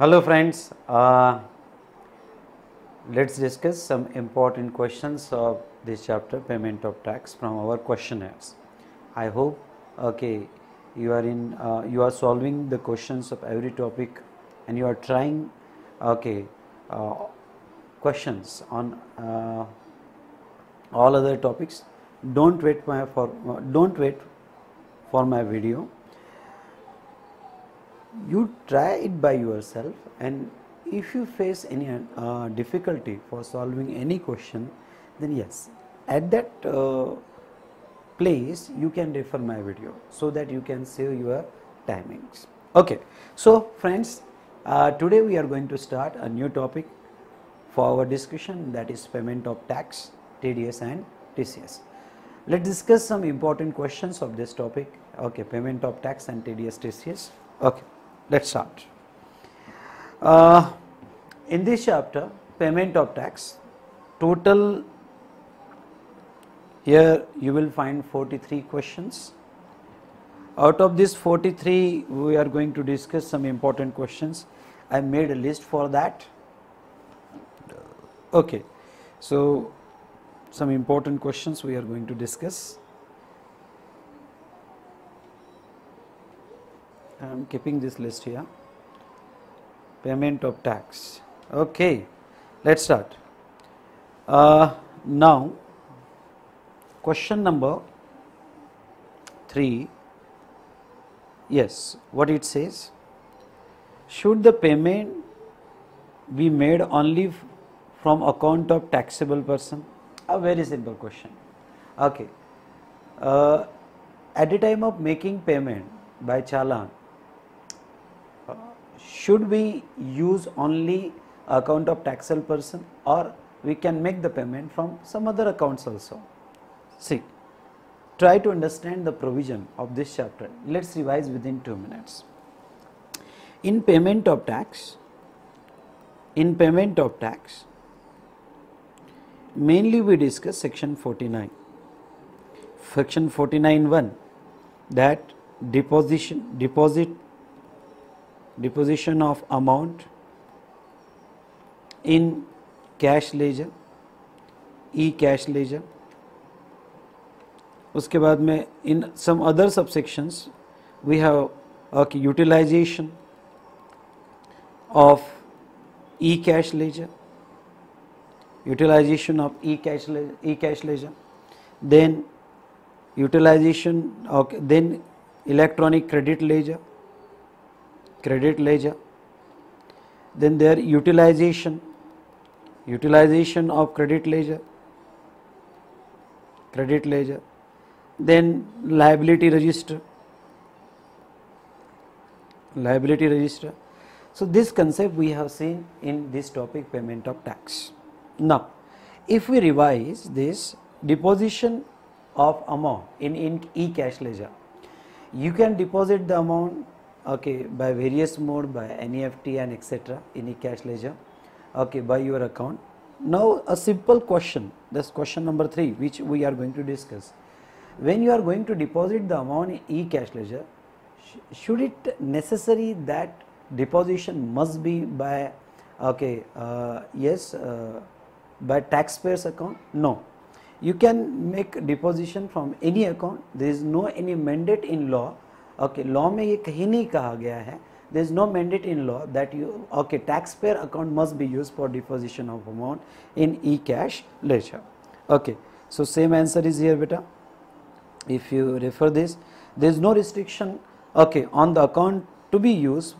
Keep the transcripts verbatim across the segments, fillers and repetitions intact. Hello friends, uh, let's discuss some important questions of this chapter, payment of tax, from our questionnaires. I hope okay you are in uh, you are solving the questions of every topic and you are trying okay uh, questions on uh, all other topics. Don't wait my for uh, don't wait for my video. You try it by yourself, and if you face any uh, difficulty for solving any question, then yes, at that uh, place you can refer my video so that you can save your timings. Okay, so friends, uh, today we are going to start a new topic for our discussion, that is payment of tax, T D S and T C S. Let's discuss some important questions of this topic. Okay, payment of tax and T D S, T C S. Okay. Let's start. Uh, in this chapter, payment of tax, total here you will find forty-three questions. Out of this forty-three, we are going to discuss some important questions. I made a list for that. Okay, so some important questions we are going to discuss. I am keeping this list here. Payment of tax. Okay, let's start. Uh, now, question number three. Yes, what it says? Should the payment be made only from account of taxable person? A very simple question. Okay. Uh, at the time of making payment by challan, should we use only account of taxable person, or we can make the payment from some other accounts also? See, try to understand the provision of this chapter. Let's revise within two minutes. In payment of tax, in payment of tax, mainly we discuss section forty-nine, section forty-nine one, that deposition, deposit, deposition of amount in cash ledger, e cash ledger. उसके बाद में in some other subsections we have okay, utilization of e cash ledger, utilization of e cash ledger, e cash ledger. Then utilization, okay, then electronic credit ledger, credit ledger, then their utilization, utilization of credit ledger, credit ledger, then liability register, liability register. So this concept we have seen in this topic, payment of tax. Now, if we revise this deposition of amount in, in e-cash ledger, You can deposit the amount okay by various mode, by N E F T and et cetera in e-cash ledger, okay, by your account. Now a simple question, that's question number three, which we are going to discuss. When you are going to deposit the amount in e-cash ledger, sh should it necessary that deposition must be by okay uh, yes uh, by taxpayer's account? No. You can make deposition from any account. There is no any mandate in law. Okay, law में ये कहीं नहीं कहा गया है. There is no mandate in law that you okay taxpayer account must be used for deposition of amount in e-cash ledger. Okay, so same answer is here, beta. If you refer this, there is no restriction okay on the account to be used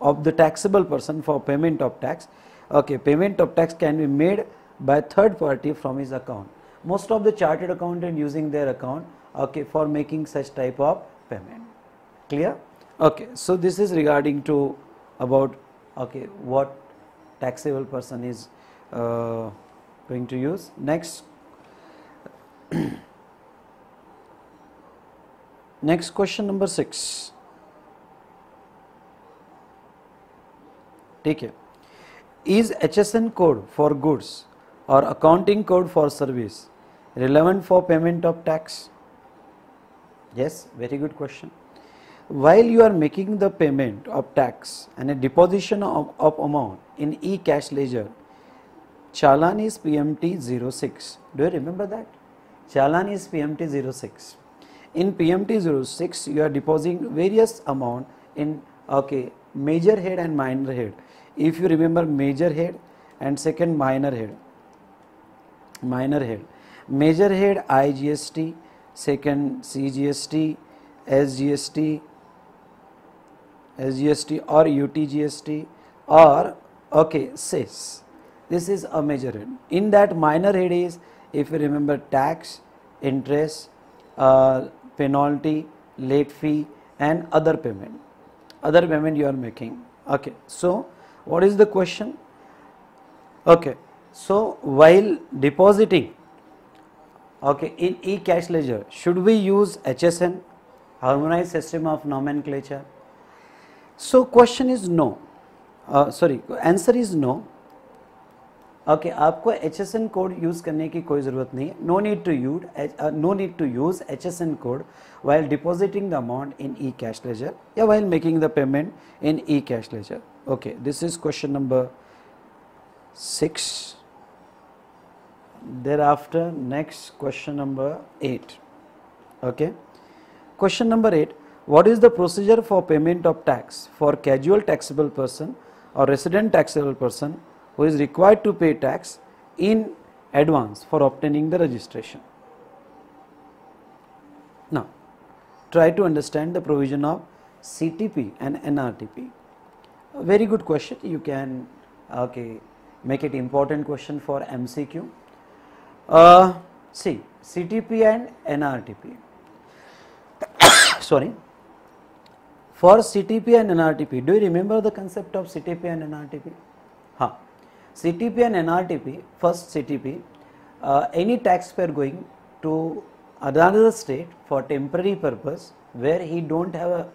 of the taxable person for payment of tax. Okay, payment of tax can be made by third party from his account. Most of the chartered accountant using their account okay for making such type of payment. Clear? Okay, so this is regarding to about okay what taxable person is uh, going to use. Next next question number six. ठीक है, is H S N code for goods or accounting code for service relevant for payment of tax? Yes, very good question. While you are making the payment of tax and a deposition of, of amount in e-cash ledger, Challan is P M T zero six. Do you remember that? Challan is P M T zero six. In P M T zero six, you are depositing various amount in okay major head and minor head. If you remember major head and second minor head, minor head, major head I G S T, second C G S T, S G S T, S G S T or U T G S T or okay cess. This is a major head. In that minor head is, if you remember, tax, interest, uh, penalty, late fee and other payment, other payment you are making. Okay, so what is the question? Okay, so while depositing okay in e-cash ledger, should we use H S N, harmonized system of nomenclature? So question is no, uh, sorry answer is no. Okay, आपको H S N code use करने की कोई ज़रूरत नहीं है. No need to use uh, no need to use H S N code while depositing the amount in e-cash ledger या while making the payment in e-cash ledger. Okay, this is question number six. Thereafter, next question number eight. Okay, question number eight. What is the procedure for payment of tax for casual taxable person or resident taxable person who is required to pay tax in advance for obtaining the registration? Now, try to understand the provision of C T P and N R T P. A very good question. You can okay make it important question for M C Q. Uh, see, C T P and N R T P. Sorry. For C T P and N R T P, do you remember the concept of C T P and N R T P? Huh. C T P and N R T P, first C T P, uh, any taxpayer going to another state for temporary purpose where he don't have a,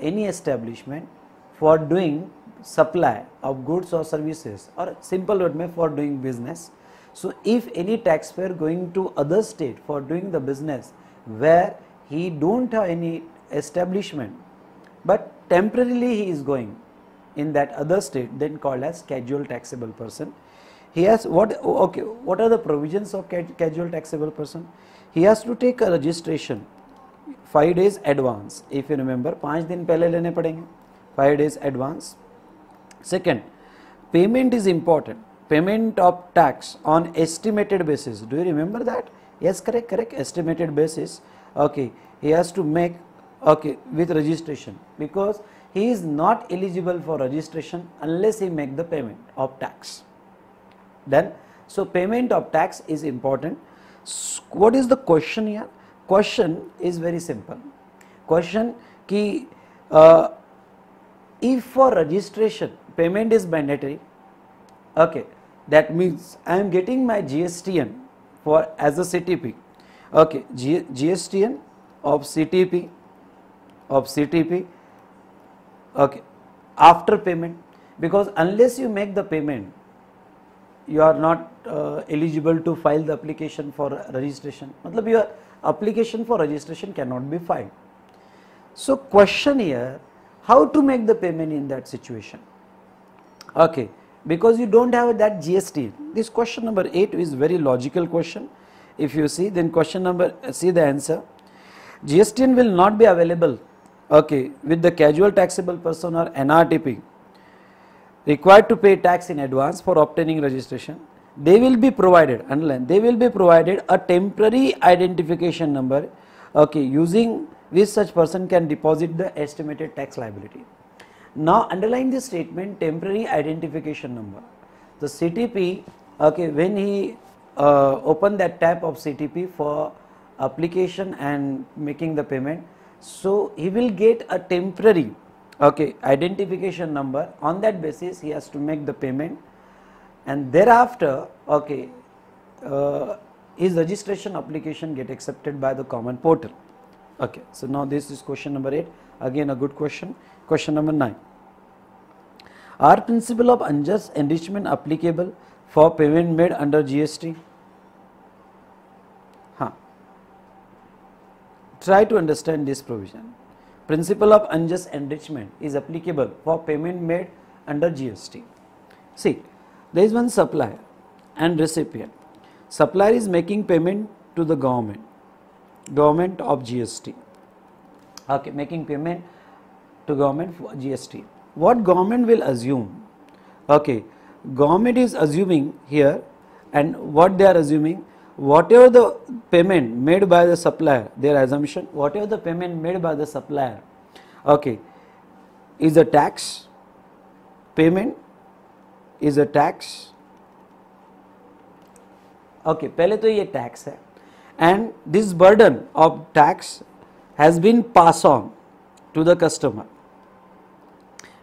any establishment for doing supply of goods or services, or simple word mein for doing business. So if any taxpayer going to other state for doing the business where he don't have any establishment but temporarily he is going in that other state, then called as casual taxable person. He has what okay what are the provisions of casual taxable person? He has to take a registration five days advance. If you remember, पाँच दिन पहले लेने पड़ेंगे, five days advance. Second, payment is important, payment of tax on estimated basis. Do you remember that? Yes, correct, correct, estimated basis. Okay, he has to make okay with registration, because he is not eligible for registration unless he make the payment of tax. Then, so payment of tax is important. What is the question here? Question is very simple. Question ki uh, if for registration payment is mandatory, okay, that means I am getting my G S T N for as a C T P, okay, G S T N of C T P of C T P okay, after payment, because unless you make the payment, you are not uh, eligible to file the application for registration. Matlab your application for registration cannot be filed. So question here, how to make the payment in that situation? Okay, because you don't have that G S T. This question number eight is very logical question. If you see, then question number, see the answer. G S T will not be available, okay, with the casual taxable person or N R T P required to pay tax in advance for obtaining registration. They will be provided, unless they will be provided a temporary identification number, okay, using which such person can deposit the estimated tax liability. Now underline this statement, temporary identification number. The C T P, okay, when he uh, opened that tab of C T P for application and making the payment, so he will get a temporary, okay, identification number. On that basis he has to make the payment, and thereafter, okay, uh, his registration application get accepted by the common portal. Okay, so now this is question number eight, again a good question. Question number nine, are principle of unjust enrichment applicable for payment made under G S T? Huh. Try to understand this provision. Principle of unjust enrichment is applicable for payment made under G S T. See, there is one supplier and recipient. Supplier is making payment to the government. Government of G S T, okay, making payment to government for G S T. What government will assume? Okay, government is assuming here, and what they are assuming, whatever the payment made by the supplier, their assumption, whatever the payment made by the supplier, okay, is a tax payment, is a tax, okay, पहले तो ये tax है, and this burden of tax has been passed on to the customer,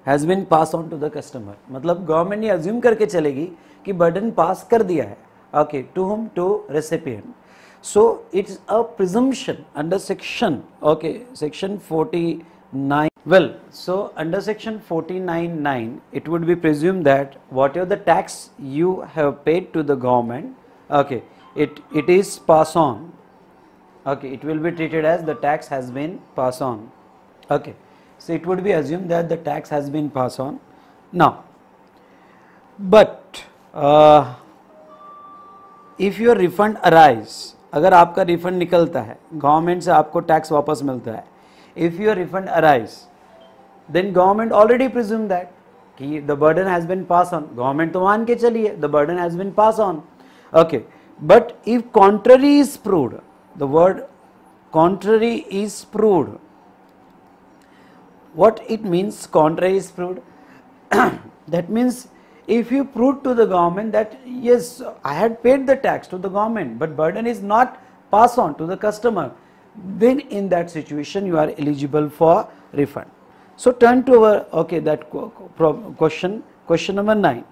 has been passed on to the customer. मतलब government ये assume करके चलेगी कि burden pass कर दिया है, okay, to whom? To recipient. So it's a presumption under section, okay, section forty-nine. Well, so under section forty-nine point nine, it would be presumed that whatever the tax you have paid to the government, okay, it it is passed on, okay, it will be treated as the tax has been passed on, okay. So it would be assumed that the tax has been passed on. Now but uh, if your refund arise, अगर आपका refund निकलता है, government से आपको tax वापस मिलता है, if your refund arise, then government already presumed that कि the burden has been passed on. Government तो मान के चलिए the burden has been passed on, okay. But if contrary is proved, the word contrary is proved, what it means, contrary is proved? That means if you prove to the government that yes, I had paid the tax to the government, but burden is not passed on to the customer, then in that situation you are eligible for refund. So turn to our, okay, that question, question number nine.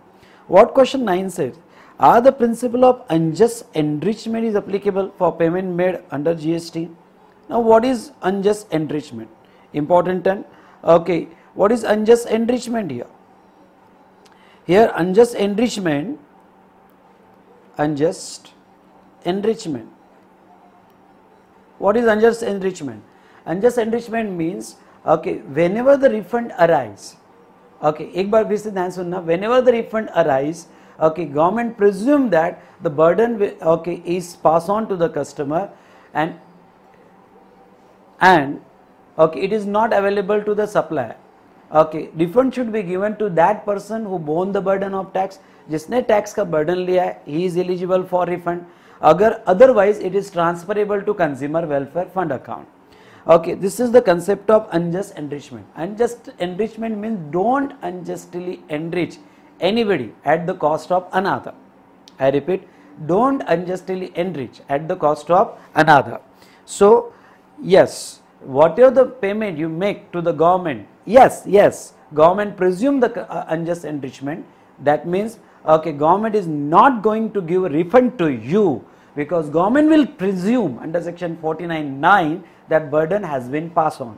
What question nine says? Are the principle of unjust enrichment is applicable for payment made under G S T? Now what is unjust enrichment? Important term. Okay, what is unjust enrichment here? Here unjust enrichment, unjust enrichment. What is unjust enrichment? Unjust enrichment means, okay, whenever the refund arise, okay, एक बार फिर से ध्यान सुनना, whenever the refund arise, okay, government presume that the burden, okay, is passed on to the customer, and and okay, it is not available to the supplier. Okay, refund should be given to that person who borne the burden of tax. जिसने tax का burden लिया है, he is eligible for refund. अगर otherwise it is transferable to consumer welfare fund account. Okay, this is the concept of unjust enrichment. Unjust enrichment means don't unjustly enrich anybody at the cost of another. I repeat, don't unjustly enrich at the cost of another. So yes, whatever the payment you make to the government, yes, yes, government presume the uh, unjust enrichment. That means, okay, government is not going to give a refund to you, because government will presume under section forty-nine point nine that burden has been passed on.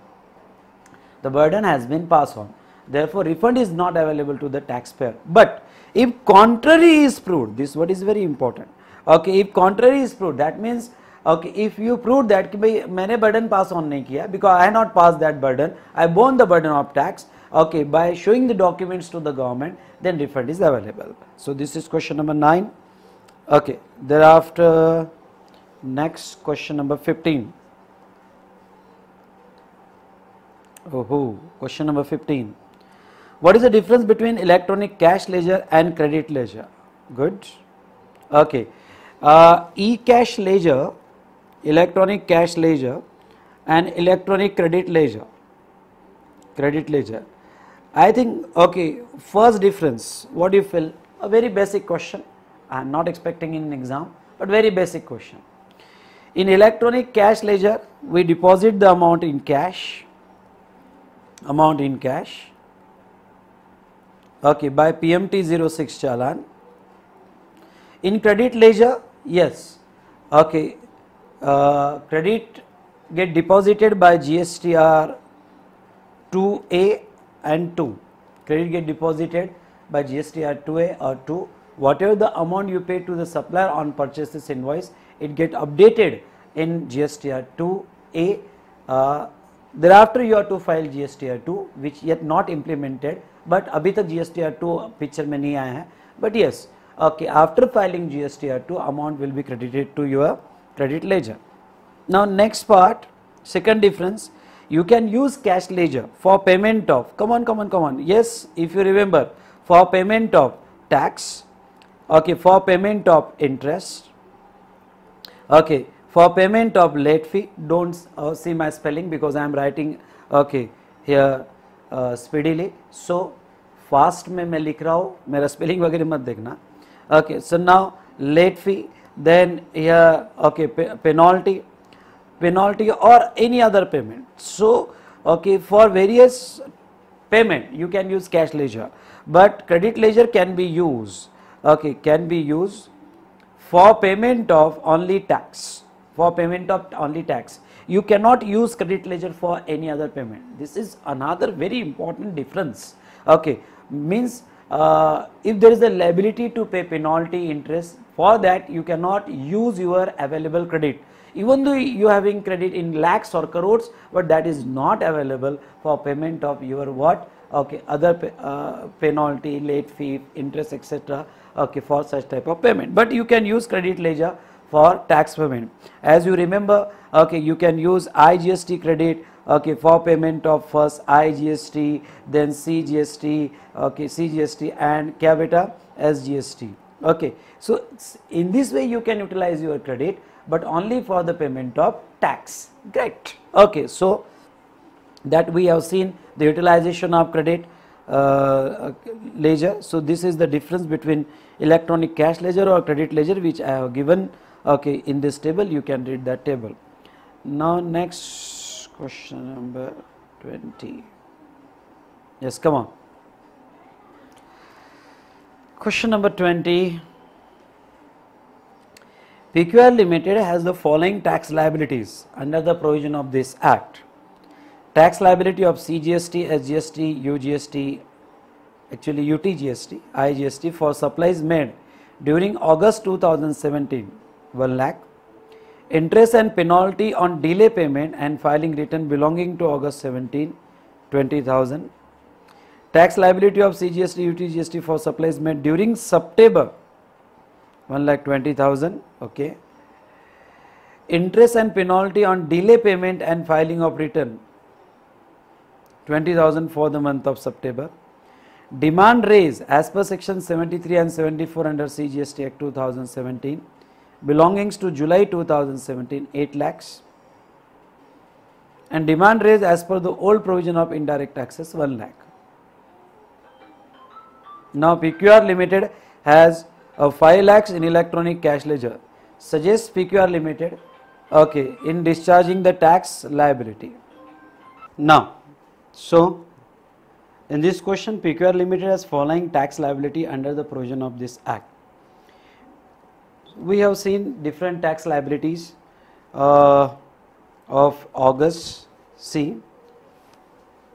the burden has been passed on. Therefore, refund is not available to the taxpayer. But if contrary is proved, this what is very important. Okay, if contrary is proved, that means okay, if you prove that कि भाई मैंने burden pass on नहीं किया, because I have not passed that burden, I borne the burden of tax. Okay, by showing the documents to the government, then refund is available. So this is question number nine. Okay, thereafter next question number fifteen. Oh, question number fifteen. What is the difference between electronic cash ledger and credit ledger? Good. Okay. Uh, e-cash ledger, electronic cash ledger, and electronic credit ledger. Credit ledger. I think, okay, first difference, what do you feel? A very basic question. I am not expecting in an exam, but very basic question. In electronic cash ledger, we deposit the amount in cash, amount in cash, okay, by P M T zero six challan. In credit ledger, yes, okay, uh, credit get deposited by G S T R two A and two, credit get deposited by G S T R two A or two, whatever the amount you pay to the supplier on purchases invoice, it get updated in G S T R two A. Uh, thereafter you have to file G S T R two, which yet not implemented, but abhi tak G S T R two picture mein nahi aaya hai, but yes, okay, after filing G S T R two, amount will be credited to your credit ledger. Now next part, second difference, you can use cash ledger for payment of, come on, come on, come on, yes, if you remember, for payment of tax, okay, for payment of interest, okay, for payment of late fee, don't uh, see my spelling because I am writing, okay, here uh, speedily, so fast mein main likh raha hu, mera spelling वगैरह मत देखना. Okay, so now late fee, then here, okay, penalty, penalty or any other payment. So, okay, for various payment, you can use cash ledger, but credit ledger can be used, okay, can be used for payment of only tax, for payment of only tax. You cannot use credit ledger for any other payment. This is another very important difference, okay, means Uh, if there is a liability to pay penalty interest, for that you cannot use your available credit, even though you having credit in lakhs or crores, but that is not available for payment of your what, okay, other pay, uh, penalty, late fee, interest, etc, okay, for such type of payment. But you can use credit ledger for tax payment, as you remember, okay, you can use I G S T credit, okay, for payment of first I G S T, then C G S T, okay, C G S T and capital S G S T, okay. So in this way you can utilize your credit, but only for the payment of tax. Great. Okay, so that we have seen the utilization of credit uh, ledger. So this is the difference between electronic cash ledger or credit ledger, which I have given, okay, in this table. You can read that table. Now next question number twenty. Yes, come on. Question number twenty. P Q R Limited has the following tax liabilities under the provision of this Act. Tax liability of C G S T, S G S T, U G S T, actually U T G S T, I G S T for supplies made during August two thousand seventeen, one lakh. Interest and penalty on delay payment and filing return belonging to August seventeen, twenty thousand. Tax liability of C G S T, U T G S T for supplies made during September, one lakh twenty thousand, okay. Interest and penalty on delay payment and filing of return, twenty thousand for the month of September. Demand raised as per section seventy-three and seventy-four under C G S T Act two thousand seventeen. Belongings to July two thousand seventeen, eight lakhs, and demand raised as per the old provision of indirect taxes, one lakh. Now P Q R Limited has uh, five lakhs in electronic cash ledger. Suggests P Q R Limited, okay, in discharging the tax liability. Now, so in this question, P Q R Limited has following tax liability under the provision of this Act. We have seen different tax liabilities uh, of August, see,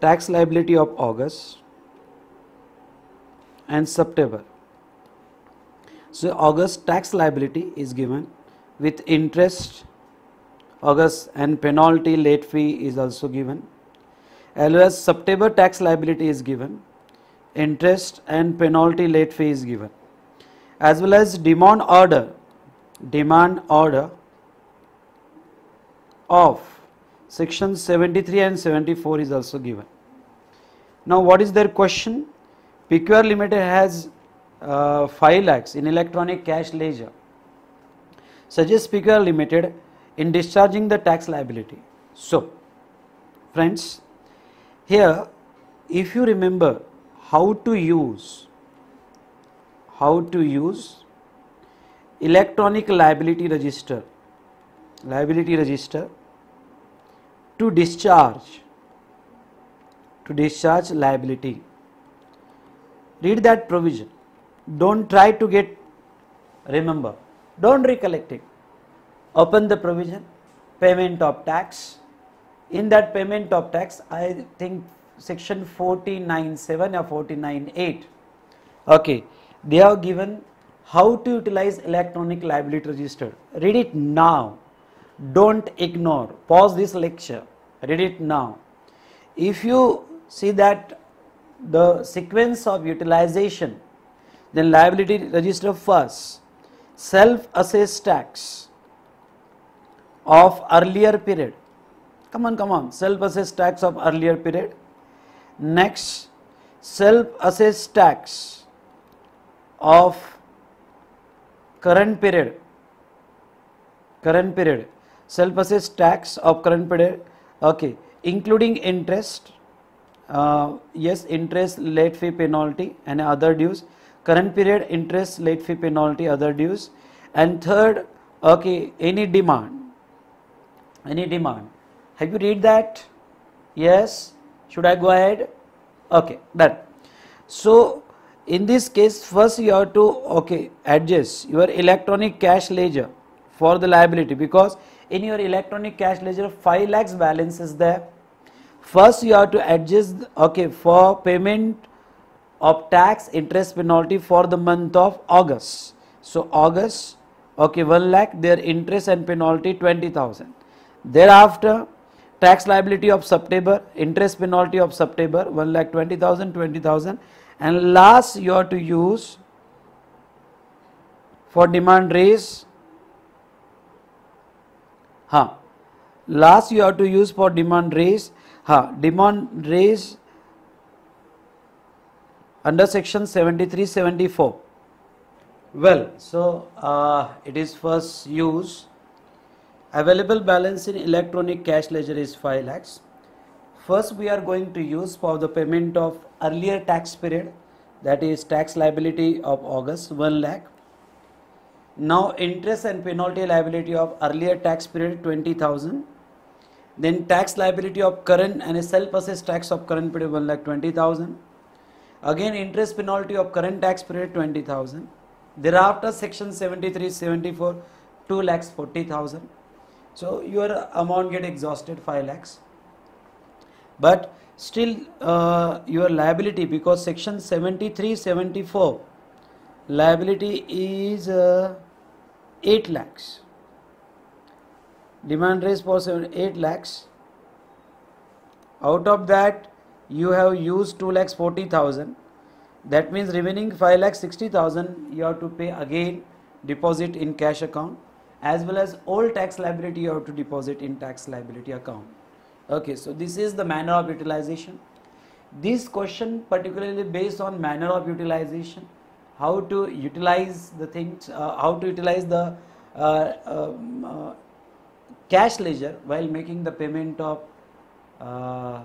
tax liability of August and September. So August tax liability is given with interest August and penalty late fee is also given. Whereas September tax liability is given, interest and penalty late fee is given, as well as demand order, demand order of section seventy-three and seventy-four is also given. Now what is their question? P Q R Limited has uh, five lakhs in electronic cash ledger. Suggests P Q R Limited in discharging the tax liability. So friends, here if you remember how to use how to use electronic liability register liability register to discharge to discharge liability, read that provision. Don't try to get remember, don't recollect it. Open the provision, payment of tax. In that payment of tax, I think section forty-nine point seven or forty-nine point eight, okay, they are given how to utilize electronic liability register. Read it now, don't ignore, pause this lecture, read it now. If you see that the sequence of utilization, then liability register first, self-assessed tax of earlier period, come on come on, self-assessed tax of earlier period, next self-assessed tax of current period, current period, self-assessed tax of current period, okay, including interest, uh, yes, interest, late fee, penalty and other dues, current period, interest, late fee, penalty, other dues, and third, okay, any demand, any demand. Have you read that? Yes. Should I go ahead? Okay, done. So in this case, first you have to okay adjust your electronic cash ledger for the liability, because in your electronic cash ledger five lakhs balance is there. First you have to adjust okay for payment of tax, interest, penalty for the month of August. So August, okay, one lakh, their interest and penalty twenty thousand. Thereafter tax liability of September, interest, penalty of September one lakh twenty thousand, twenty thousand, and last you have to use for demand raise, huh. last you have to use for demand raise, huh. demand raise under section seventy-three seventy-four. Well, so uh, it is first use. Available balance in electronic cash ledger is five lakhs. First we are going to use for the payment of earlier tax period, that is tax liability of August one lakh. Now interest and penalty liability of earlier tax period twenty thousand. Then tax liability of current and self-assessed tax of current period one lakh twenty thousand. Again interest penalty of current tax period twenty thousand. Thereafter section seventy-three seventy-four two lakhs forty thousand. So your amount get exhausted five lakhs, but still uh, your liability, because section seventy-three seventy-four liability is uh, eight lakhs, demand raise for eight lakhs, out of that you have used two lakhs forty thousand, that means remaining five lakhs sixty thousand you have to pay again, deposit in cash account, as well as all tax liability you have to deposit in tax liability account. Okay, so this is the manner of utilization. This question particularly based on manner of utilization, how to utilize the things, uh, how to utilize the uh, um, uh, cash ledger while making the payment of uh,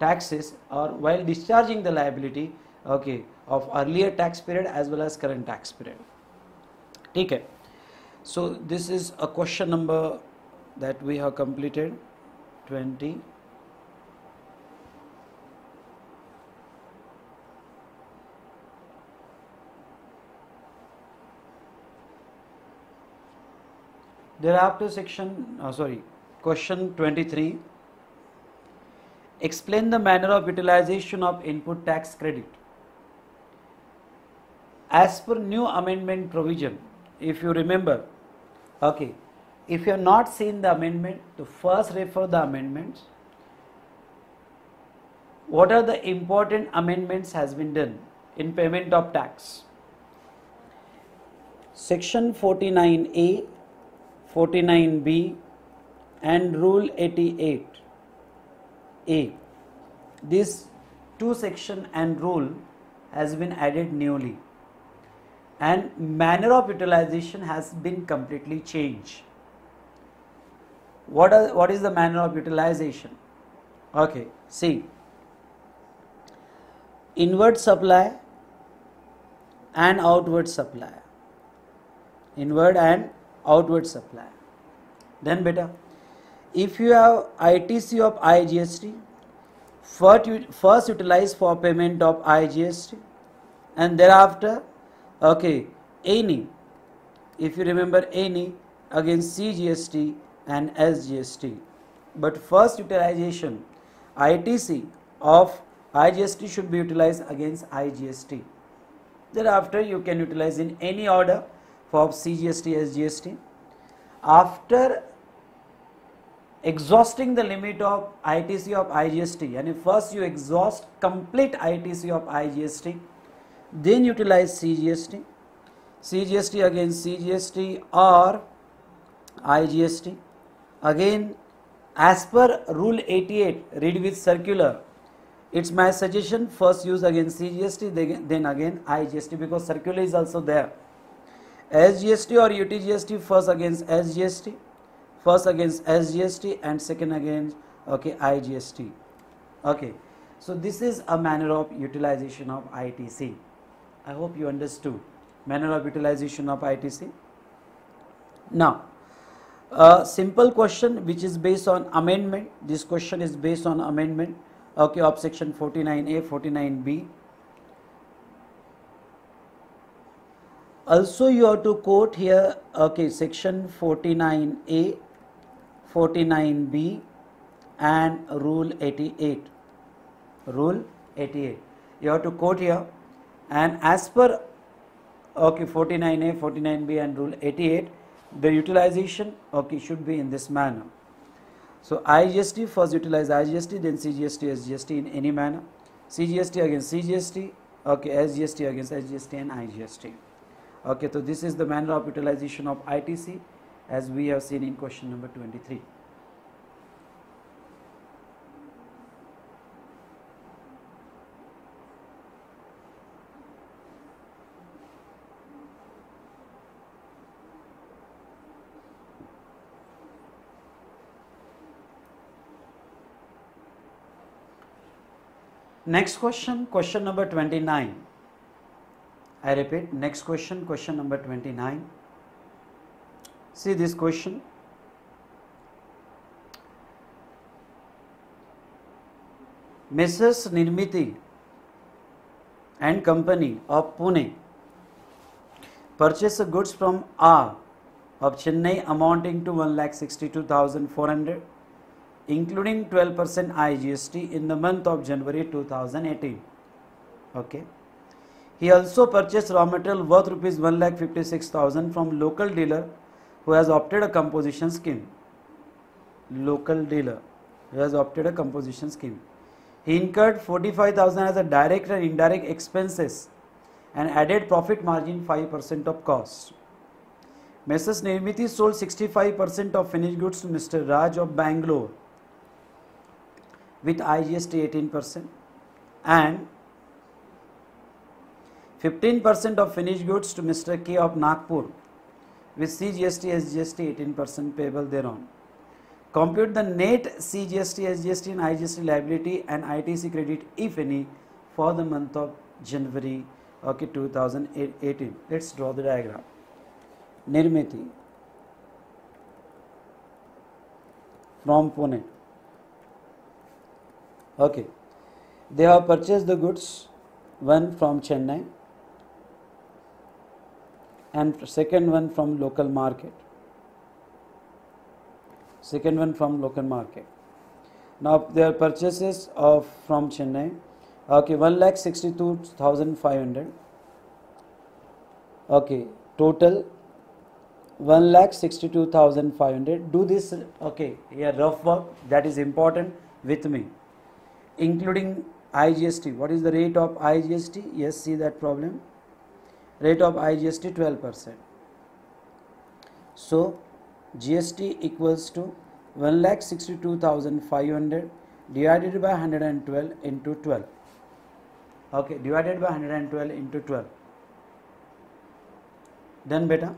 taxes or while discharging the liability, okay, of earlier tax period as well as current tax period. ठीक है, so this is a question number that we have completed twenty. Thereafter section, oh sorry, question twenty-three. Explain the manner of utilization of input tax credit. As per new amendment provision, if you remember, okay, if you have not seen the amendment, to first refer the amendments. What are the important amendments has been done in payment of tax? Section forty-nine A, forty-nine B and Rule eighty-eight A. These two section and rule has been added newly, and manner of utilization has been completely changed. What are, what is the manner of utilization? Okay, see, inward supply and outward supply, inward and outward supply. Then beta, if you have I T C of I G S T, first, first utilize for payment of I G S T, and thereafter, okay, any, if you remember, any against C G S T and S G S T. But first utilization, I T C of I G S T should be utilized against I G S T. Thereafter, you can utilize in any order for C G S T, S G S T. After exhausting the limit of I T C of I G S T, and if first you exhaust complete I T C of I G S T, then utilize C G S T, C G S T against C G S T or I G S T. Again, as per Rule eighty-eight, read with circular, it's my suggestion, first use against C G S T, then again I G S T, because circular is also there. S G S T or U T G S T, first against S G S T, first against S G S T and second against, okay, I G S T. Okay, so this is a manner of utilization of I T C. I hope you understood manner of utilization of I T C. Now, a simple question which is based on amendment. This question is based on amendment, okay, of section forty-nine A, forty-nine B. Also, you have to quote here, okay, section forty-nine A, forty-nine B and Rule eighty-eight. Rule eighty-eight. You have to quote here, and as per, okay, forty-nine A, forty-nine B and Rule eighty-eight, the utilization, okay, should be in this manner. So I G S T, first utilize I G S T, then C G S T, S G S T in any manner. C G S T against C G S T, okay, S G S T against S G S T and I G S T. Okay, so this is the manner of utilization of I T C as we have seen in question number twenty-three. Next question, question number twenty-nine. I repeat, next question, question number twenty-nine. See this question. Missus Nirmithi and Company of Pune purchased goods from R of Chennai amounting to one lakh sixty-two thousand four hundred. Including twelve percent I G S T in the month of January two thousand eighteen. Okay. He also purchased raw material worth rupees one lakh fifty-six thousand from local dealer who has opted a composition scheme. Local dealer who has opted a composition scheme. He incurred forty-five thousand as a direct and indirect expenses and added profit margin five percent of cost. Missus Nirmithi sold sixty-five percent of finished goods to Mister Raj of Bangalore with I G S T eighteen percent and fifteen percent of finished goods to Mister K of Nagpur with C G S T, S G S T eighteen percent payable thereon. Compute the net C G S T, S G S T and I G S T liability and I T C credit, if any, for the month of January, okay, two thousand eighteen. Let's draw the diagram. Nirmithi from Pune. Okay, they have purchased the goods, one from Chennai and second one from local market, second one from local market. Now their purchases of from Chennai, okay, one lakh sixty two thousand five hundred. Okay, total one lakh sixty two thousand five hundred. Do this, okay, here rough work, that is important with me, including I G S T. What is the rate of I G S T? Yes, see that problem. Rate of I G S T twelve percent. So G S T equals to one lakh sixty two thousand five hundred divided by hundred and twelve into twelve. Okay, divided by hundred and twelve into twelve. Done, beta.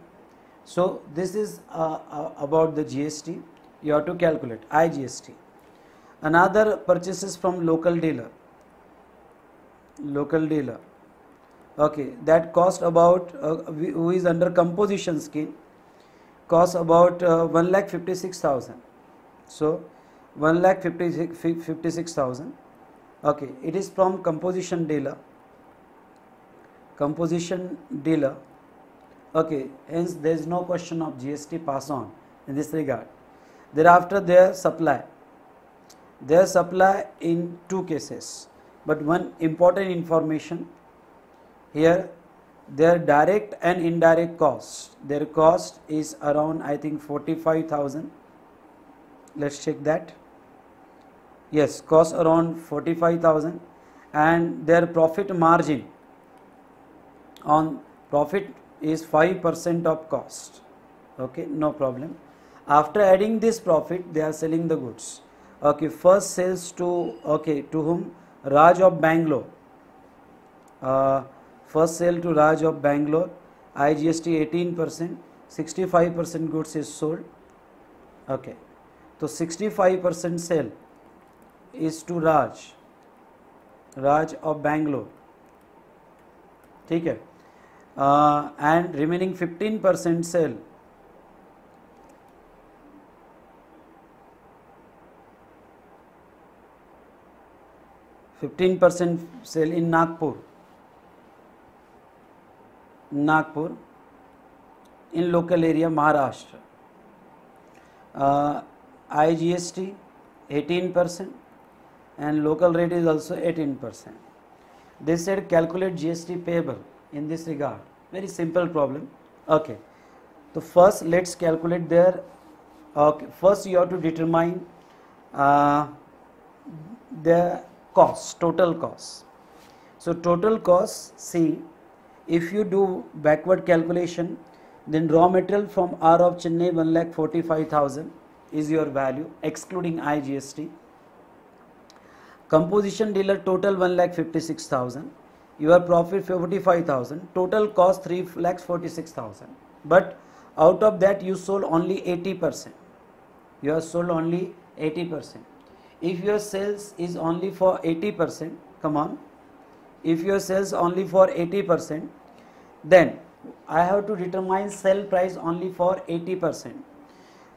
So this is uh, uh, about the G S T. You have to calculate I G S T. Another purchases from local dealer. Local dealer. Okay, that cost about uh, who is under composition scheme. Cost about uh, one lakh fifty six thousand. So one lakh fifty six fifty six thousand. Okay, it is from composition dealer. Composition dealer. Okay, hence there is no question of G S T pass on in this regard. Thereafter, their supply, their supply in two cases, but one important information here, their direct and indirect cost. Their cost is around, I think, forty-five thousand. Let's check that. Yes, cost around forty-five thousand, and their profit margin on profit is five percent of cost. Okay, no problem. After adding this profit, they are selling the goods. Okay, first sales to, okay, to whom? Raj of Bangalore. Uh, first sale to Raj of Bangalore, I G S T eighteen percent, sixty-five percent goods is sold. Okay, so sixty-five percent sale is to Raj, Raj of Bangalore. ठीक है. Uh, and remaining fifteen percent sale fifteen percent sale in Nagpur, Nagpur in local area Maharashtra. uh, I G S T eighteen percent and local rate is also eighteen percent. They said calculate G S T payable in this regard. Very simple problem. Okay, so first let's calculate their, okay, first you have to determine uh, the cost, total cost. So total cost, see, if you do backward calculation, then raw material from R of Chennai one lakh forty five thousand is your value excluding I G S T. Composition dealer total one lakh fifty six thousand. Your profit forty-five thousand, total cost three lakhs forty-six thousand, but out of that you sold only eighty percent. You have sold only eighty percent. If your sales is only for eighty percent, come on, if your sales only for eighty percent, then I have to determine sell price only for eighty percent.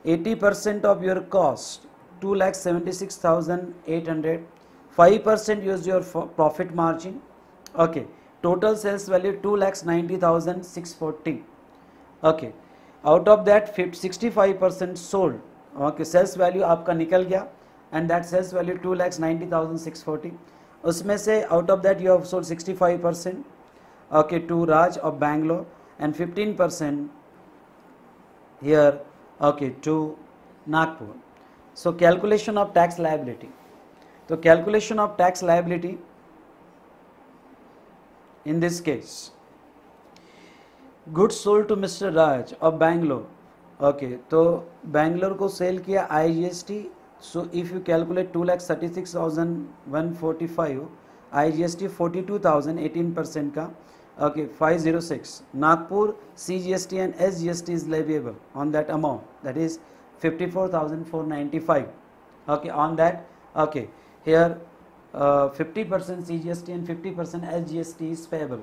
eighty percent of your cost, two lakhs seventy-six thousand eight hundred, five percent is your profit margin. Okay, total sales value two lakhs ninety thousand six hundred forty. Okay, out of that sixty-five percent sold. Okay, sales value आपका निकल गया and that sales value two lakhs ninety thousand six hundred forty. उसमें से out of that you have sold sixty-five percent. Okay, to Raj of Bangalore and fifteen percent here. Okay, to Nagpur. So calculation of tax liability. तो calculation of tax liability. In this case, goods sold to Mister Raj of Bangalore. Okay, तो Bangalore को sale किया I G S T. So if you calculate two lakh thirty six thousand one forty five, I G S T forty two thousand eighteen percent का, okay, five zero six. Nagpur C G S T and S G S T is leviable on that amount. That is fifty four thousand four ninety five. Okay, on that. Okay, here. fifty percent C G S T and fifty percent S G S T is payable.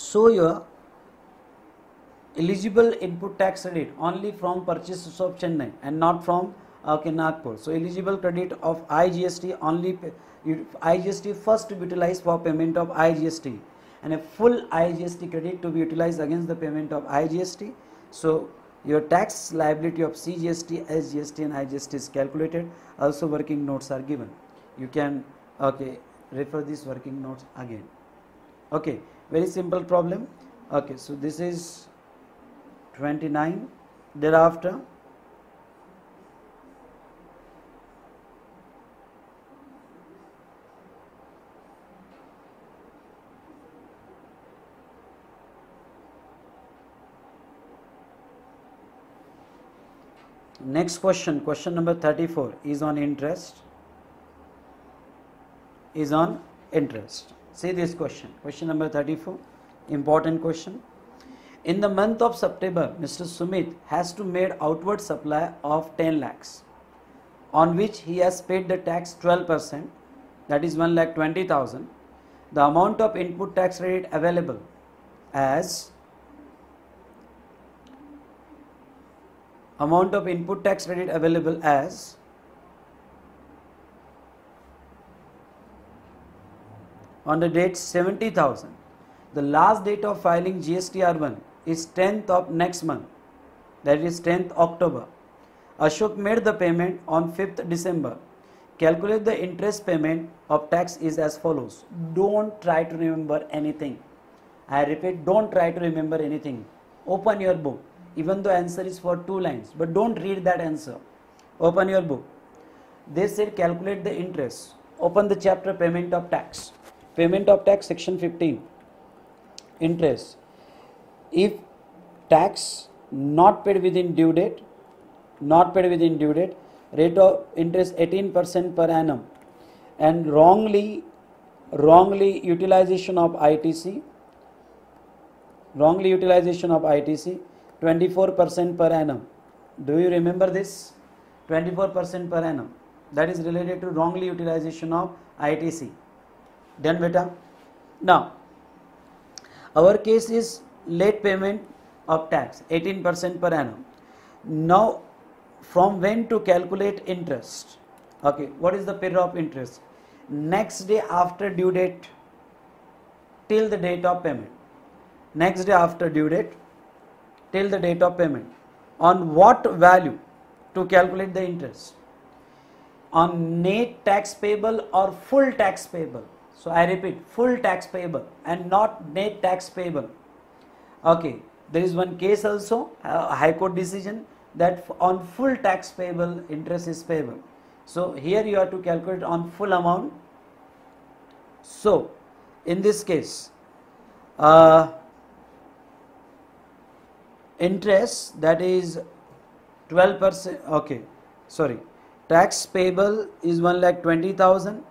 So your eligible input tax credit only from purchases of Chennai and not from okay, Nagpur. So eligible credit of I G S T only, I G S T first to be utilized for payment of I G S T and a full I G S T credit to be utilized against the payment of I G S T. So Your tax liability of C G S T, S G S T and I G S T is calculated. Also working notes are given. You can okay refer these working notes again. Okay, very simple problem. Okay, so this is twenty-nine. Thereafter, next question, question number thirty-four is on interest, is on interest. See this question, question number thirty-four, important question. In the month of September, Mister Sumit has to made outward supply of ten lakhs, on which he has paid the tax twelve percent, that is one lakh twenty thousand. The amount of input tax credit available as amount of input tax credit available as on the date seventy thousand. The last date of filing G S T R one is tenth of next month, that is tenth October. Ashok made the payment on fifth December. Calculate the interest payment of tax is as follows. Don't try to remember anything. I repeat, don't try to remember anything. Open your book. Even though answer is for two lines, but don't read that answer. Open your book. They said calculate the interest. Open the chapter payment of tax. Payment of tax section fifteen. Interest. If tax not paid within due date, not paid within due date, rate of interest eighteen percent per annum, and wrongly, wrongly utilization of I T C, wrongly utilization of I T C. twenty-four percent per annum. Do you remember this? twenty-four percent per annum. That is related to wrongly utilization of I T C. Done, beta? Now, our case is late payment of tax, eighteen percent per annum. Now, from when to calculate interest? Okay, what is the period of interest? Next day after due date till the date of payment. Next day after due date till the date of payment. On what value to calculate the interest? On net tax payable or full tax payable? So I repeat, full tax payable and not net tax payable. Okay, there is one case also, a High Court decision, that on full tax payable interest is payable. So here you have to calculate on full amount. So in this case, uh, interest, that is twelve percent, okay, sorry, tax payable is one lakh twenty thousand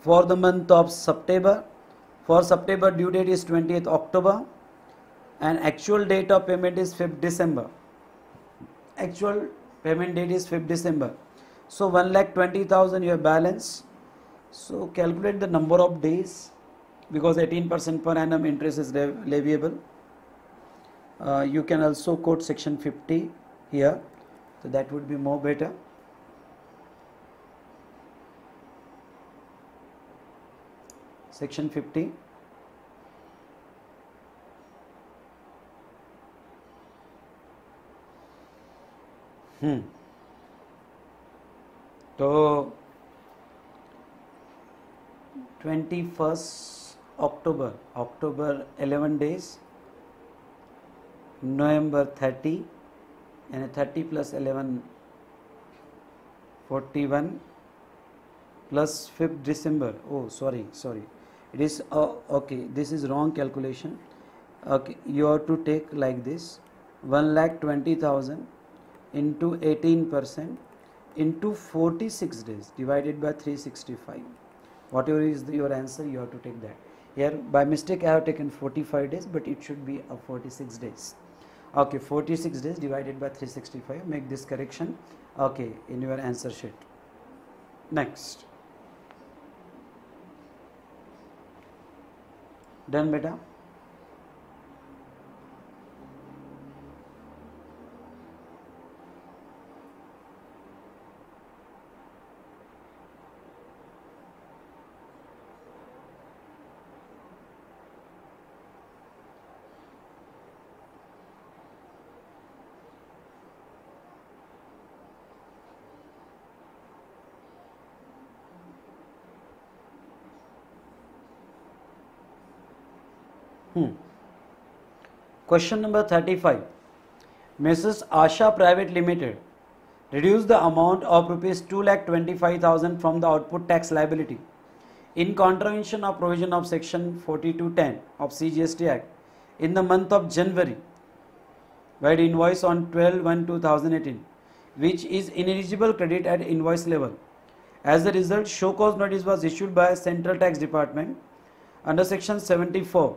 for the month of September. For September, due date is twentieth October and actual date of payment is fifth December. Actual payment date is fifth December. So one lakh twenty thousand your balance. So calculate the number of days, because eighteen percent per annum interest is leviable. Uh, you can also quote section fifty here, so that would be more better. Section fifty. Hmm. So twenty-first October, October eleven days. November thirty, and thirty plus eleven, forty-one, plus fifth December. Oh, sorry, sorry. It is uh, okay. This is wrong calculation. Okay, you have to take like this: one lakh twenty thousand into eighteen percent into forty-six days divided by three sixty-five. Whatever is the, your answer, you have to take that. Here, by mistake, I have taken forty-five days, but it should be a forty-six days. Okay, forty-six days divided by three hundred sixty-five. Make this correction, okay, in your answer sheet. Next. Done, beta? Question number thirty-five. Missus Asha Private Limited reduced the amount of rupees two lakh twenty-five thousand from the output tax liability in contravention of provision of section forty-two ten of C G S T Act in the month of January by invoice on twelve one two thousand eighteen, which is ineligible credit at invoice level. As a result, show cause notice was issued by Central Tax Department under section seventy-four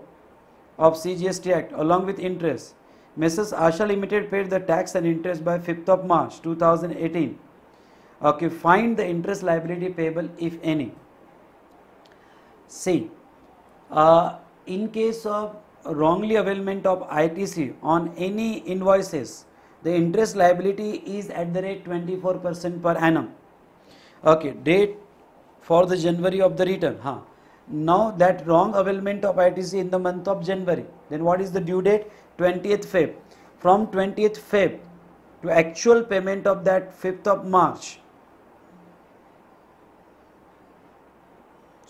of C G S T Act along with interest. Missus Asha Limited paid the tax and interest by fifth of March two thousand eighteen. Okay, find the interest liability payable if any. See, uh, in case of wrongly availment of I T C on any invoices, the interest liability is at the rate twenty-four percent per annum. Okay, date for the January of the return. Huh. Now that wrong availment of I T C in the month of January, then what is the due date? twentieth Feb. From twentieth Feb to actual payment of that fifth of March.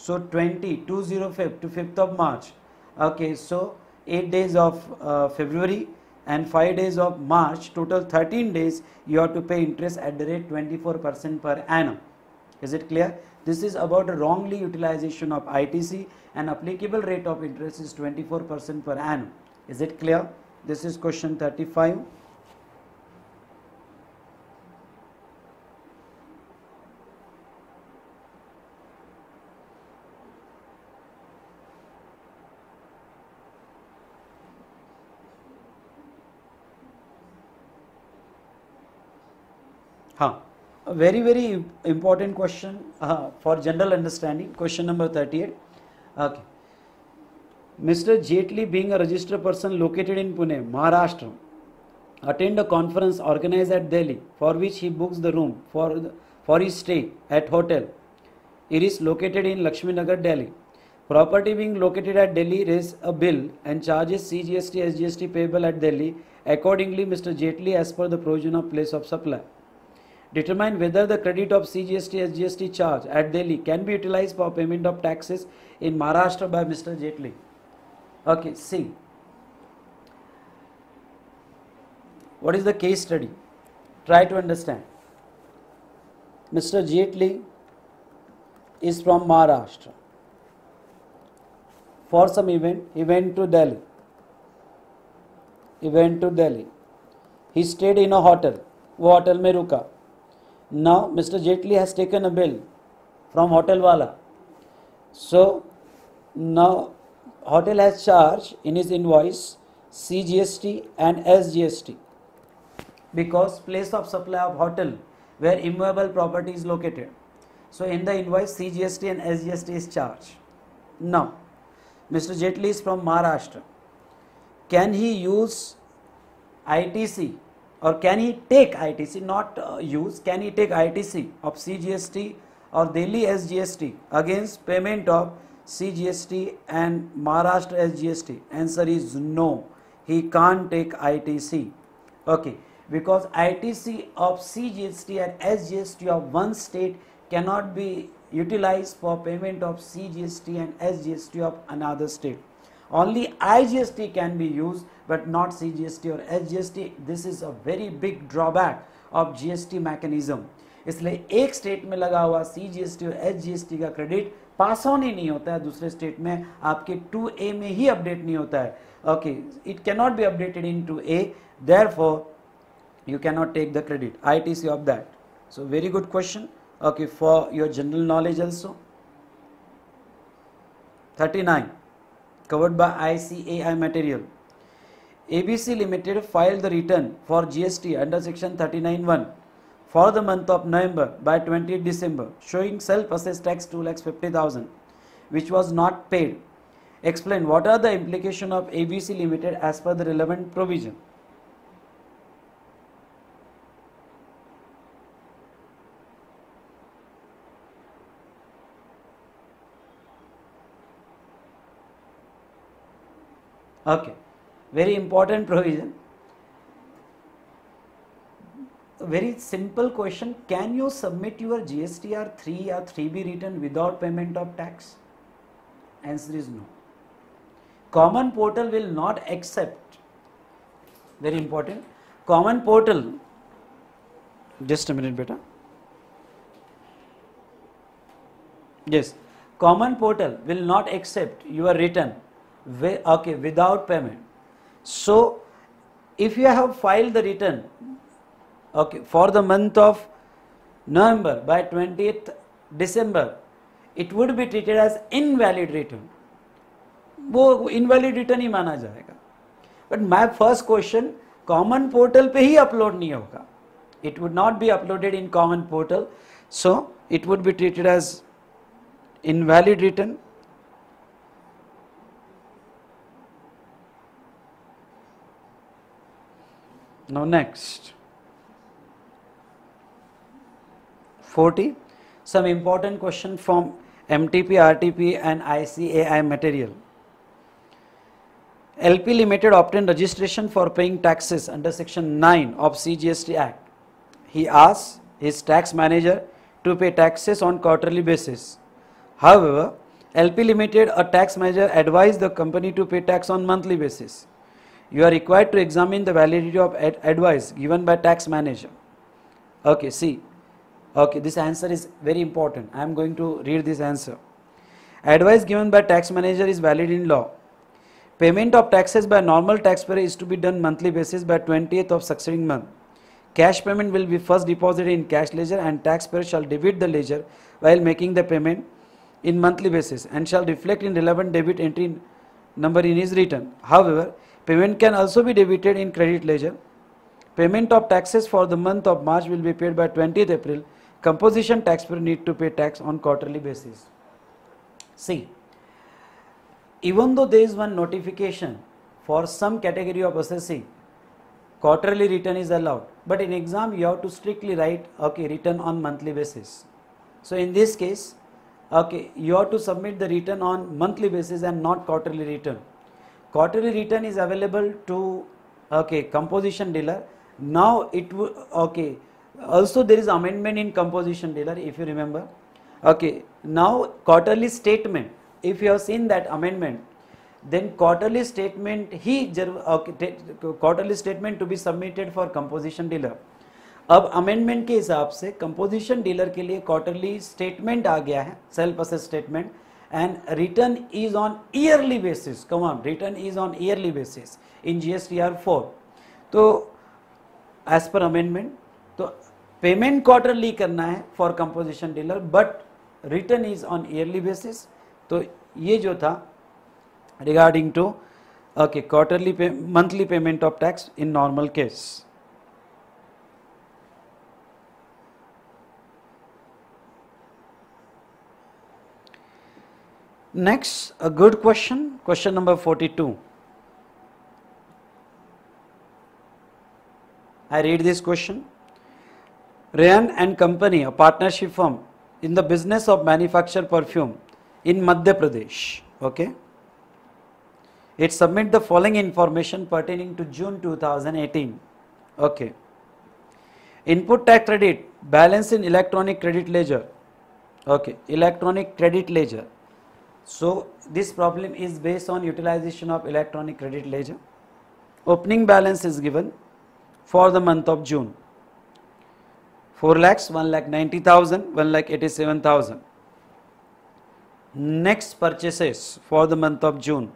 So twenty, twenty Feb to fifth of March. Okay, so eight days of uh, February and five days of March, total thirteen days you have to pay interest at the rate twenty-four percent per annum. Is it clear? This is about wrongly utilization of I T C and applicable rate of interest is twenty-four percent per annum. Is it clear? This is question thirty-five. Huh. A very very important question uh, for general understanding. Question number thirty-eight. Okay. Mister Jaitley, being a registered person located in Pune, Maharashtra, attend a conference organized at Delhi for which he books the room for the, for his stay at hotel. It is located in Lakshmi Nagar, Delhi. Property being located at Delhi raises a bill and charges C G S T, S G S T payable at Delhi. Accordingly, Mister Jaitley, as per the provision of place of supply, determine whether the credit of C G S T, S G S T charge at Delhi can be utilized for payment of taxes in Maharashtra by Mister Jaitley. Okay, see. What is the case study? Try to understand. Mister Jaitley is from Maharashtra. For some event, he went to Delhi. He went to Delhi. He stayed in a hotel. वो hotel में रुका. Now Mister Jaitley has taken a bill from hotel wala. So now hotel has charged in his invoice C G S T and S G S T because place of supply of hotel where immovable property is located. So in the invoice C G S T and S G S T is charged. Now Mister Jaitley is from Maharashtra. Can he use I T C? Or can he take I T C, not uh, use, can he take I T C of C G S T or Delhi S G S T against payment of C G S T and Maharashtra S G S T? Answer is no, he can't take I T C. Okay, because I T C of C G S T and S G S T of one state cannot be utilized for payment of C G S T and S G S T of another state. Only I G S T can be used but not C G S T or S G S T. This is a very big drawback of G S T mechanism. इसलिए एक state में लगा हुआ C G S T और S G S T का credit pass on ही नहीं होता है, दूसरे स्टेट में आपके टू ए में ही अपडेट नहीं होता है. Okay, it can not be updated in two A, therefore you can not take the credit I T C of that. So very good question. Okay, for your general knowledge also. Thirty nine, covered by I C A I material. A B C Limited filed the return for G S T under section thirty-nine one for the month of November by twentieth December, showing self-assessed tax two lakh fifty thousand, which was not paid. Explain what are the implications of A B C Limited as per the relevant provision. Okay, very important provision, very simple question. Can you submit your G S T R three or three B return without payment of tax? Answer is no. Common portal will not accept, very important, common portal, just a minute beta, yes, common portal will not accept your return, okay, without payment. So if you have filed the return, okay, for the month of November by twentieth December, it would be treated as invalid return. वो invalid return ही माना जाएगा. But my first question, common portal पे ही upload नहीं होगा. It would not be uploaded in common portal, so it would be treated as invalid return. Now next, forty, some important question from M T P, R T P and I C A I material. L P Limited obtained registration for paying taxes under section nine of C G S T Act. He asked his tax manager to pay taxes on quarterly basis. However, L P Limited, a tax manager, advised the company to pay tax on monthly basis. You are required to examine the validity of ad advice given by tax manager. Okay, see, okay, this answer is very important. I am going to read this answer. Advice given by tax manager is valid in law. Payment of taxes by normal taxpayer is to be done monthly basis by twentieth of succeeding month. Cash payment will be first deposited in cash ledger and taxpayer shall debit the ledger while making the payment in monthly basis and shall reflect in relevant debit entry number in his return. However, payment can also be debited in credit ledger. Payment of taxes for the month of March will be paid by twentieth April. Composition taxpayer need to pay tax on quarterly basis. See, even though there is one notification for some category of assessee, quarterly return is allowed, but in exam you have to strictly write, okay, return on monthly basis. So in this case, okay, you have to submit the return on monthly basis and not quarterly return. Quarterly return is available to, okay, composition dealer. Now it will, okay, also there is amendment in composition dealer, if you remember. Okay, now quarterly statement, if you have seen that amendment, then quarterly statement he okay, quarterly statement to be submitted for composition dealer. अब amendment के हिसाब से composition dealer के लिए quarterly statement आ गया है, self assessed statement, and return is on yearly basis. Come on, return is on yearly basis in G S T R four. तो as per amendment, तो payment quarterly करना है for composition dealer, but return is on yearly basis. तो ये जो था regarding to okay quarterly pay, monthly payment of tax in normal case. Next, a good question, question number forty-two. I read this question. Ryan and Company, a partnership firm in the business of manufacture perfume in Madhya Pradesh, okay, it submit the following information pertaining to June two thousand eighteen, okay, input tax credit balance in electronic credit ledger, okay, electronic credit ledger. So this problem is based on utilization of electronic credit ledger. Opening balance is given for the month of June. four lakhs, one lakh ninety thousand, one lakh eighty-seven thousand. Next purchases for the month of June.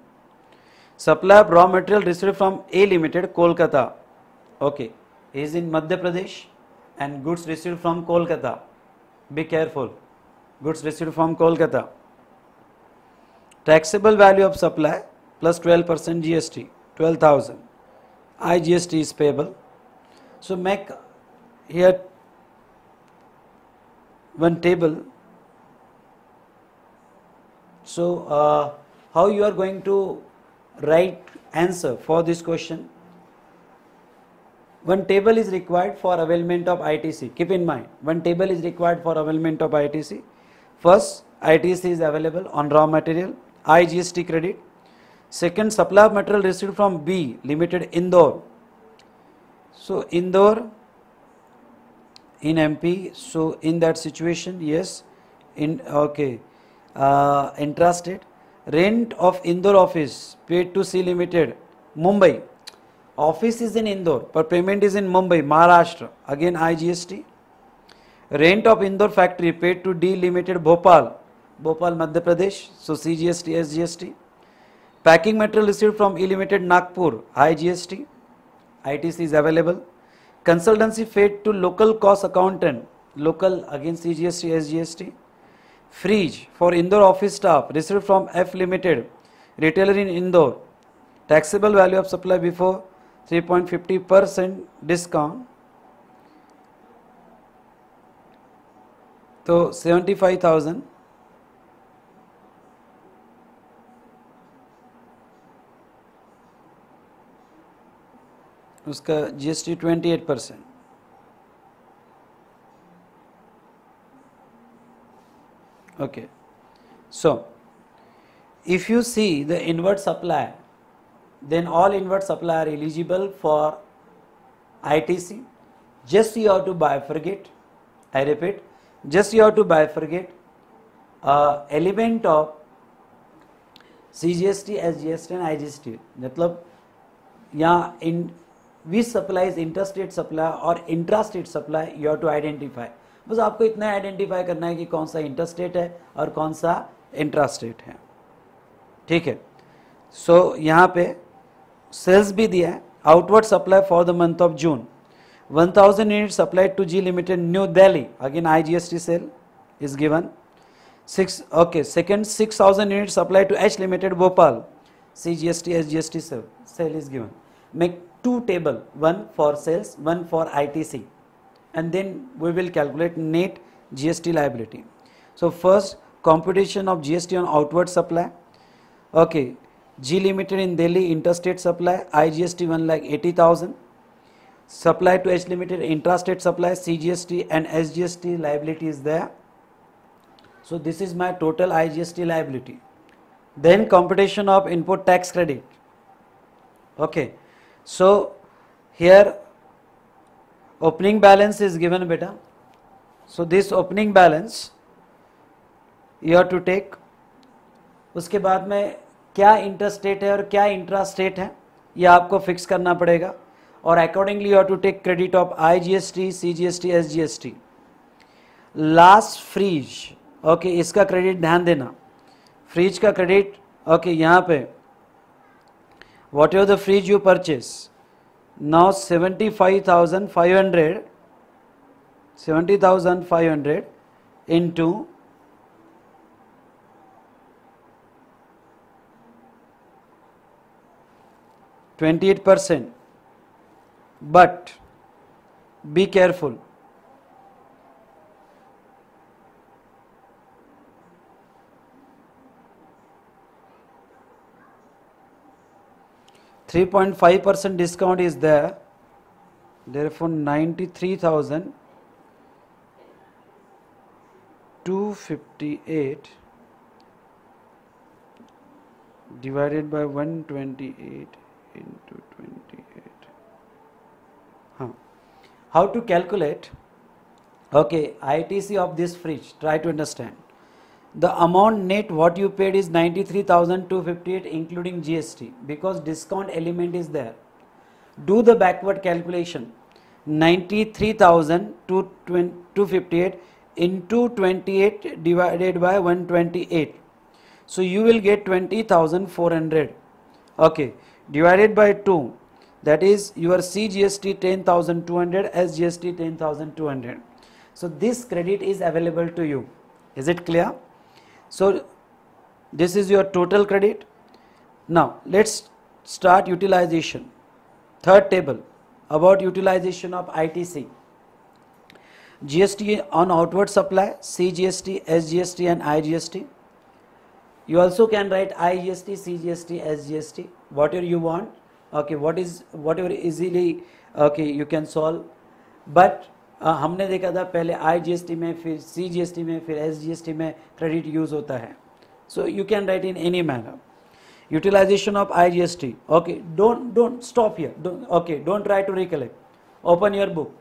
Supply of raw material received from A Limited, Kolkata. Okay, he is in Madhya Pradesh and goods received from Kolkata. Be careful. Goods received from Kolkata. Taxable value of supply plus twelve percent G S T, twelve thousand. I G S T is payable. So make here one table. So uh, how you are going to write answer for this question? One table is required for availment of I T C. Keep in mind, one table is required for availment of I T C. First, I T C is available on raw material, I G S T credit. Second, supply of material received from B Limited, Indore. So Indore in M P. So in that situation, yes, in okay, uh, intrastate Rent of Indore office paid to C Limited, Mumbai. Office is in Indore, but payment is in Mumbai, Maharashtra. Again I G S T. Rent of Indore factory paid to D Limited, Bhopal, Bhopal, Madhya Pradesh. So C G S T, S G S T. Packing material received from E Limited, Nagpur, I G S T. I T C is available. Consultancy paid to local cost accountant, local, again C G S T, S G S T. Fridge for Indore office staff received from F Limited, retailer in Indore. Taxable value of supply before three point five zero percent discount. So seventy-five thousand. उसका GST twenty-eight percent. Okay, so if you see the inward supply, then all inward supply are eligible for I T C. Just you have to bifurcate, I repeat, just you have to bifurcate uh, element of C G S T, S G S T and I G S T. मतलब यहाँ in which supply is interstate supply or intrastate supply you have to identify. बस आपको इतना identify करना है कि कौन सा इंटरस्टेट है और कौन सा इंट्रास्टेट है, ठीक है. सो so, यहाँ पे सेल्स भी दिया है. Outward supply for the month of June one thousand unit supply to G limited, New Delhi. Again IGST sale is given. Six okay second six thousand unit supply to H limited, Bhopal, CGST, SGST sale sale is given. Make two table, one for sales, one for ITC. And then we will calculate net G S T liability. So first, computation of G S T on outward supply. Okay, G Limited in Delhi interstate supply, I G S T one lakh eighty thousand. Supply to H Limited intrastate supply, C G S T and S G S T liability is there. So this is my total I G S T liability. Then computation of import tax credit. Okay, so here opening balance is given, beta. So this opening balance you have to take. उसके बाद में क्या interstate है और क्या intrastate है ये आपको फिक्स करना पड़ेगा और accordingly you have to take credit of I G S T, C G S T, S G S T. Last fridge, okay, इसका क्रेडिट ध्यान देना. फ्रीज का क्रेडिट, ओके, okay, यहाँ पे what ever the fridge you purchase, now seventy-five thousand five hundred, seventy thousand five hundred into twenty-eight percent. But be careful, three point five percent discount is there, therefore ninety-three thousand two hundred fifty-eight divided by one hundred twenty-eight into twenty-eight. Huh. How to calculate? Okay, I T C of this fridge, try to understand. The amount net what you paid is ninety-three thousand two hundred fifty-eight including G S T because discount element is there. Do the backward calculation. ninety-three thousand two hundred fifty-eight into twenty-eight divided by one hundred twenty-eight. So you will get twenty thousand four hundred. Okay, divided by two, that is your C G S T ten thousand two hundred, S G S T ten thousand two hundred. So this credit is available to you. Is it clear? So this is your total credit. Now let's start utilization. Third table about utilization of I T C. G S T on outward supply, C G S T, S G S T and I G S T. You also can write I G S T, C G S T, S G S T, whatever you want. Okay, what is whatever easily, okay, you can solve. But Uh, हमने देखा था पहले I G S T में, फिर C G S T में, फिर S G S T में credit use होता है. So you can write in any manner. Utilization of I G S T. Okay, don't don't stop here. Okay, don't try to recollect. Open your book.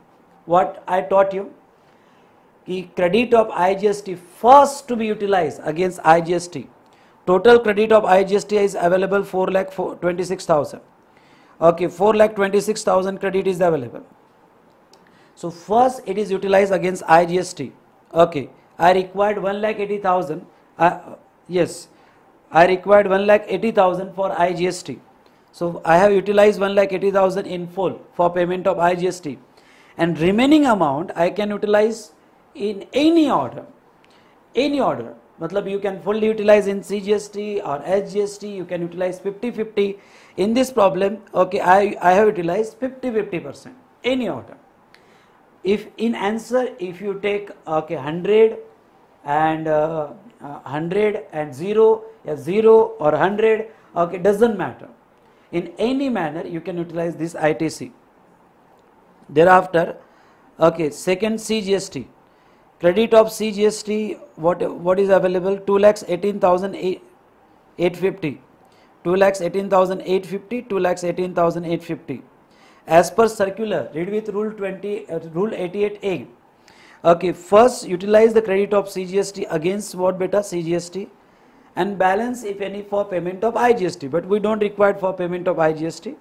What I taught you कि credit of I G S T first to be utilize against I G S T Total credit of I G S T is available four lakh twenty-six thousand. Okay, four lakh twenty-six thousand credit is available. So first it is utilized against I G S T. Okay, I required one lakh eighty thousand. Uh, yes, I required one lakh eighty thousand for I G S T. So I have utilized one lakh eighty thousand in full for payment of I G S T. And remaining amount I can utilize in any order. Any order. Matlab you can fully utilize in C G S T or S G S T. You can utilize fifty fifty. In this problem, okay, I, I have utilized fifty fifty percent. Any order. If in answer, if you take okay one hundred and uh, uh, one hundred and zero, yeah, zero or one hundred, okay, doesn't matter. In any manner, you can utilize this I T C. Thereafter, okay, second C G S T. Credit of C G S T, what, what is available? two lakhs eighteen thousand eight hundred fifty. two lakhs eighteen thousand eight hundred fifty, two lakhs eighteen thousand eight hundred fifty. As per circular, read with rule twenty, uh, rule eighty-eight A. Okay, first utilize the credit of C G S T against what beta? C G S T, and balance if any for payment of I G S T. But we don't require for payment of I G S T.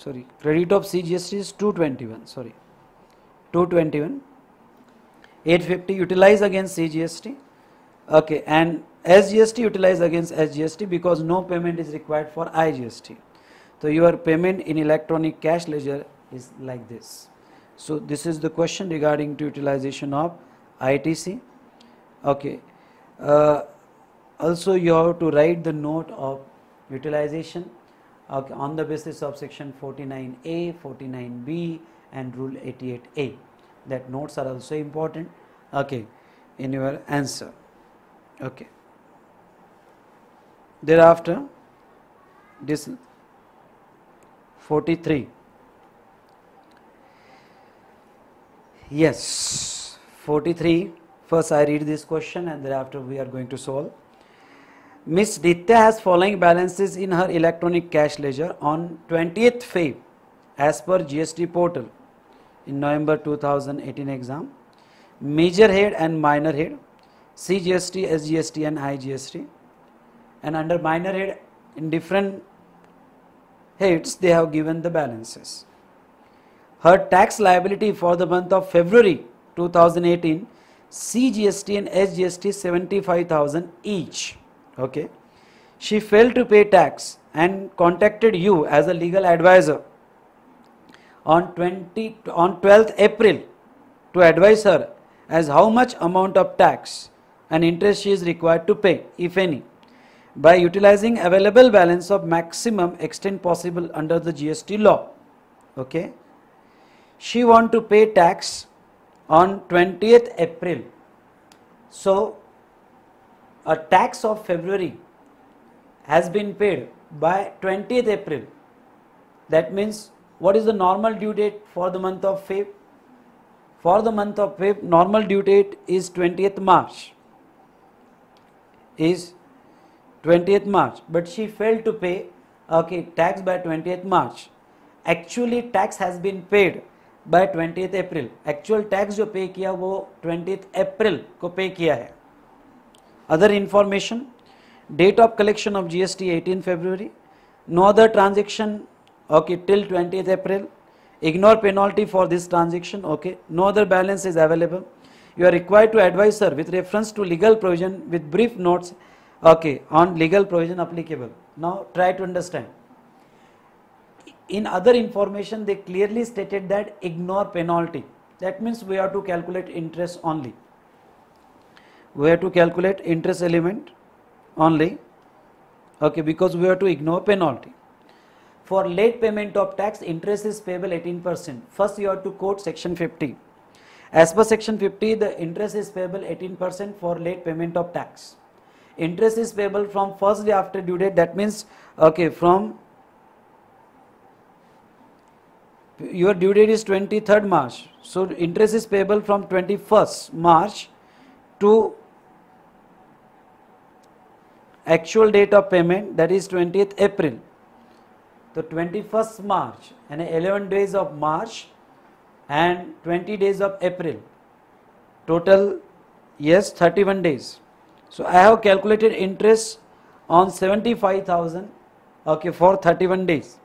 Sorry, credit of C G S T is two twenty-one, sorry, two twenty-one, eight fifty utilized against C G S T, okay, and S G S T utilized against S G S T because no payment is required for I G S T. So your payment in electronic cash ledger is like this. So this is the question regarding to utilization of I T C, okay. Uh, also you have to write the note of utilization. Okay, on the basis of section forty-nine A, forty-nine B and rule eighty-eight A. That notes are also important, okay, in your answer, okay. Thereafter, this forty-three. Yes, forty-three. First I read this question and thereafter we are going to solve. Miss Ditya has following balances in her electronic cash ledger on twentieth Feb as per G S T portal in November two thousand eighteen exam. Major head and minor head, C G S T, S G S T and I G S T, and under minor head in different heads they have given the balances. Her tax liability for the month of February two thousand eighteen, C G S T and S G S T seventy-five thousand each. Okay, she failed to pay tax and contacted you as a legal advisor on twelfth April to advise her as how much amount of tax and interest she is required to pay, if any, by utilizing available balance of maximum extent possible under the G S T law. Okay, she want to pay tax on twentieth April. So a tax of February has been paid by twentieth April. That means what is the normal due date for the month of Feb? For the month of Feb, normal due date is twentieth March. Is twentieth March. But she failed to pay, okay, tax by twentieth March. Actually tax has been paid by twentieth April. Actual tax जो pay किया वो twentieth April को pay किया है. Other information, date of collection of G S T eighteenth February, no other transaction, okay, till twentieth April, ignore penalty for this transaction, okay, no other balance is available. You are required to advise her with reference to legal provision with brief notes, okay, on legal provision applicable. Now try to understand. In other information they clearly stated that ignore penalty. That means we have to calculate interest only. We have to calculate interest element only, okay, because we have to ignore penalty. For late payment of tax, interest is payable eighteen percent. First you have to quote section fifty. As per section fifty, the interest is payable eighteen percent for late payment of tax. Interest is payable from first day after due date. That means, okay, from your due date is twenty-third March. So interest is payable from twenty-first March to actual date of payment, that is twentieth April. So twenty-first March and eleven days of March and twenty days of April. Total, yes, thirty-one days. So I have calculated interest on seventy-five thousand, okay, for thirty-one days.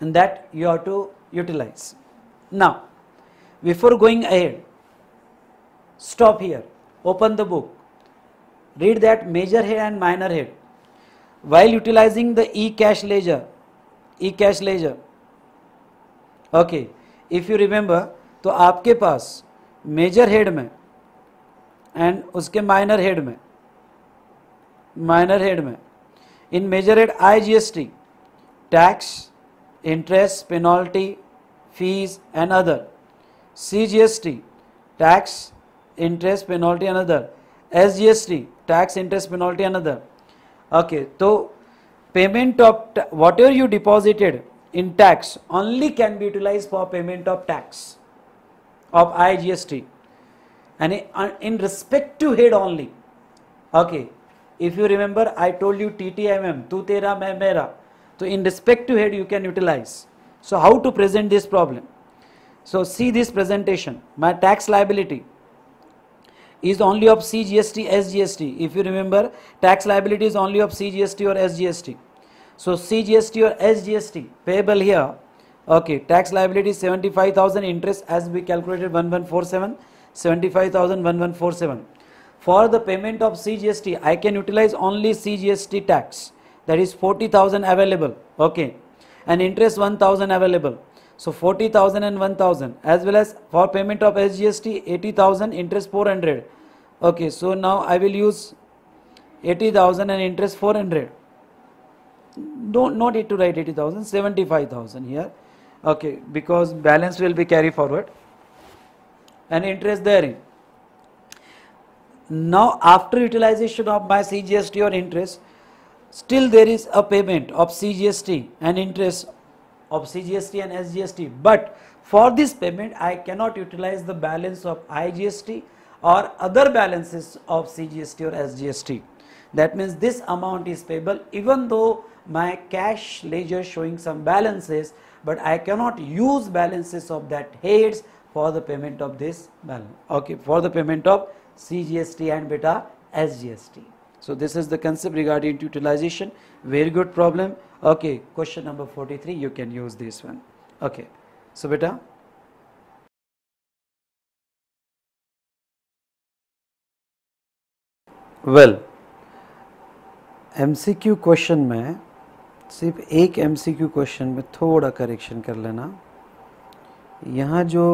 And that you have to utilize. Now, before going ahead, stop here, open the book, read that major head and minor head. While utilizing the e-cash ledger, e-cash ledger, okay, if you remember, तो आपके पास major head में and उसके minor head में, minor head में, in major head I G S T, tax, interest, penalty, fees and other, C G S T, tax, interest, penalty and other, S G S T, tax, interest, penalty and other. Okay, so payment of whatever you deposited in tax only can be utilized for payment of tax of I G S T and in respect to head only. Okay, if you remember I told you T T M M, tu tera main mera, so in respect to head you can utilize. So how to present this problem? So see this presentation, my tax liability is only of C G S T, S G S T. If you remember, tax liability is only of C G S T or S G S T. So C G S T or S G S T payable here. Okay, tax liability seventy-five thousand, interest as we calculated eleven forty-seven, seventy-five thousand eleven forty-seven. For the payment of C G S T, I can utilize only C G S T tax. That is forty thousand available. Okay, and interest one thousand available. So forty thousand and one thousand, as well as for payment of S G S T eighty thousand, interest four hundred. Okay, so now I will use eighty thousand and interest four hundred. Don't not need to write eighty thousand, seventy-five thousand here. Okay, because balance will be carried forward and interest therein. Now after utilization of my C G S T or interest, still there is a payment of C G S T and interest of C G S T and S G S T, but for this payment I cannot utilize the balance of I G S T or other balances of C G S T or S G S T. That means this amount is payable even though my cash ledger showing some balances, but I cannot use balances of that heads for the payment of this balance, okay, for the payment of C G S T and beta S G S T. So this is the concept regarding utilization. Very good problem. Okay, question number forty-three, you can use this one. Okay, so beta, well M C Q question में सिर्फ एक M C Q question में थोड़ा correction कर लेना. यहाँ जो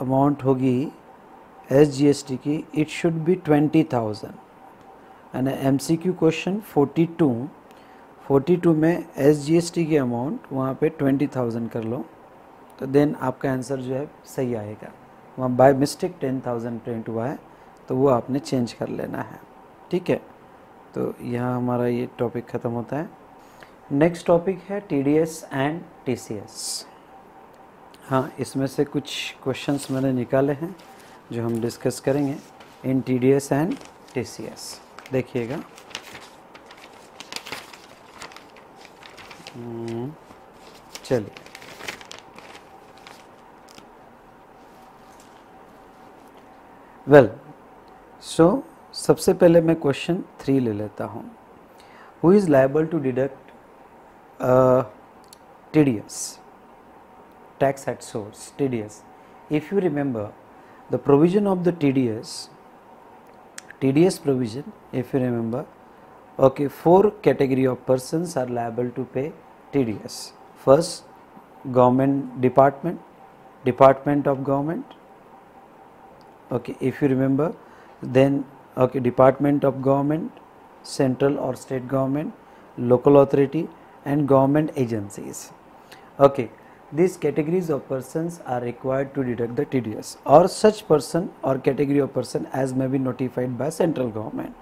amount होगी S G S T की, it should be twenty thousand. And M C Q question forty-two में S G S T की अमाउंट वहाँ पे twenty thousand कर लो, तो देन आपका आंसर जो है सही आएगा. वहाँ by mistake ten thousand print हुआ है, तो वो आपने चेंज कर लेना है. ठीक है, तो यहाँ हमारा ये टॉपिक ख़त्म होता है. नेक्स्ट टॉपिक है T D S and T C S. हाँ, इसमें से कुछ क्वेश्चंस मैंने निकाले हैं जो हम डिस्कस करेंगे in T D S and T C S. देखिएगा, चलिए वेल सो सबसे पहले मैं क्वेश्चन थ्री ले लेता हूँ. Who is liable to deduct T D S, tax at source, T D S. If you remember the provision of the T D S, T D S provision, if you remember, okay, four category of persons are liable to pay T D S. First, government department, department of government, okay, if you remember, then okay, department of government, central or state government, local authority and government agencies. Okay, these categories of persons are required to deduct the T D S, or such person or category of person as may be notified by central government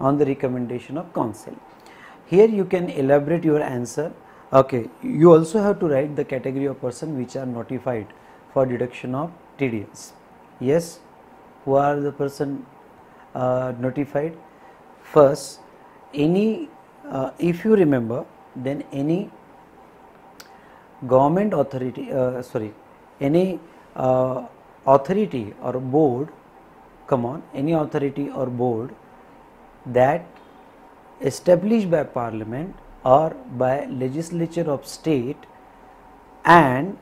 on the recommendation of council. Here you can elaborate your answer. Okay, you also have to write the category of person which are notified for deduction of T D S. Yes, who are the person uh, notified? First, any uh, if you remember, then any government authority, uh, sorry, any uh, authority or board, come on, any authority or board that established by parliament or by legislature of state, and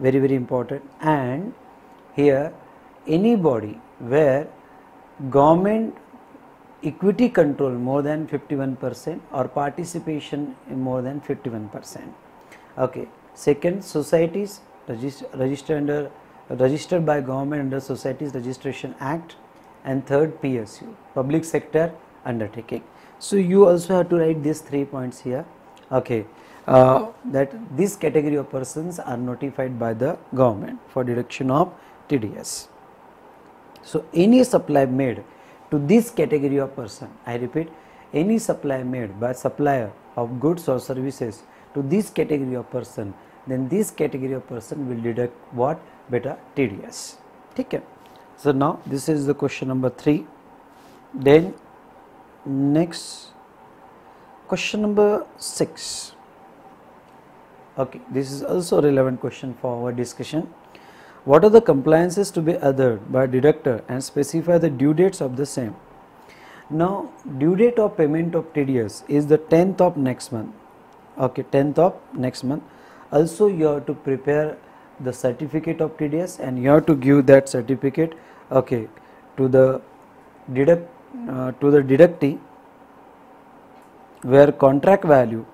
very very important, and here any body where government equity control more than fifty-one percent or participation in more than fifty-one percent. Okay. Second, societies regist register under registered by government under Societies Registration Act, and third P S U, public sector undertaking. So you also have to write these three points here. Okay. Uh, that this category of persons are notified by the government for deduction of T D S. So any supply made to this category of person, I repeat, any supply made by supplier of goods or services to this category of person, then this category of person will deduct what? Beta T D S. Okay. So now this is the question number three. Then next question number six. Okay, this is also a relevant question for our discussion. What are the compliances to be othered by deductor, and specify the due dates of the same. Now, due date of payment of T D S is the tenth of next month. Okay, tenth of next month. Also, you have to prepare the certificate of T D S, and you have to give that certificate, okay, to the deduct uh, to the deductee, where contract value,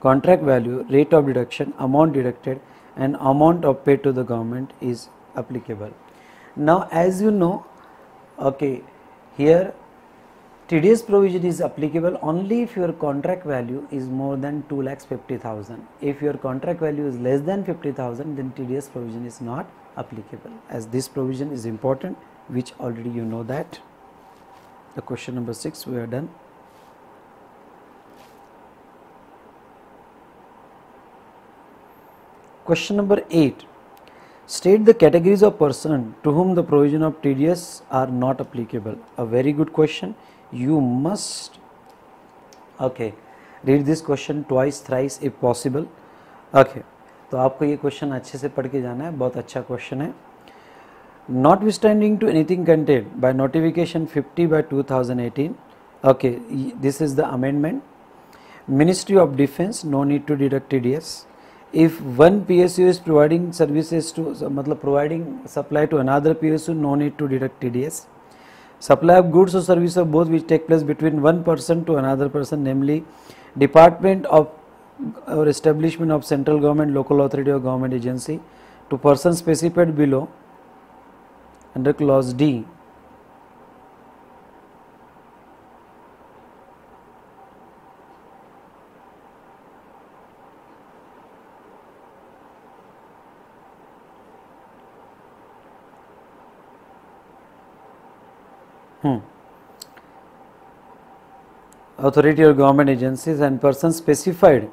contract value, rate of deduction, amount deducted, and amount of pay to the government is applicable. Now, as you know, okay, here T D S provision is applicable only if your contract value is more than two lakhs fifty thousand. If your contract value is less than fifty thousand, then T D S provision is not applicable, as this provision is important, which already you know that. The question number six we are done. Question number eight. State the categories of person to whom the provision of T D S are not applicable. A very good question. You must, okay, read this question twice, thrice if possible. Okay. तो आपको ये question अच्छे से पढ़ के जाना है, बहुत अच्छा question है. Notwithstanding to anything contained by notification fifty by two thousand eighteen, okay, this is the amendment. Ministry of Defence, no need to deduct T D S. If one P S U is providing services to, मतलब providing supply to another P S U, no need to deduct T D S. Supply of goods or services of both which take place between one person to another person, namely department of or establishment of central government, local authority or government agency, to persons specified below under clause D. Hmm. Authority or government agencies, and persons specified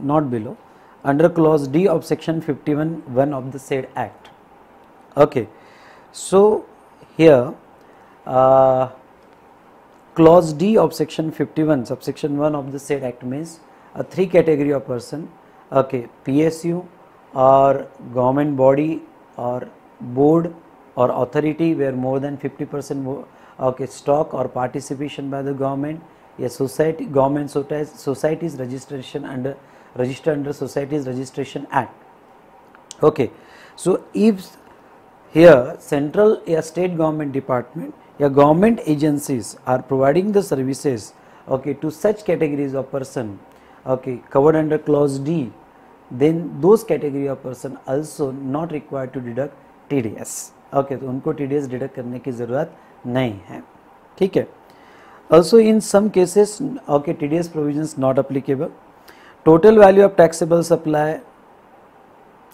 not below under clause D of section fifty-one one of the said act. Okay, so here uh, clause D of section fifty-one subsection one of the said act means a three category of person, okay, P S U or government body or board or authority where more than fifty percent more, okay, stock or participation by the government, a society, government societies registration under register under Societies Registration Act. Okay, so if here central a state government department, a government agencies are providing the services, okay, to such categories of person, okay, covered under clause D, then those category of person also not required to deduct T D S. Okay, तो उनको T D S deduct करने की ज़रूरत नहीं है, ठीक है. Also in some cases, okay, T D S provisions not applicable. Total value of taxable supply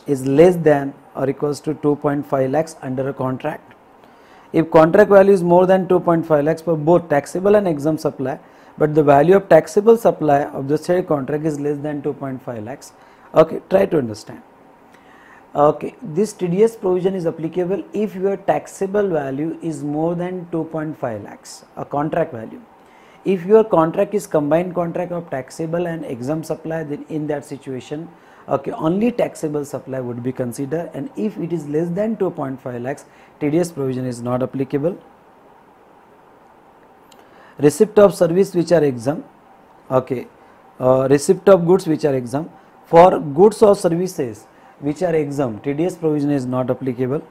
is less than or equals to two point five lakhs under a contract. If contract value is more than two point five lakhs for both taxable and exempt supply, but the value of taxable supply of the said contract is less than two point five lakhs, okay, try to understand. Okay, this T D S provision is applicable if your taxable value is more than two point five lakhs, a contract value. If your contract is combined contract of taxable and exempt supply, then in that situation, okay, only taxable supply would be considered, and if it is less than two point five lakhs, T D S provision is not applicable. Receipt of service which are exempt, okay, uh, receipt of goods which are exempt. For goods or services which are exempt, T D S provision is not applicable.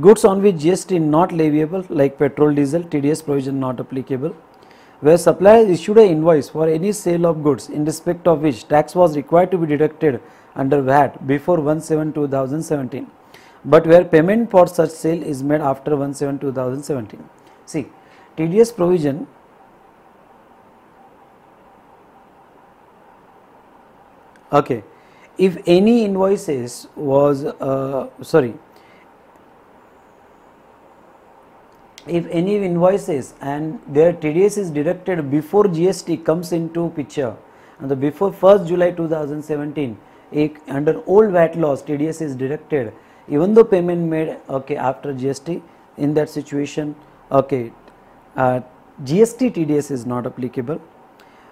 Goods on which G S T not leviable, like petrol, diesel, T D S provision not applicable. Where supplier issued an invoice for any sale of goods in respect of which tax was required to be deducted under V A T before one seven two thousand seventeen, but where payment for such sale is made after one seven two thousand seventeen. See, T D S provision okay, if any invoices was uh, sorry if any invoices and their T D S is deducted before G S T comes into picture, and the before first July two thousand seventeen, it, under old V A T laws, T D S is deducted even though payment made okay after G S T. In that situation, okay, uh, G S T T D S is not applicable.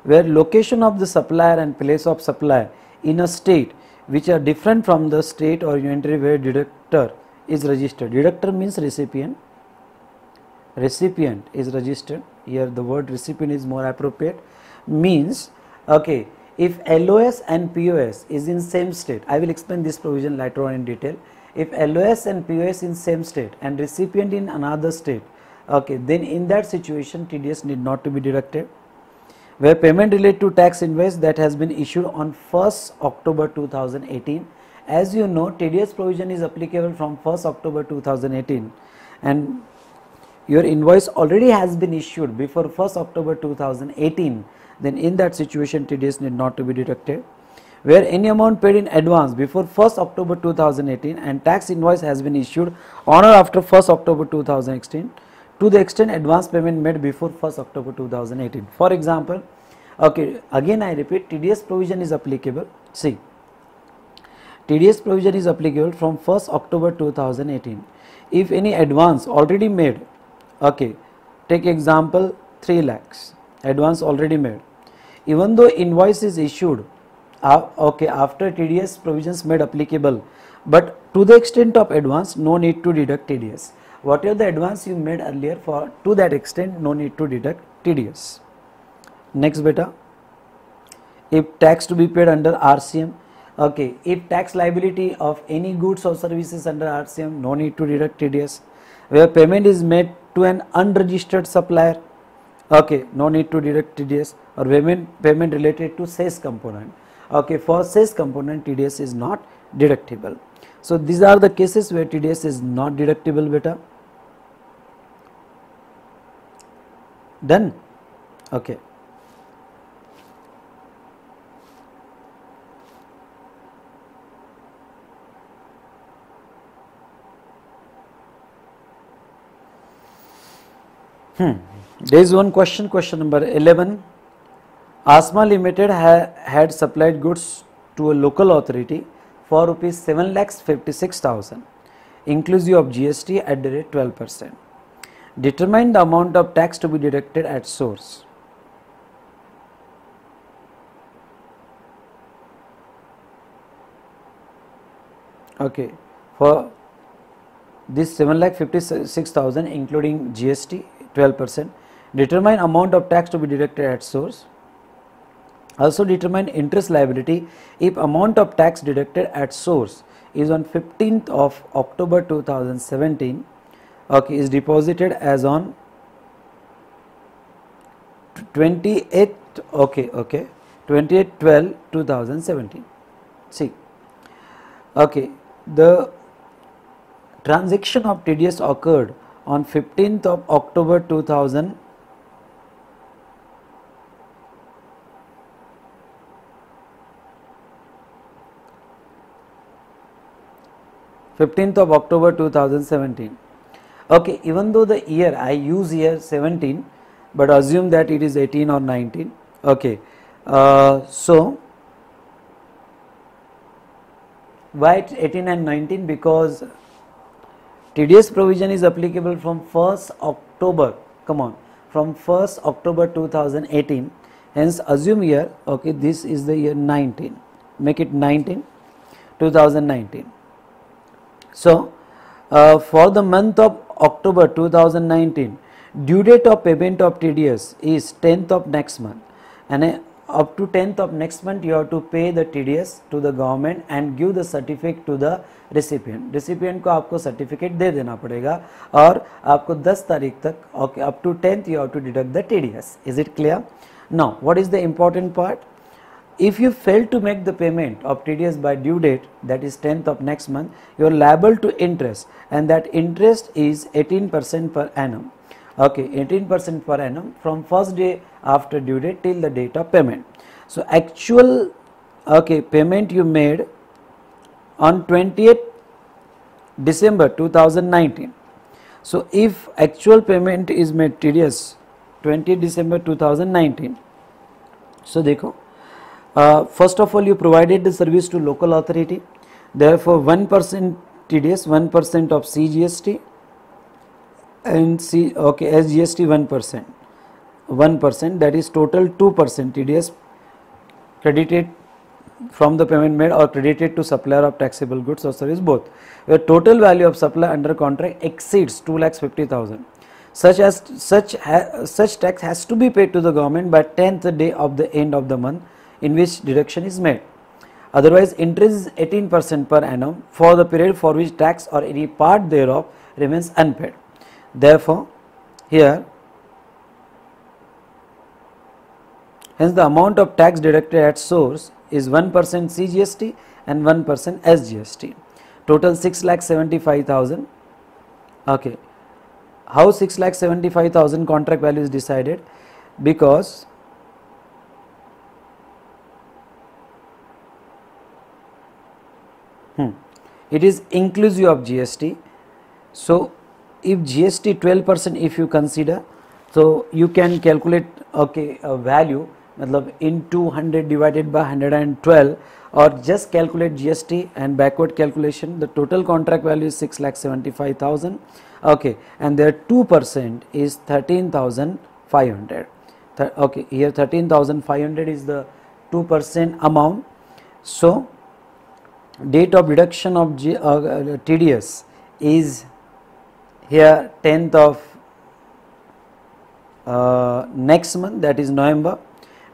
Where location of the supplier and place of supply in a state which are different from the state or unitary where deductor is registered. Deductor means recipient. Recipient is registered. Here the word recipient is more appropriate. Means, okay, if L O S and P O S is in same state, I will explain this provision later on in detail. If L O S and P O S in same state and recipient in another state, okay, then in that situation T D S need not to be deducted. Where payment related to tax invoice that has been issued on first October two thousand eighteen, as you know, T D S provision is applicable from first October two thousand eighteen, and your invoice already has been issued before first October two thousand eighteen, then in that situation T D S need not to be deducted. Where any amount paid in advance before first October two thousand eighteen and tax invoice has been issued on or after first October two thousand sixteen, to the extent advance payment made before first October two thousand eighteen. For example, okay, again I repeat, T D S provision is applicable. See, T D S provision is applicable from first October two thousand eighteen. If any advance already made, okay, take example three lakhs advance already made, even though invoice is issued uh, okay after T D S provisions made applicable, but to the extent of advance no need to deduct T D S. Whatever the advance you made earlier, for to that extent no need to deduct T D S. Next beta, if tax to be paid under R C M, okay, if tax liability of any goods or services under R C M, no need to deduct T D S. Where payment is made to an unregistered supplier, okay, no need to deduct T D S. Or payment payment related to sales component, okay, for sales component T D S is not deductible. So these are the cases where T D S is not deductible. Beta, done. Okay. Hmm. There is one question, question number eleven. Asma Limited ha had supplied goods to a local authority for rupees seven lakhs fifty six thousand, inclusive of G S T at the rate twelve percent. Determine the amount of tax to be deducted at source. Okay, for this seven lakh fifty six thousand, including G S T. twelve percent. Determine amount of tax to be deducted at source. Also determine interest liability if amount of tax deducted at source is on fifteenth of October two thousand seventeen, okay, is deposited as on twenty-eighth, okay, okay, twenty-eighth twelve two thousand seventeen. See, okay, the transaction of T D S occurred on fifteenth of October two thousand, fifteenth of October two thousand seventeen. Okay, even though the year I use year seventeen, but assume that it is eighteen or nineteen. Okay, uh, so Why eighteen and nineteen? Because T D S provision is applicable from first October. Come on, from first October two thousand eighteen. Hence, assume year. Okay, this is the year nineteen. Make it nineteen, two thousand nineteen. So, uh, for the month of October two thousand nineteen, due date of payment of T D S is tenth of next month, and uh, up to tenth of next month you have to pay the T D S to the government and give the certificate to the recipient. Recipient को आपको certificate दे देना पड़ेगा और आपको दस तारीख तक, okay, up to tenth you have to deduct the T D S. Is it clear? Now, what is the important part? If you fail to make the payment of T D S by due date, that is tenth of next month, you are liable to interest, and that interest is eighteen percent per annum. Okay, eighteen percent per annum from first day after due date till the date of payment. So actual, okay, payment you made on twentieth December two thousand nineteen. So if actual payment is made T D S twentieth December two thousand nineteen. So देखो, uh, first of all you provided the service to local authority. Therefore one percent T D S, one percent of C G S T. And see, okay, S G S T one percent, one percent, that is total two percent T D S credited from the payment made or credited to supplier of taxable goods or service both, where total value of supply under contract exceeds two lakh fifty thousand. Such as such ha, such tax has to be paid to the government by tenth day of the end of the month in which deduction is made. Otherwise, interest is eighteen percent per annum for the period for which tax or any part thereof remains unpaid. Therefore, here, hence the amount of tax deducted at source is one percent C G S T and one percent S G S T, total six lakh seventy-five thousand. Okay, how six lakh seventy-five thousand contract value is decided? Because hmm, it is inclusive of G S T. So if G S T twelve percent if you consider, so you can calculate, okay, a value matlab in two hundred divided by one hundred twelve, or just calculate G S T and backward calculation. The total contract value is six lakh seventy-five thousand, okay, and their two percent is thirteen thousand five hundred. Th okay, here thirteen thousand five hundred is the two percent amount. So date of reduction of G uh, uh, T D S is here tenth of uh, next month, that is November.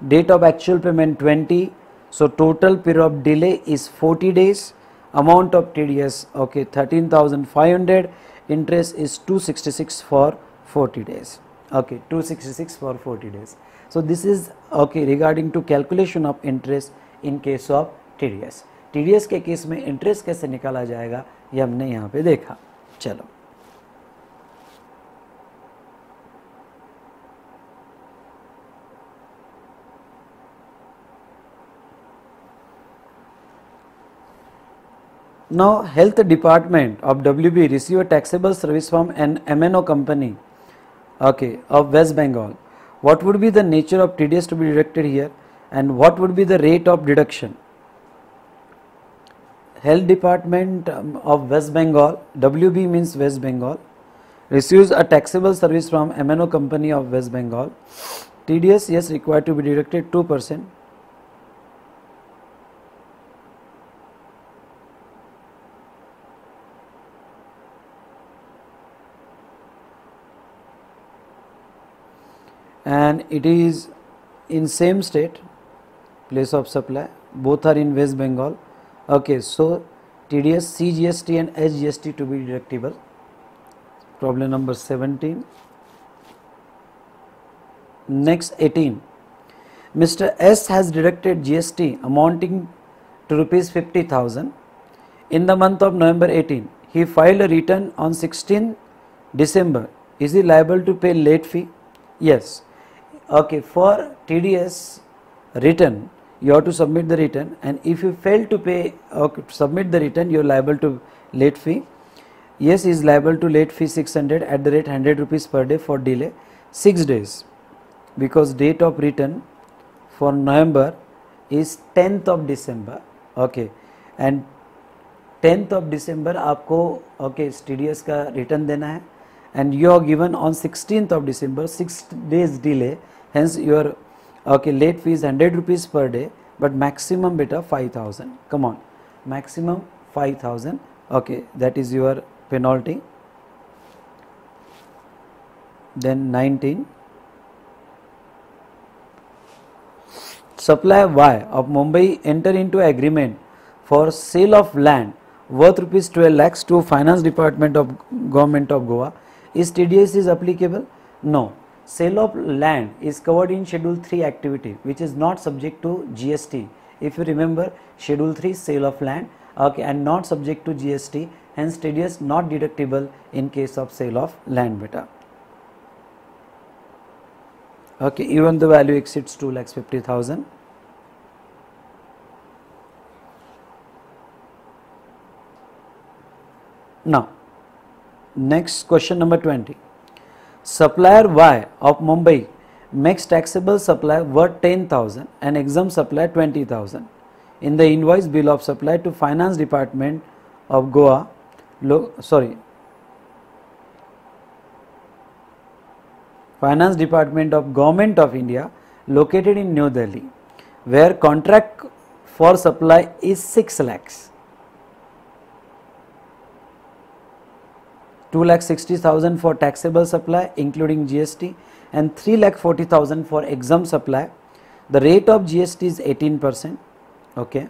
Date of actual payment twenty, so total period of delay is forty days. Amount of T D S, okay, thirteen thousand five hundred, interest is two hundred sixty-six for forty days, okay, two hundred sixty-six for forty days. So this is, okay, regarding to calculation of interest in case of T D S. T D S के case में interest कैसे निकाला जाएगा ये हमने यहाँ पे देखा. चलो, now health department of W B receive a taxable service from an M N O company, okay, of West Bengal. What would be the nature of T D S to be deducted here, and what would be the rate of deduction? Health department of West Bengal, W B means West Bengal, receives a taxable service from M N O company of West Bengal. T D S, yes, required to be deducted two percent. And it is in same state, place of supply, both are in West Bengal. Okay, so T D S, C G S T and S G S T to be deductible. Problem number seventeen. Next eighteen. Mister S has deducted G S T amounting to rupees fifty thousand in the month of November eighteen. He filed a return on sixteenth December. Is he liable to pay late fee? Yes. Okay, for T D S return, you have to submit the return, and if you fail to pay, okay, submit the return, you are liable to late fee. Yes, is liable to late fee six hundred at the rate one hundred rupees per day for delay six days, because date of return for November is tenth of December. Okay, and tenth of December आपको okay TDS का return देना है and you are given on sixteen of December six days delay hence your okay late fees hundred rupees per day but maximum बेटा five thousand come on maximum five thousand okay that is your penalty then nineteen Supply Y of Mumbai enter into agreement for sale of land worth rupees twelve lakhs to Finance Department of Government of Goa. Is T D S is applicable? No. Sale of land is covered in Schedule three activity, which is not subject to G S T. If you remember, Schedule three sale of land, okay, and not subject to G S T. Hence, T D S not deductible in case of sale of land. Beta. Okay, even the value exceeds two lakhs fifty thousand. Now, next question number twenty. Supplier Y of Mumbai makes taxable supply worth ten thousand and exempt supply twenty thousand. In the invoice bill of supply to Finance Department of Goa, lo, sorry, Finance Department of Government of India, located in New Delhi, where contract for supply is six lakhs. two lakh sixty thousand for taxable supply including G S T and three lakh forty thousand for exempt supply. The rate of G S T is eighteen percent. Okay.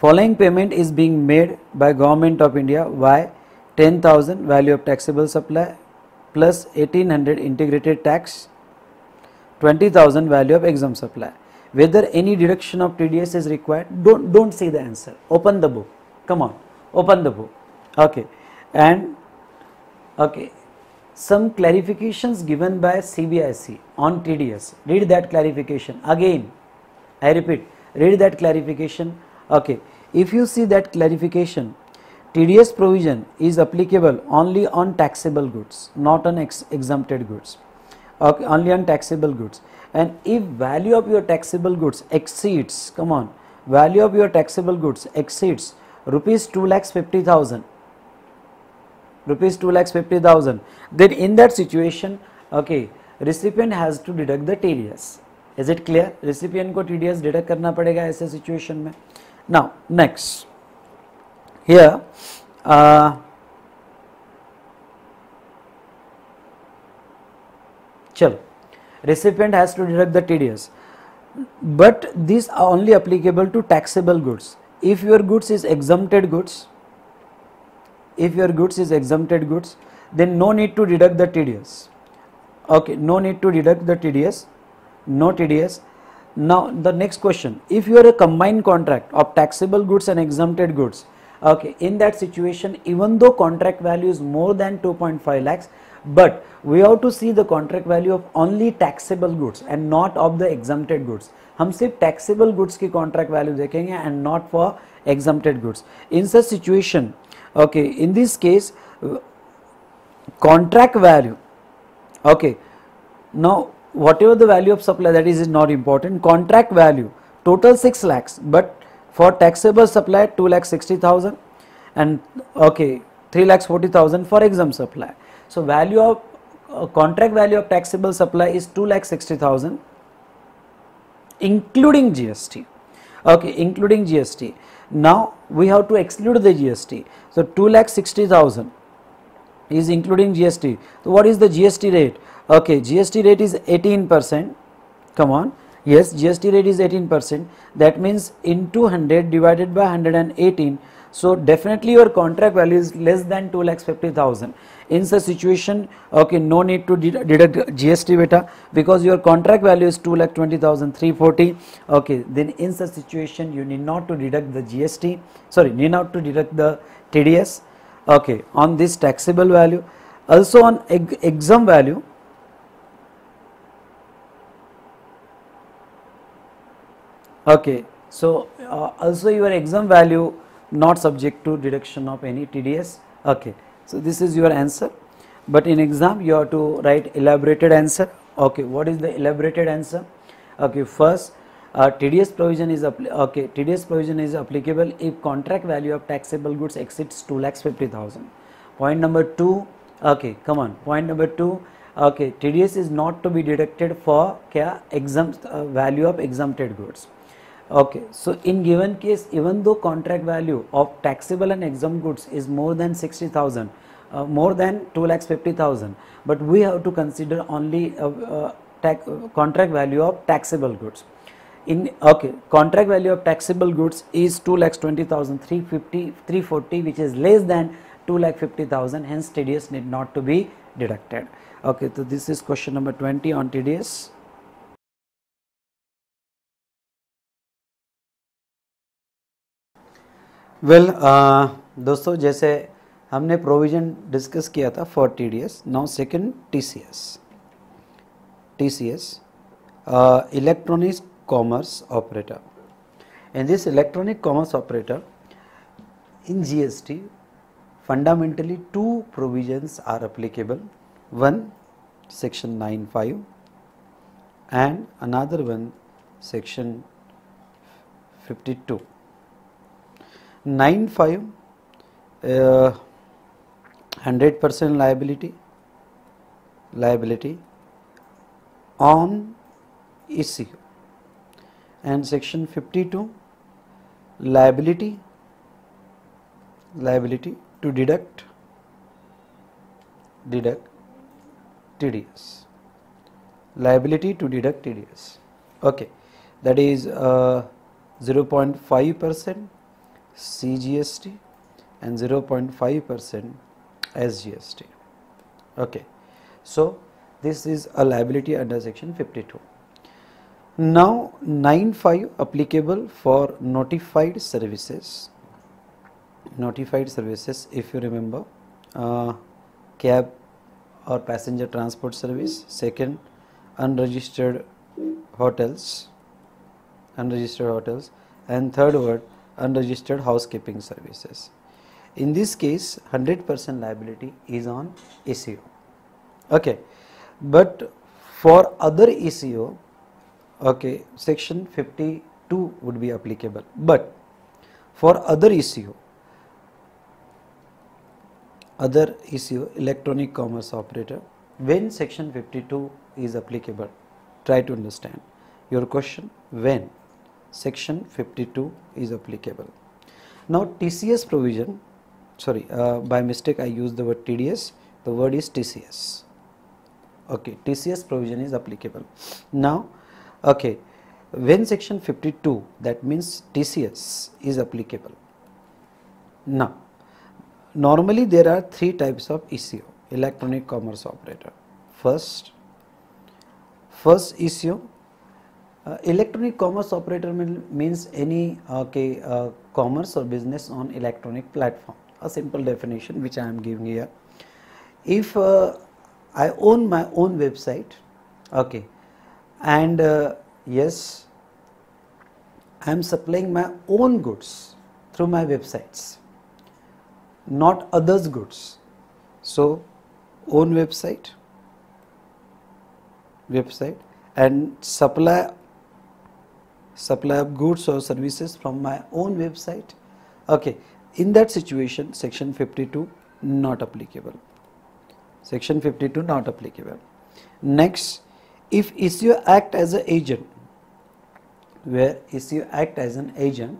Following payment is being made by Government of India by ten thousand value of taxable supply plus eighteen hundred integrated tax, twenty thousand value of exempt supply. Whether any deduction of T D S is required, don't don't say the answer. Open the book. Come on, open the book. Okay. And okay, some clarifications given by C B I C on T D S. Read that clarification again. I repeat, read that clarification. Okay, if you see that clarification, T D S provision is applicable only on taxable goods, not on ex exempted goods. Okay, only on taxable goods. And if value of your taxable goods exceeds, come on, value of your taxable goods exceeds rupees two lakhs fifty thousand. Rupees two lakhs fifty thousand. Then in that situation, okay, recipient has to deduct the T D S. Is it clear? Recipient को T D S deduct करना पड़ेगा ऐसे situation में. Now next, here, uh, chalo, recipient has to deduct the T D S. But these are only applicable to taxable goods. If your goods is exempted goods. If your goods is exempted goods, then no need to deduct the T D S. Okay, no need to deduct the T D S, no T D S. Now the next question, if you are a combined contract of taxable goods and exempted goods, okay, in that situation, even though contract value is more than two point five lakhs, but we have to see the contract value of only taxable goods and not of the exempted goods. हम सिर्फ taxable goods की contract value देखेंगे and not for exempted goods. In such situation, okay, in this case contract value, okay, now whatever the value of supply, that is, is not important. Contract value total six lakhs, but for taxable supply two lakh sixty thousand and okay three lakh forty thousand for exempt supply. So value of uh, contract value of taxable supply is two lakh sixty thousand including G S T. Okay, including G S T. Now we have to exclude the G S T. So two lakh sixty thousand is including G S T. So what is the G S T rate? Okay, G S T rate is eighteen percent. Come on, yes, G S T rate is eighteen percent. That means into one hundred divided by one hundred eighteen. So definitely your contract value is less than two lakh fifty thousand. In such situation, okay, no need to deduct G S T beta, because your contract value is two lakh twenty thousand three hundred forty. Okay, then in such situation you need not to deduct the G S T, sorry, need not to deduct the T D S, okay, on this taxable value. Also on exempt value, okay, so uh, also your exempt value not subject to deduction of any T D S. Okay, so this is your answer, but in exam you have to write elaborated answer. Okay, what is the elaborated answer? Okay, first uh, T D S provision is okay. T D S provision is applicable if contract value of taxable goods exceeds two lakhs fifty thousand. Point number two. Okay, come on. Point number two. Okay, T D S is not to be deducted for क्या exempt uh, value of exempted goods. Okay, so in given case, even though contract value of taxable and exempt goods is more than sixty thousand, uh, more than two lakhs fifty thousand, but we have to consider only uh, uh, tax, uh, contract value of taxable goods. In okay, contract value of taxable goods is two lakhs twenty thousand, three fifty, three forty, which is less than two lakh fifty thousand. Hence, T D S need not to be deducted. Okay, so this is question number twenty on T D S. Well well, uh, दोस्तों जैसे हमने provision discuss किया था for T D S, now second T C S T C S electronics commerce operator. In this electronic commerce operator in G S T fundamentally two provisions are applicable, one section nine five and another one section fifty-two. nine five uh, one hundred percent liability liability on E C U, and section fifty-two liability liability to deduct deduct T D S, liability to deduct T D S. Okay, that is uh, zero point five percent C G S T and zero point five percent S G S T. Okay, so this is a liability under section fifty-two. Now ninety-five applicable for notified services. Notified services, if you remember, uh, cab or passenger transport service. Second, unregistered hotels, unregistered hotels, and third word, unregistered housekeeping services. In this case, one hundred percent liability is on E C O. Okay, but for other E C O, okay, section fifty-two would be applicable. But for other E C O, other E C O, electronic commerce operator, when section fifty-two is applicable? Try to understand your question. When section fifty-two is applicable. Now T C S provision, sorry, uh, by mistake I used the word T D S, the word is T C S. Okay, T C S provision is applicable. Now, okay, when section fifty-two, that means T C S is applicable. Now, normally there are three types of E C O, electronic commerce operator. First, first E C O. Uh, electronic commerce operator means any okay, uh, commerce or business on electronic platform, a simple definition which I am giving here. If uh, I own my own website, okay, and uh, yes, I am supplying my own goods through my websites, not others' goods. So, own website, website and supply supply of goods or services from my own website. Okay, in that situation section fifty-two not applicable. Section fifty-two not applicable. Next, if E C O act as an agent, where E C O act as an agent,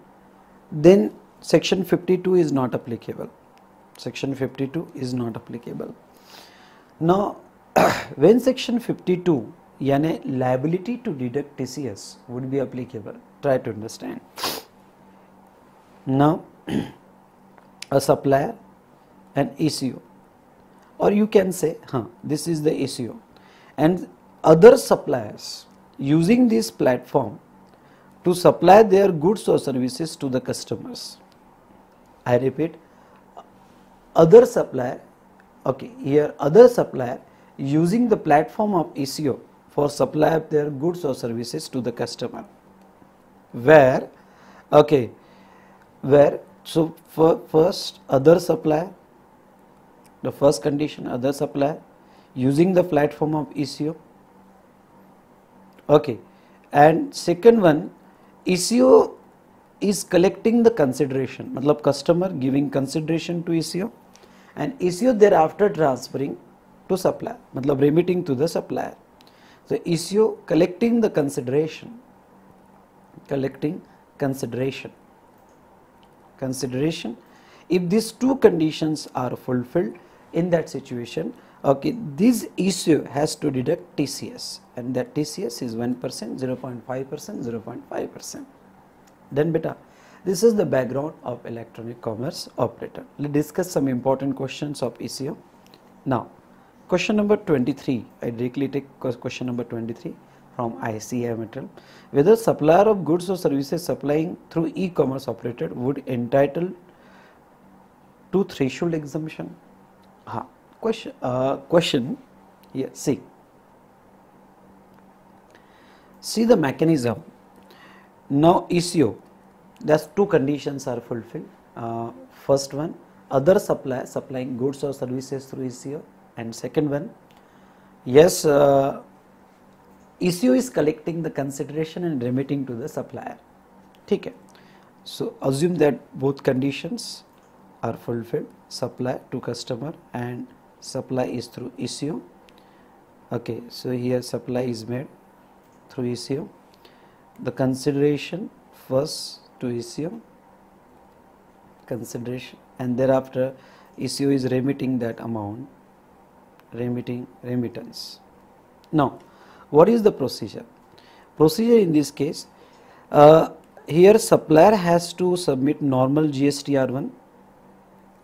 then section fifty-two is not applicable. Section fifty-two is not applicable. Now, when section fifty-two यानी liability to deduct T C S would be applicable. Try to understand. Now, a supplier, an E C O, or you can say, huh, this is the E C O, and other suppliers using this platform to supply their goods or services to the customers. I repeat, other supplier, okay, here other supplier using the platform of E C O for supply of their goods or services to the customer, where okay, where so for first other supplier, the first condition, other supplier using the platform of E C O, okay, and second one, E C O is collecting the consideration, matlab customer giving consideration to E C O and E C O thereafter transferring to supplier, matlab remitting to the supplier. So E C O collecting the consideration, collecting consideration, consideration. If these two conditions are fulfilled, in that situation, okay, this E C O has to deduct T C S, and that T C S is one percent, zero point five percent, zero point five percent. Then beta, this is the background of electronic commerce operator. Let's discuss some important questions of E C O. Now, question number twenty-three, I directly take question number twenty-three from I C A I material. Whether supplier of goods or services supplying through e-commerce operator would entitle to threshold exemption. Ha, question, uh, question here, yeah, see, see the mechanism. Now E C O, that's two conditions are fulfilled. Uh, first one, other supplier supplying goods or services through E C O, and second one, yes, uh, E C O is collecting the consideration and remitting to the supplier. Okay. So assume that both conditions are fulfilled, supply to customer and supply is through E C O. Okay, so here supply is made through E C O, the consideration first to E C O, consideration, and thereafter E C O is remitting that amount, remitting remittance. Now what is the procedure? Procedure in this case, uh, here supplier has to submit normal G S T R one,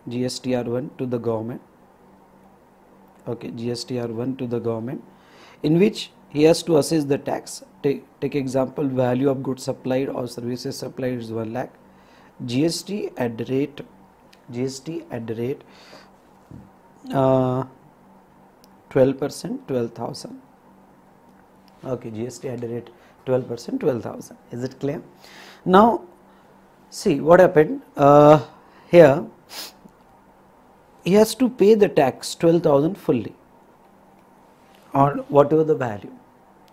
G S T R one to the government, okay, G S T R one to the government, in which he has to assess the tax. Take, take example, value of goods supplied or services supplied is one lakh, G S T at the rate, G S T at the rate uh, twelve percent, twelve thousand, okay, G S T at the rate twelve percent, twelve thousand, is it clear? Now see what happened, uh, here he has to pay the tax twelve thousand fully on whatever the value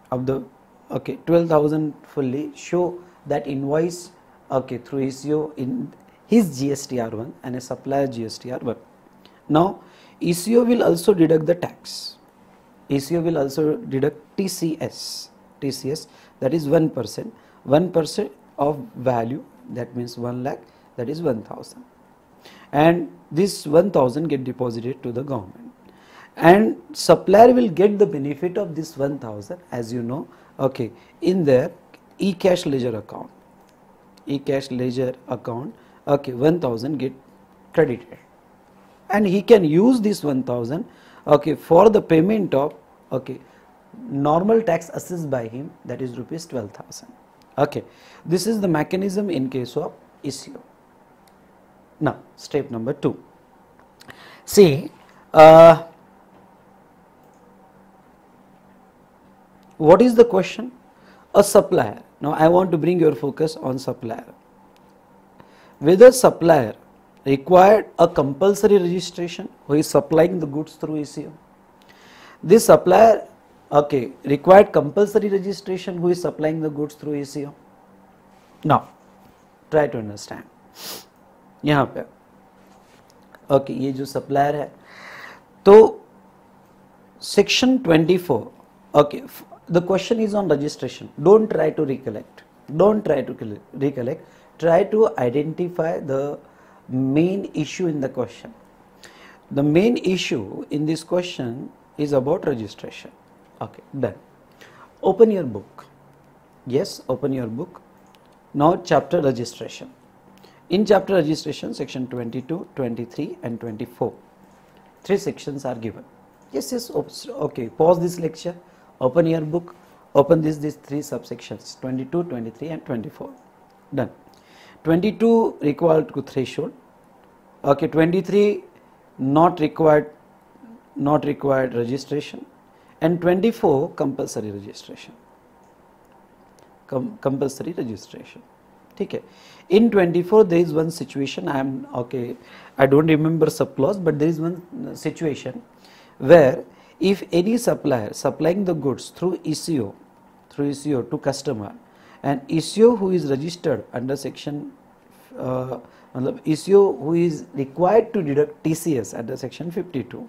of the, okay, twelve thousand fully, show that invoice, okay, through E C O in his G S T R one and a supplier G S T R one. Now E C O will also deduct the tax, E C O will also deduct T C S, T C S that is one percent, one percent of value, that means one lakh, that is one thousand. And this one thousand get deposited to the government, and supplier will get the benefit of this one thousand, as you know, okay, in their e-cash ledger account, e-cash ledger account, okay, one thousand get credited, and he can use this one thousand, okay, for the payment of, okay, normal tax assessed by him, that is rupees twelve thousand. Okay, this is the mechanism in case of E C O. Now step number two, see uh, what is the question? A supplier, now I want to bring your focus on supplier, whether supplier required a compulsory registration who is supplying the goods through E C O. This supplier, okay, required compulsory registration who is supplying the goods through E C O. Now try to understand, यहाँ पे okay ये जो supplier है तो section चौबीस okay the question is on registration. Don't try to recollect, don't try to recollect, try to identify the main issue in the question. The main issue in this question is about registration. Okay done, open your book, yes open your book. Now chapter registration. In chapter registration, section twenty-two, twenty-three and twenty-four, three sections are given. Yes, yes, oops, okay, pause this lecture, open your book, open this, these three subsections, twenty-two, twenty-three and twenty-four, done. twenty-two required to threshold, okay, twenty-three not required, not required registration, and twenty-four compulsory registration, Com compulsory registration. ठीक है. In twenty-four there is one situation, I am okay, I don't remember subclause, but there is one situation where if any supplier supplying the goods through E C O, through E C O to customer and S E O who is registered under section uh, S E O who is required to deduct T C S under section fifty-two,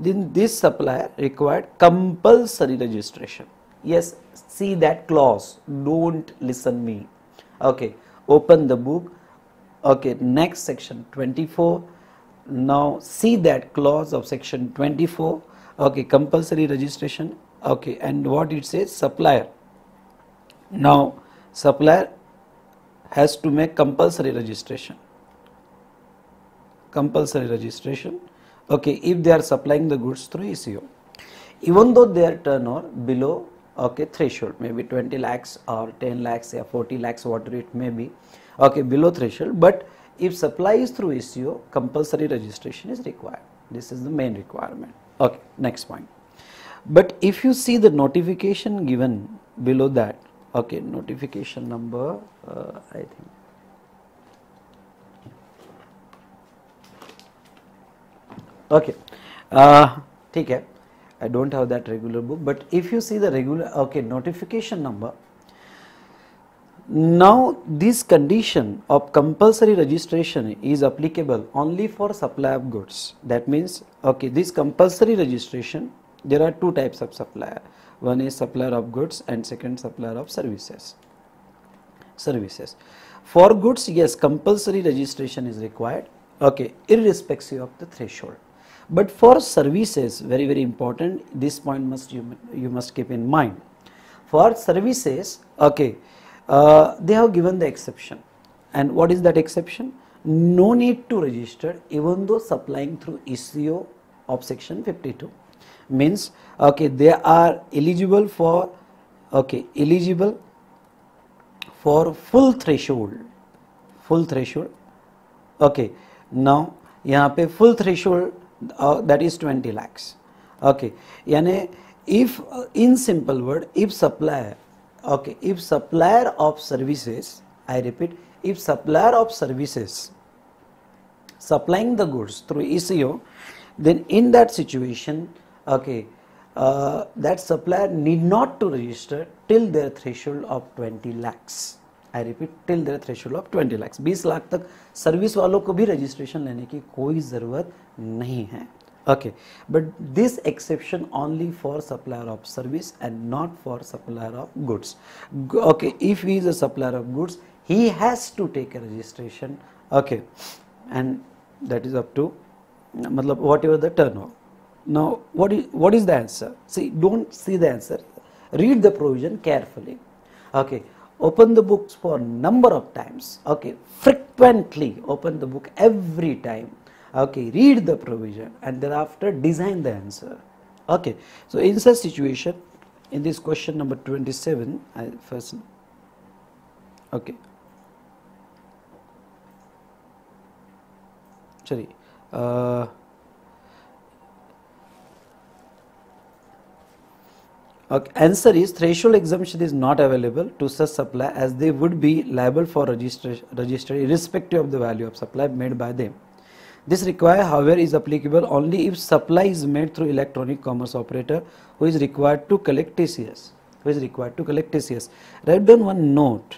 then this supplier required compulsory registration. Yes, see that clause, don't listen me. Okay, open the book. Okay, next section twenty-four. Now see that clause of section twenty-four. Okay, compulsory registration. Okay, and what it says, supplier. Now supplier has to make compulsory registration. Compulsory registration. Okay, if they are supplying the goods through S E O, even though their turnover below okay threshold, maybe twenty lakhs or ten lakhs or forty lakhs, whatever it may be, okay, below threshold, but if supply is through S E O, compulsory registration is required. This is the main requirement. Okay, next point. But if you see the notification given below that, okay, notification number, uh, I think. Okay, uh, take care. I don't have that regular book, but if you see the regular, okay, notification number. Now this condition of compulsory registration is applicable only for supply of goods. That means, okay, this compulsory registration, there are two types of supplier. One is supplier of goods and second supplier of services. Services. For goods, yes, compulsory registration is required, okay, irrespective of the threshold. But for services, very very important, this point must you, you must keep in mind. For services, okay, Uh, they have given the exception, and what is that exception? No need to register even though supplying through S E O of section fifty-two, means okay they are eligible for okay eligible for full threshold, full threshold. Okay, now यहाँ पे full threshold uh, that is twenty lakhs. Okay, यानी if uh, in simple word, if supplier Okay, if supplier of services, I repeat, if supplier of services supplying the goods through S E O, then in that situation, okay, uh, that supplier need not to register till their threshold of twenty lakhs. I repeat, till their threshold of twenty lakhs. बीस लाख तक service वालों को भी registration लेने की कोई ज़रूरत नहीं है. Okay, but this exception only for supplier of service and not for supplier of goods. Okay, if he is a supplier of goods, he has to take a registration. Okay, and that is up to whatever the turnover. Now, what is what is the answer? See, don't see the answer. Read the provision carefully. Okay, open the books for number of times. Okay, frequently open the book every time. Okay, read the provision and thereafter design the answer. Okay, so in such situation, in this question number twenty-seven, I first, okay, sorry, uh, okay, answer is threshold exemption is not available to such supply as they would be liable for registration, register irrespective of the value of supply made by them. This require, however, is applicable only if supply is made through electronic commerce operator who is required to collect T C S. Who is required to collect T C S. Write down one note.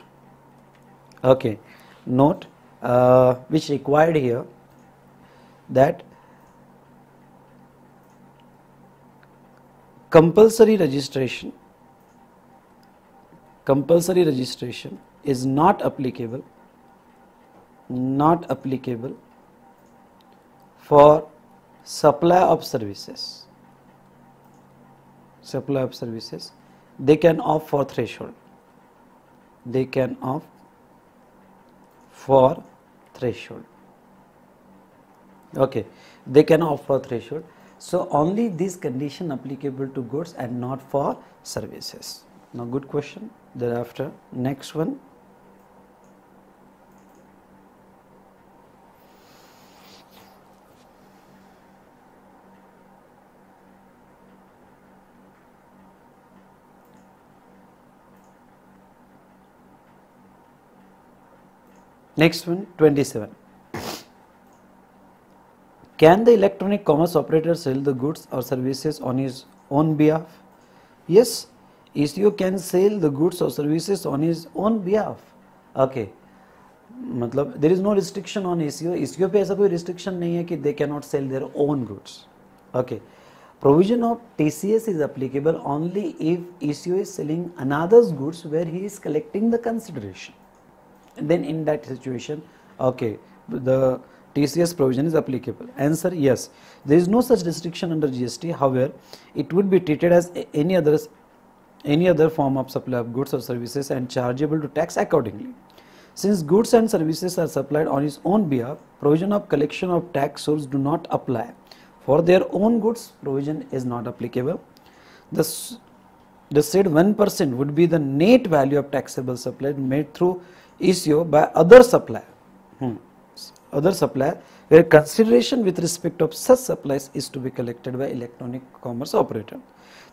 Okay, note uh, which required here that compulsory registration, compulsory registration is not applicable, not applicable. For supply of services, supply of services, they can opt for threshold, they can opt for threshold, okay, they can opt for threshold. So only this condition applicable to goods and not for services. Now good question, thereafter next one. Next one, twenty-seven. Can the electronic commerce operator sell the goods or services on his own behalf? Yes, E C O can sell the goods or services on his own behalf. Okay. मतलब there is no restriction on E C O. E C O पे ऐसा कोई restriction नहीं है कि they cannot sell their own goods. Okay. Provision of T C S is applicable only if E C O is selling another's goods where he is collecting the consideration. And then in that situation, okay, the T C S provision is applicable. Answer, yes. There is no such restriction under G S T. However, it would be treated as any other any other form of supply of goods or services and chargeable to tax accordingly. Since goods and services are supplied on its own behalf, provision of collection of tax source do not apply. For their own goods, provision is not applicable. The, the said one percent would be the net value of taxable supply made through E C O by other supplier. Hmm. Other supplier where consideration with respect of such supplies is to be collected by electronic commerce operator.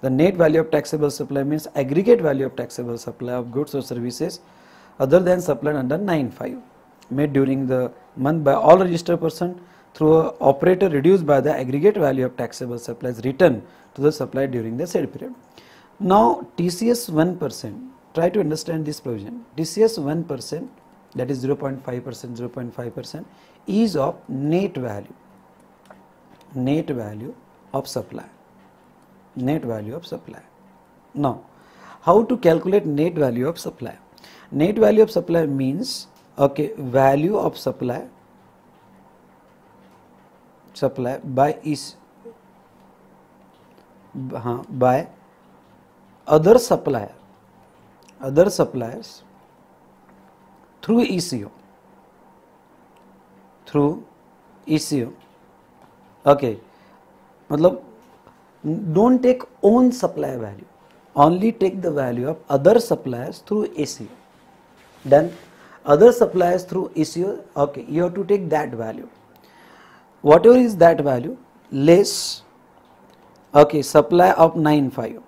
The net value of taxable supply means aggregate value of taxable supply of goods or services other than supplied under nine point five made during the month by all registered person through an operator reduced by the aggregate value of taxable supplies returned to the supplier during the said period. Now T C S one percent, try to understand this provision. T C S one percent, that is zero point five percent, zero point five percent is of net value, net value of supply, net value of supply. Now, how to calculate net value of supply? Net value of supply means, okay, value of supply, supply by is, uh, by other supplier, other suppliers through E C O, through E C O, okay, मतलब don't take own supplier value, only take the value of other suppliers through E C O. Then other suppliers through E C O, okay, you have to take that value. Whatever is that value, less, okay, supply of nine point five,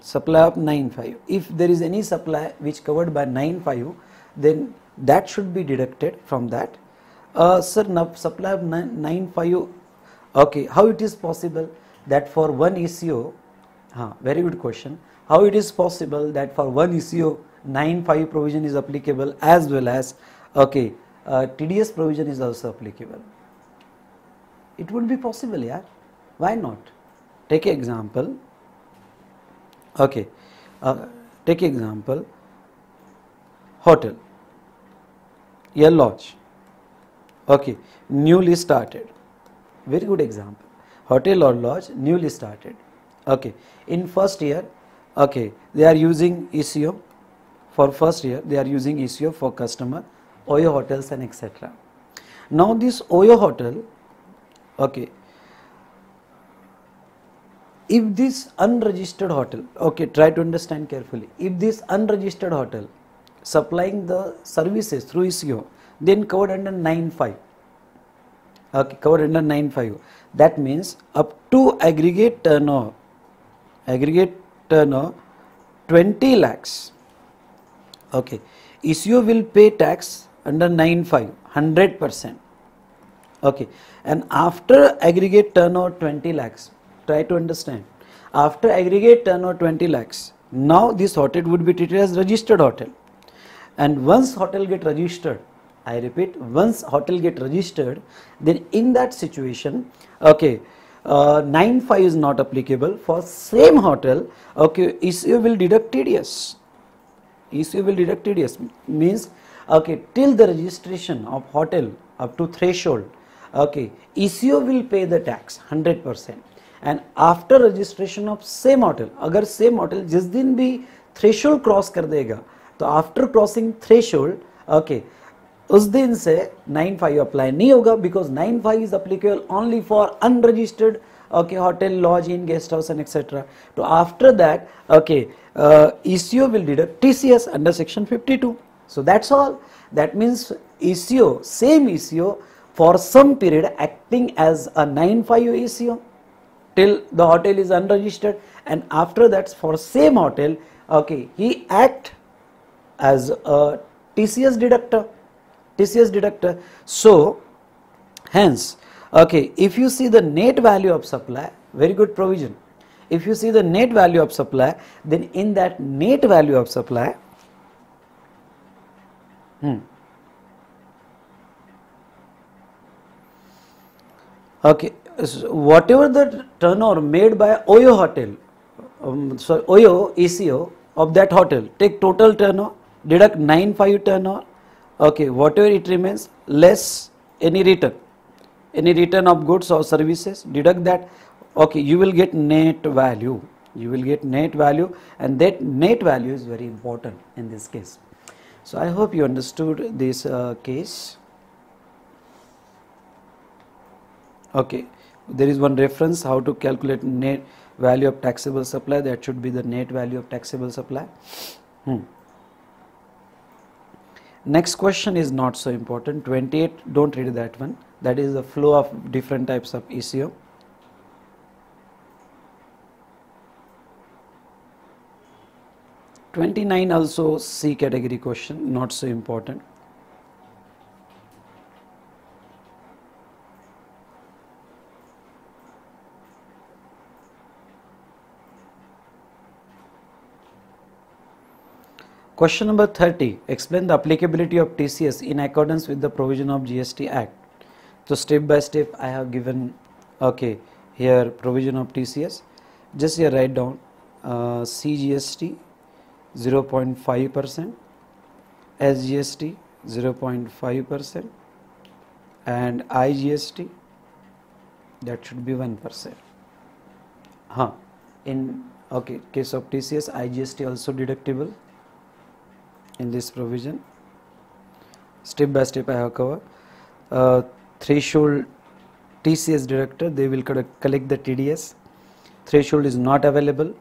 supply of nine point five. If there is any supply which covered by nine point five, then that should be deducted from that. Uh, sir, supply of nine point five, okay, how it is possible that for one E C O, huh, very good question, how it is possible that for one E C O nine point five provision is applicable as well as, okay, uh, T D S provision is also applicable? It would be possible, yeah, why not? Take an example, okay, uh, take an example, hotel, a lodge, okay, newly started, very good example, hotel or lodge newly started, okay, in first year, okay, they are using E C O, for first year they are using E C O for customer, O Y O hotels and et cetera. Now this O Y O hotel, okay, if this unregistered hotel, okay, try to understand carefully, if this unregistered hotel supplying the services through E C O, then covered under nine point five, okay, covered under nine point five, that means up to aggregate turnover, aggregate turnover twenty lakhs, okay, E C O will pay tax under nine point five, one hundred percent, okay, and after aggregate turnover twenty lakhs, try to understand, after aggregate turnover twenty lakhs, now this hotel would be treated as registered hotel. And once hotel get registered, I repeat, once hotel get registered, then in that situation, okay, uh, nine point five is not applicable for same hotel, okay, E C O will deduct T D S, E C O will deduct T D S, means, okay, till the registration of hotel up to threshold, okay, E C O will pay the tax one hundred percent, and after registration of same hotel, agar same hotel jis din bhi threshold cross kar dega, तो after crossing threshold, okay, उस दिन से nine point five apply नहीं होगा because nine point five is applicable only for unregistered, okay, hotel lodge inn guest house and etcetera. तो after that, okay, E C O will deduct T C S under section fifty-two. So that's all. That means E C O, same E C O for some period acting as a nine point five E C O till the hotel is unregistered, and after that for same hotel, okay, he act as a T C S deductor, T C S deductor. So hence, okay, if you see the net value of supply, very good provision, if you see the net value of supply, then in that net value of supply, hmm, okay, so whatever the turnover made by O Y O hotel, um, sorry, O Y O E C O of that hotel, take total turnover, deduct ninety-five turnover, okay, whatever it remains, less any return, any return of goods or services, deduct that, okay, you will get net value, you will get net value, and that net value is very important in this case. So I hope you understood this uh, case. Okay, there is one reference how to calculate net value of taxable supply, that should be the net value of taxable supply. Hmm. Next question is not so important, twenty-eight, don't read that one, that is the flow of different types of E C O. twenty-nine also C category question, not so important. Question number thirty, explain the applicability of T C S in accordance with the provision of G S T Act. So step by step I have given, okay, here provision of T C S, just here write down uh, C G S T zero point five percent, S G S T zero point five percent and I G S T that should be one percent. Huh. In okay, case of T C S, I G S T also deductible in this provision. Step by step I have covered. Uh, threshold T C S deductor, they will collect the T D S, threshold is not available.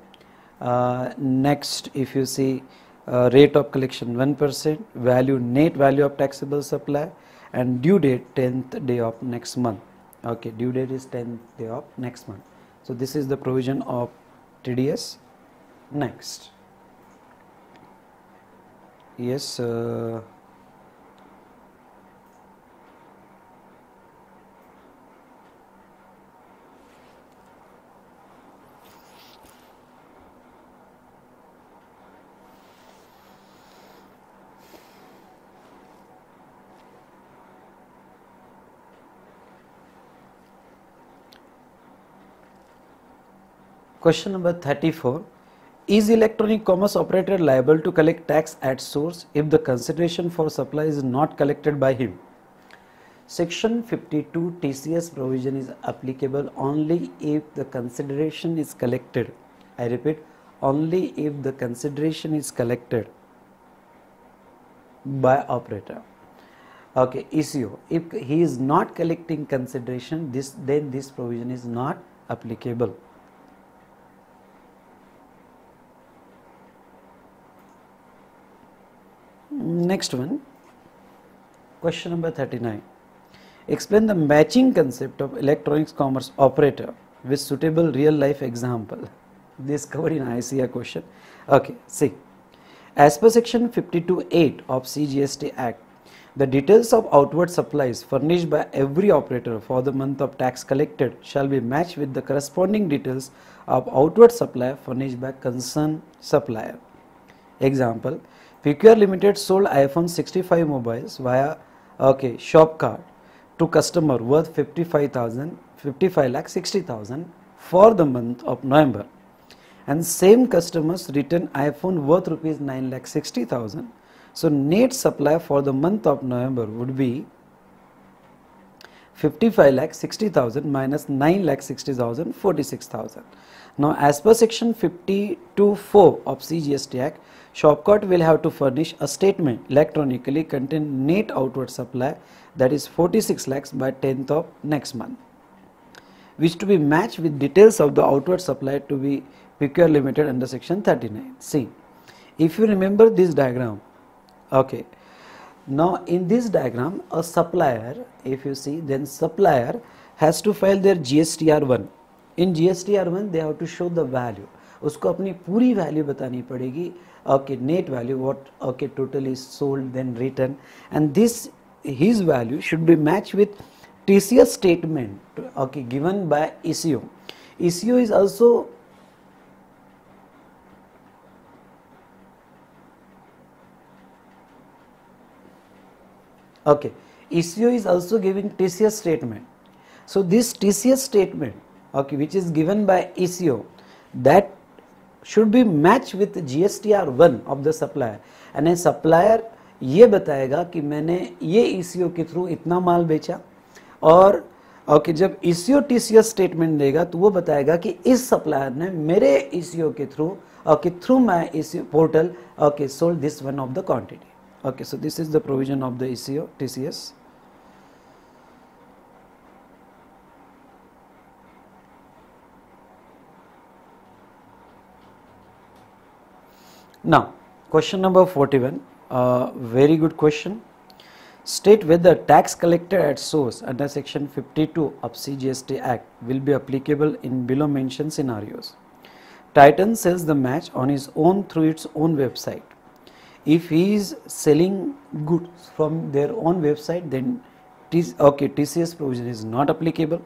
Uh, next if you see uh, rate of collection one percent, value net value of taxable supply, and due date tenth day of next month. Okay, due date is tenth day of next month. So this is the provision of T D S. Next, yes, uh, question number thirty-four, is electronic commerce operator liable to collect tax at source if the consideration for supply is not collected by him? Section fifty-two T C S provision is applicable only if the consideration is collected. I repeat, only if the consideration is collected by operator. Okay, E C O, if he is not collecting consideration, this then this provision is not applicable. Next one, question number thirty-nine, explain the matching concept of electronics commerce operator with suitable real life example. This covered in I C A question. Okay, see, as per section fifty-two point eight of C G S T Act, the details of outward supplies furnished by every operator for the month of tax collected shall be matched with the corresponding details of outward supply furnished by concerned supplier. Example, P Q R Limited sold iPhone sixty-five mobiles via okay, Shopkart to customer worth fifty-five lakh sixty thousand for the month of November, and same customers returned iPhone worth rupees nine lakh sixty thousand. So net supply for the month of November would be fifty-five lakh sixty thousand minus nine lakh sixty thousand, forty-six thousand. Now as per section fifty-two point four of C G S T Act, Shopkart will have to furnish a statement electronically containing net outward supply, that is forty-six lakhs by tenth of next month, which to be matched with details of the outward supply to be P Q R Limited under section thirty-nine. See, if you remember this diagram, okay, now in this diagram a supplier, if you see, then supplier has to file their G S T R one. In G S T R one they have to show the value, उसको अपनी पूरी value बतानी पड़ेगी. Okay, net value, what okay total is sold then return, and this his value should be matched with T C S statement okay given by E C O. E C O is also Okay, I S O is also giving T C S statement. So this T C S statement, okay, which is given by I S O, that should be matched with G S T R one of the supplier, and a supplier ये बताएगा कि मैंने ये I S O के through इतना माल बेचा, और ओके जब I S O T C S statement देगा तो वो बताएगा कि इस सप्लायर ने मेरे I S O के through okay through my I S O portal okay sold this one of the quantity. Okay so this is the provision of the I S O T C S. Now question number forty-one. Uh, very good question. State whether tax collected at source under section fifty-two of C G S T Act will be applicable in below mentioned scenarios. Titan sells the match on his own through its own website. If he is selling goods from their own website, then okay, T C S provision is not applicable.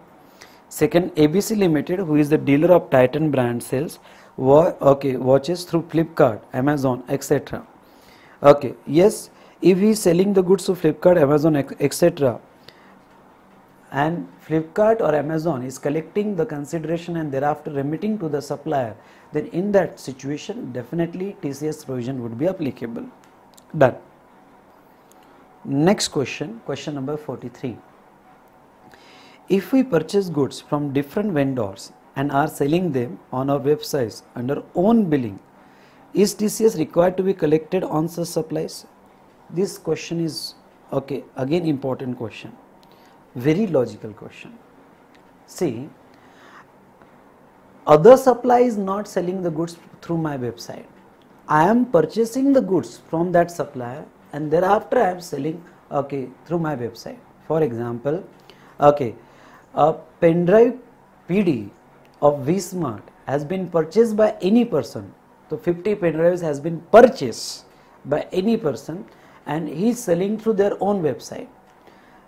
Second, A B C Limited, who is the dealer of Titan brand, sells okay, watches through Flipkart, Amazon, et cetera. Okay, yes, if he is selling the goods to Flipkart, Amazon, et cetera, and Flipkart or Amazon is collecting the consideration and thereafter remitting to the supplier, then in that situation, definitely T C S provision would be applicable. Done. Next question, question number forty-three. If we purchase goods from different vendors and are selling them on our websites under own billing, is T C S required to be collected on such supplies? This question is okay, again important question, very logical question. See, other supplier is not selling the goods through my website. I am purchasing the goods from that supplier and thereafter I am selling okay through my website. For example, okay, a pen drive P D of V Smart has been purchased by any person. So fifty pen drives has been purchased by any person and he is selling through their own website.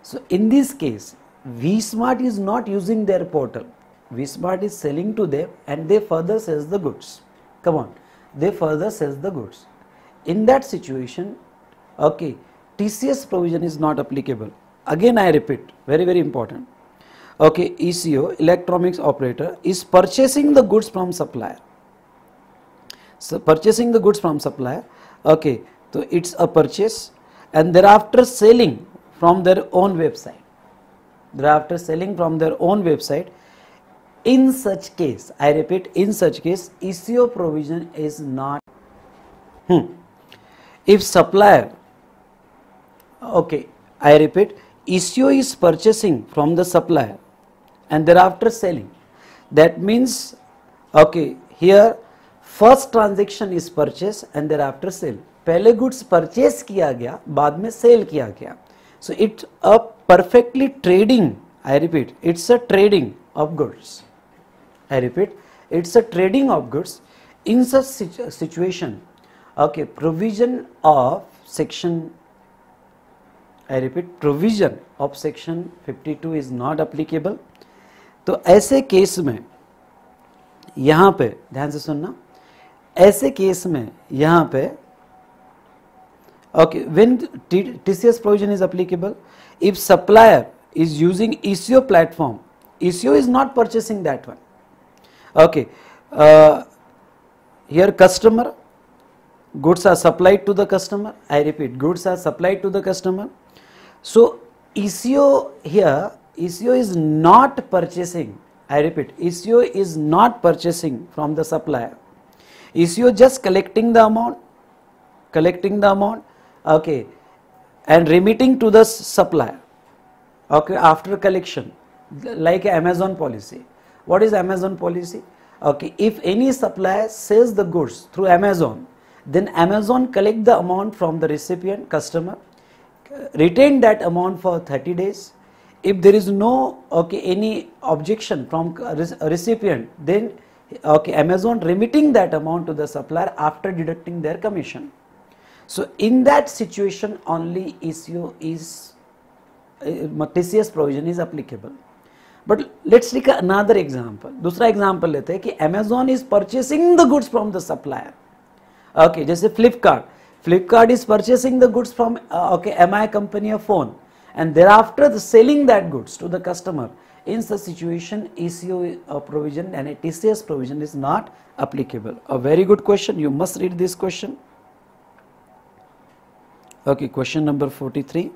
So in this case, V Smart is not using their portal. V Smart is selling to them and they further sells the goods. Come on, they further sells the goods. In that situation, okay, T C S provision is not applicable. Again I repeat, very very important. Okay, E C O, electronics operator, is purchasing the goods from supplier. So purchasing the goods from supplier, okay, so it's a purchase and thereafter selling from their own website. Thereafter selling from their own website. In such case, I repeat, in such case, E C O provision is not. Hmm. If supplier, okay, I repeat, E C O is purchasing from the supplier and thereafter selling. That means, okay, here first transaction is purchase and thereafter sale. पहले goods purchase किया गया, बाद में sale किया गया. So it's a perfectly trading, I repeat, it's a trading of goods. I repeat, it's a trading of goods. In such situ situation, okay, provision of section, I repeat, provision of section fifty-two is not applicable. तो ऐसे case में, यहाँ पे ध्यान से सुनना, ऐसे case में यहाँ पे okay, when T C S provision is applicable, if supplier is using E C O platform, E C O is not purchasing that one. Okay, uh, here customer, goods are supplied to the customer. I repeat, goods are supplied to the customer. So E C O here, E C O is not purchasing. I repeat, E C O is not purchasing from the supplier. E C O just collecting the amount, collecting the amount, okay, and remitting to the supplier, okay, after collection, like Amazon policy. What is Amazon policy? Okay, if any supplier sells the goods through Amazon, then Amazon collect the amount from the recipient, customer, retain that amount for thirty days. If there is no okay, any objection from recipient, then okay, Amazon remitting that amount to the supplier after deducting their commission. So in that situation only E C O is, uh, T C S provision is applicable. But let's take another example. दूसरा example लेते हैं कि Amazon is purchasing the goods from the supplier. Okay, जैसे Flipkart, Flipkart is purchasing the goods from uh, okay M I company or phone, and thereafter the selling that goods to the customer. In such situation, E C O uh, provision and a T C S provision is not applicable. A very good question. You must read this question. Okay, question number forty-three.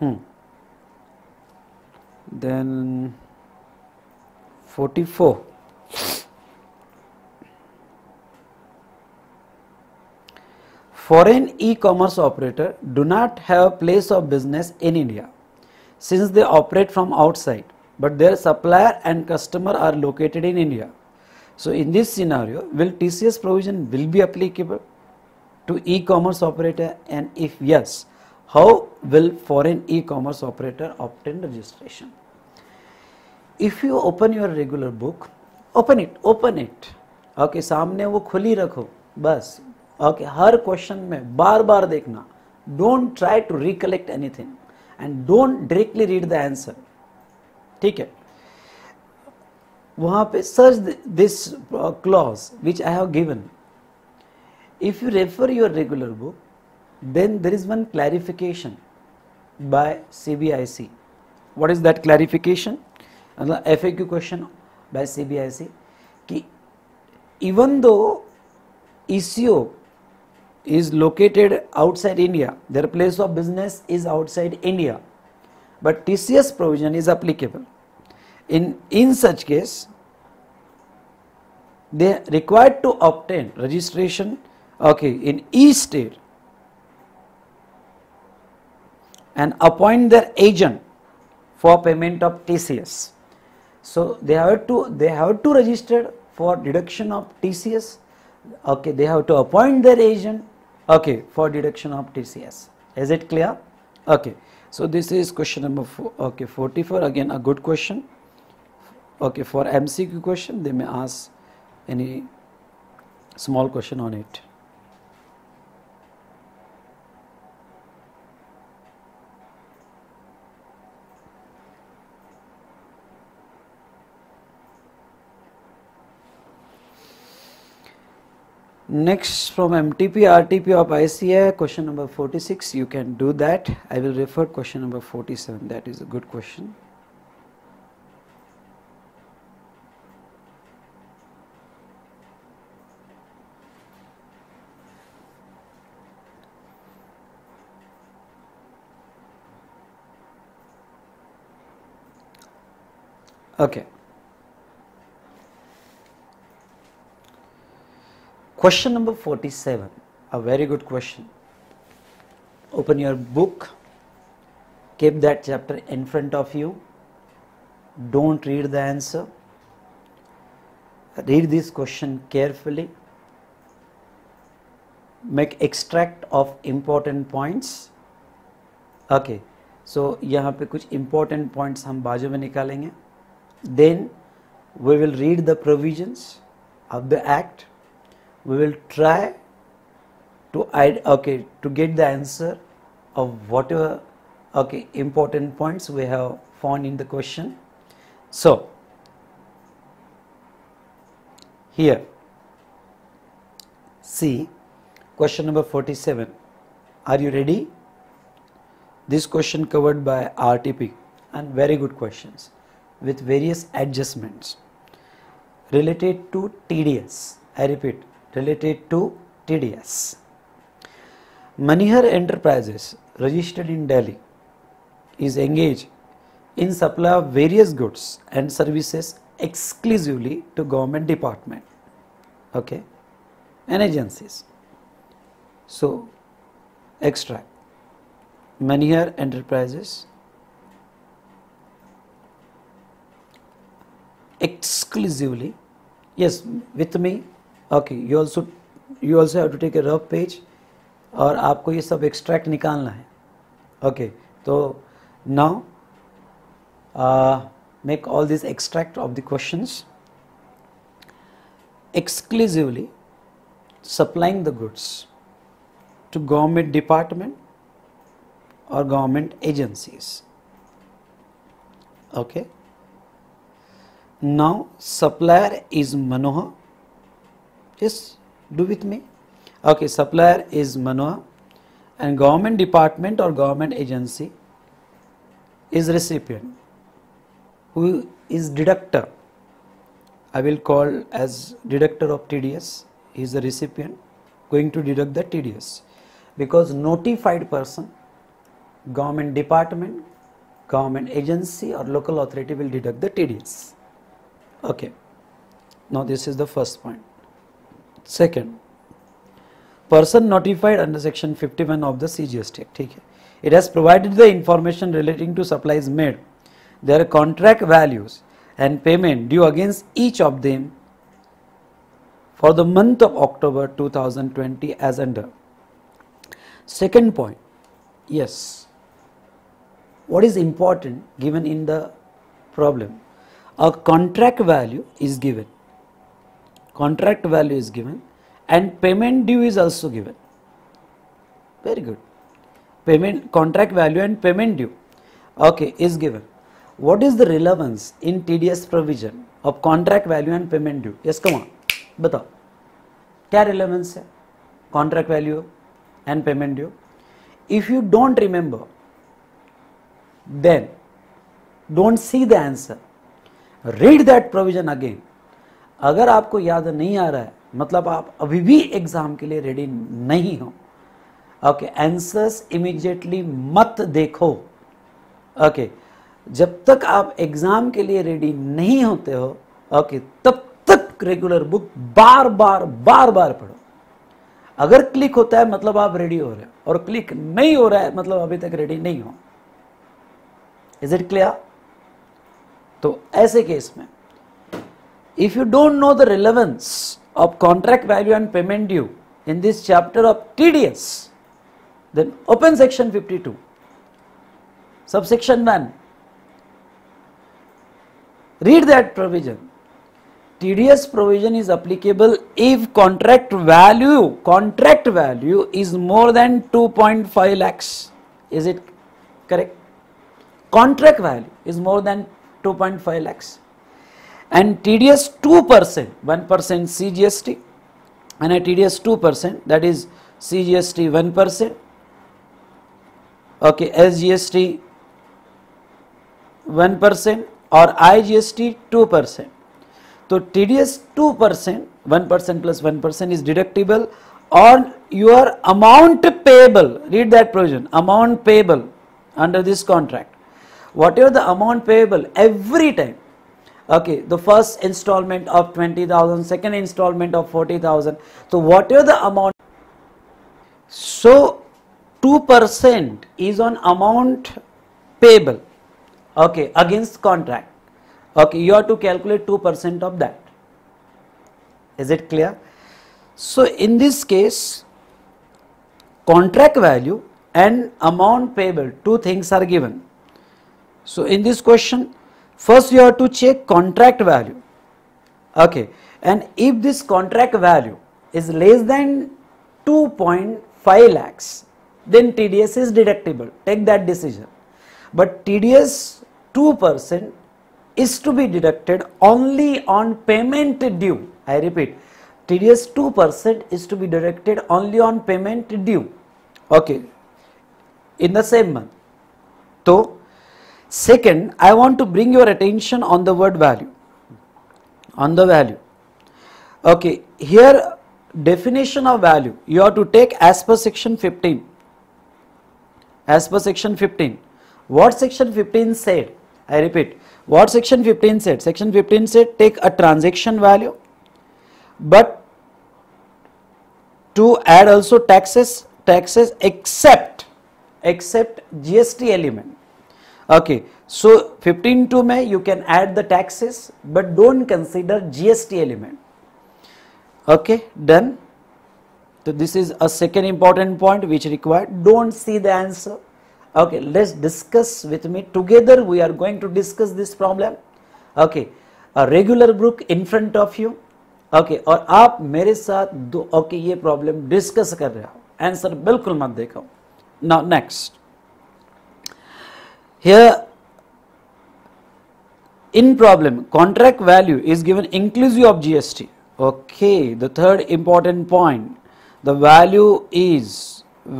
Hmm. Then forty-four. Foreign e-commerce operator do not have place of business in India, since they operate from outside, but their supplier and customer are located in India. So in this scenario, will T C S provision will be applicable to e-commerce operator, and if yes, how will foreign e-commerce operator obtain registration? If you open your regular book, open it, open it. Okay, सामने वो खुली रखो बस. Okay, हर question में बार बार देखना. Don't try to recollect anything and don't directly read the answer. ठीक है, वहाँ पे search this clause which I have given. If you refer your regular book, then there is one clarification by C B I C. What is that clarification? Another F A Q question by C B I C. Ki even though E C O is located outside India, their place of business is outside India, but T C S provision is applicable. In, in such case, they are required to obtain registration, okay, in each state, and appoint their agent for payment of T C S. So they have to they have to register for deduction of T C S. Okay, they have to appoint their agent, okay, for deduction of T C S. Is it clear? Okay. So this is question number four, okay, forty-four. Again, a good question. Okay, for M C Q question, they may ask any small question on it. Next, from M T P, R T P of I C A I, question number forty-six, you can do that. I will refer question number forty-seven, that is a good question. Okay. Question number forty-seven, a very good question. Open your book, keep that chapter in front of you, don't read the answer, read this question carefully, make extract of important points. Okay, so यहाँ पे कुछ important points हम बाजू में निकालेंगे. Then we will read the provisions of the act. We will try to okay to get the answer of whatever okay important points we have found in the question. So here see question number forty-seven. Are you ready? This question covered by R T P and very good questions with various adjustments related to T D S. I repeat, related to T D S. Manihar Enterprises, registered in Delhi, is engaged in supply of various goods and services exclusively to government department, okay, and agencies. So, extract. Manihar Enterprises exclusively, yes, with me. Okay, you also you also have to take a rough page और आपको ये सब extract निकालना है. Okay, तो now uh, make all this extract of the questions. Exclusively supplying the goods to government department or government agencies. Okay. Now supplier is Manohar. Yes, do with me. Okay, supplier is Manohar and government department or government agency is recipient, who is deductor. I will call as deductor of T D S. He is the recipient going to deduct the T D S, because notified person, government department, government agency or local authority will deduct the T D S. Okay. Now this is the first point. Second, person notified under section fifty-one of the C G S T. Okay. It has provided the information relating to supplies made, their contract values and payment due against each of them for the month of October two thousand twenty as under. Second point, yes, what is important given in the problem? A contract value is given, contract value is given and payment due is also given. Very good. Payment, contract value and payment due, okay, is given. What is the relevance in T D S provision of contract value and payment due? Yes, come on, बताओ क्या relevance है contract value and payment due? If you don't remember, then don't see the answer. Read that provision again. अगर आपको याद नहीं आ रहा है, मतलब आप अभी भी एग्जाम के लिए रेडी नहीं हो. ओके, आंसर्स इमीडिएटली मत देखो. ओके okay, जब तक आप एग्जाम के लिए रेडी नहीं होते हो, ओके okay, तब तक रेगुलर बुक बार बार बार बार पढ़ो. अगर क्लिक होता है मतलब आप रेडी हो रहे हो, और क्लिक नहीं हो रहा है मतलब अभी तक रेडी नहीं हो. Is it clear? तो ऐसे केस में if you don't know the relevance of contract value and payment due in this chapter of T D S, then open section fifty-two, subsection one, read that provision. T D S provision is applicable if contract value, contract value is more than two point five lakhs. Is it correct? Contract value is more than two point five lakhs and T D S two percent, one percent C G S T, and a T D S two percent, that is C G S T one percent, okay, S G S T one percent or I G S T two percent. So T D S two percent, one percent plus one percent is deductible on your amount payable. Read that provision, amount payable under this contract. Whatever the amount payable every time. Okay, the first installment of twenty thousand, second installment of forty thousand. So, whatever the amount, so two percent is on amount payable, okay, against contract. Okay, you have to calculate two percent of that. Is it clear? So, in this case, contract value and amount payable, two things are given. So, in this question, first you have to check contract value, okay, and if this contract value is less than two point five lakhs, then T D S is deductible. Take that decision. But T D S two percent is to be deducted only on payment due. I repeat, T D S two percent is to be deducted only on payment due, okay, in the same month. So, second, I want to bring your attention on the word value, on the value. Okay, here definition of value you have to take as per section fifteen, as per section fifteen. What section fifteen said? I repeat, what section fifteen said? Section fifteen said take a transaction value, but to add also taxes, taxes except, except G S T element. Okay, so fifteen two में you can add the taxes but don't consider G S T element. Okay, done. So this is a second important point which required. Don't see the answer. Okay, let's discuss with me. Together we are going to discuss this problem. Okay, a regular book in front of you. Okay, और आप मेरे साथ दो, okay, ये problem discuss कर रहे हो. Answer बिल्कुल मत देखो। Now next, here in problem contract value is given inclusive of G S T. Okay, the third important point, the value is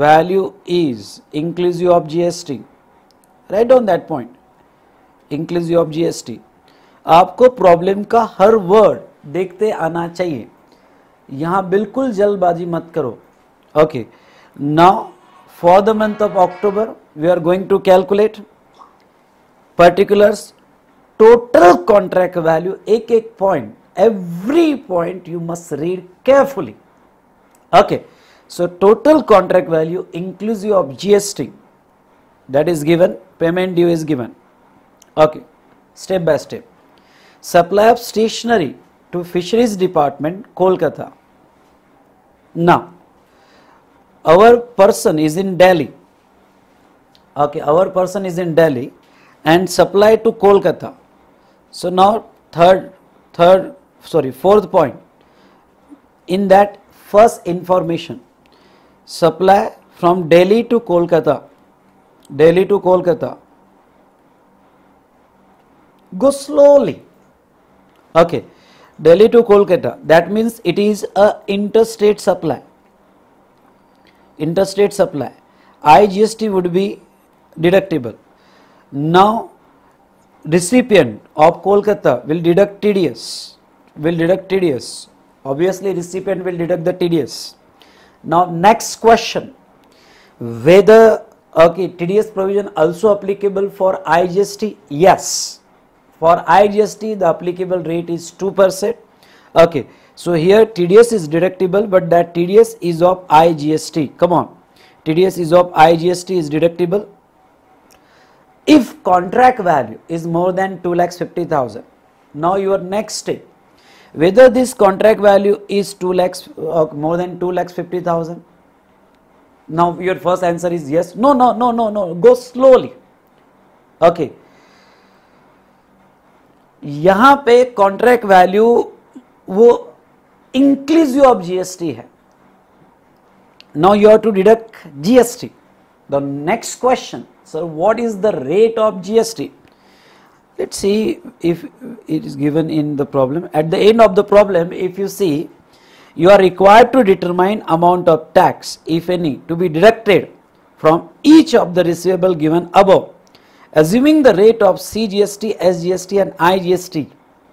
value is inclusive of G S T. Write down that point, inclusive of G S T. आपको problem का हर word देखते आना चाहिए, यहाँ बिल्कुल जल्दबाजी मत करो। Okay, now for the month of October we are going to calculate particulars, total contract value, एक एक point, every point you must read carefully. Okay, so total contract value inclusive of G S T that is given, payment due is given. Okay, step by step. Supply of stationery to Fisheries Department, Kolkata. Now our person is in Delhi. Okay, our person is in Delhi and supply to Kolkata. So now third, third, sorry, fourth point. In that first information, supply from Delhi to Kolkata, Delhi to Kolkata. Go slowly. Okay, Delhi to Kolkata. That means it is a interstate supply. Interstate supply. I G S T would be deductible. Now recipient of Kolkata will deduct T D S, will deduct T D S, obviously recipient will deduct the T D S. Now next question, whether okay T D S provision also applicable for I G S T? Yes, for I G S T the applicable rate is two percent. Okay, so here T D S is deductible, but that T D S is of I G S T. Come on, T D S is of I G S T is deductible if contract value is more than two lakhs fifty thousand. Now your next step, whether this contract value is two lakhs uh, more than two lakhs fifty thousand. Now your first answer is yes. No, no, no, no, no, go slowly. Okay, यहाँ पे contract value वो inclusive of G S T है. Now you have to deduct G S T. The next question, sir, what is the rate of G S T? Let's see if it is given in the problem. At the end of the problem, if you see, you are required to determine amount of tax, if any, to be deducted from each of the receivable given above, assuming the rate of C G S T, S G S T and I G S T,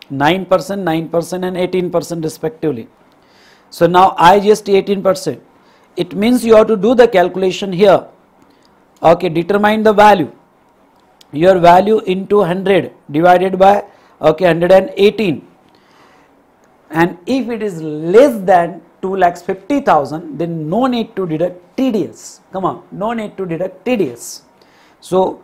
nine percent, nine percent and eighteen percent respectively. So now I G S T eighteen percent, it means you have to do the calculation here. Okay, determine the value, your value into one hundred divided by okay one hundred eighteen, and if it is less than two lakhs fifty thousand then no need to deduct T D S. Come on, no need to deduct T D S. So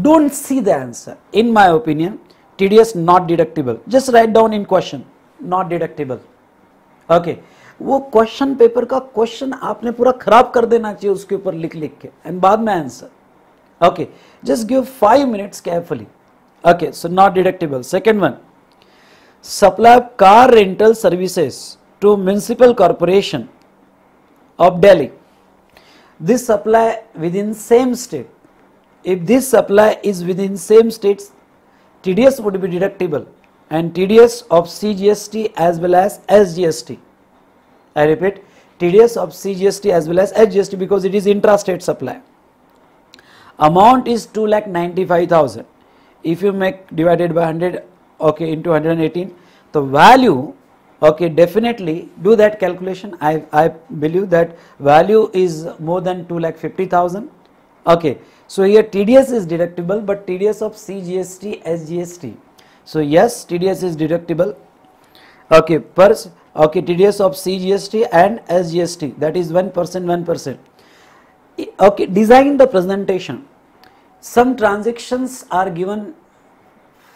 don't see the answer, in my opinion T D S not deductible, just write down in question not deductible. Okay, वो question paper का question आपने पूरा खराब कर देना चाहिए उसके ऊपर लिख लिख के एंड बाद में answer. Okay, just give five minutes carefully. Okay, so not deductible. Second one, supply of car rental services to municipal corporation of Delhi, this supply within same state, if this supply is within same states TDS would be deductible and TDS of CGST as well as SGST. I repeat, T D S of C G S T as well as S G S T because it is intrastate supply. Amount is two lakh ninety-five thousand. If you make divided by hundred, okay, into hundred and eighteen, the value, okay, definitely do that calculation. I I believe that value is more than two lakh fifty thousand. Okay, so here T D S is deductible, but T D S of C G S T, S G S T. So yes, T D S is deductible. Okay, per. Okay, T D S of C G S T and S G S T, that is one percent, one percent. Okay, design the presentation. Some transactions are given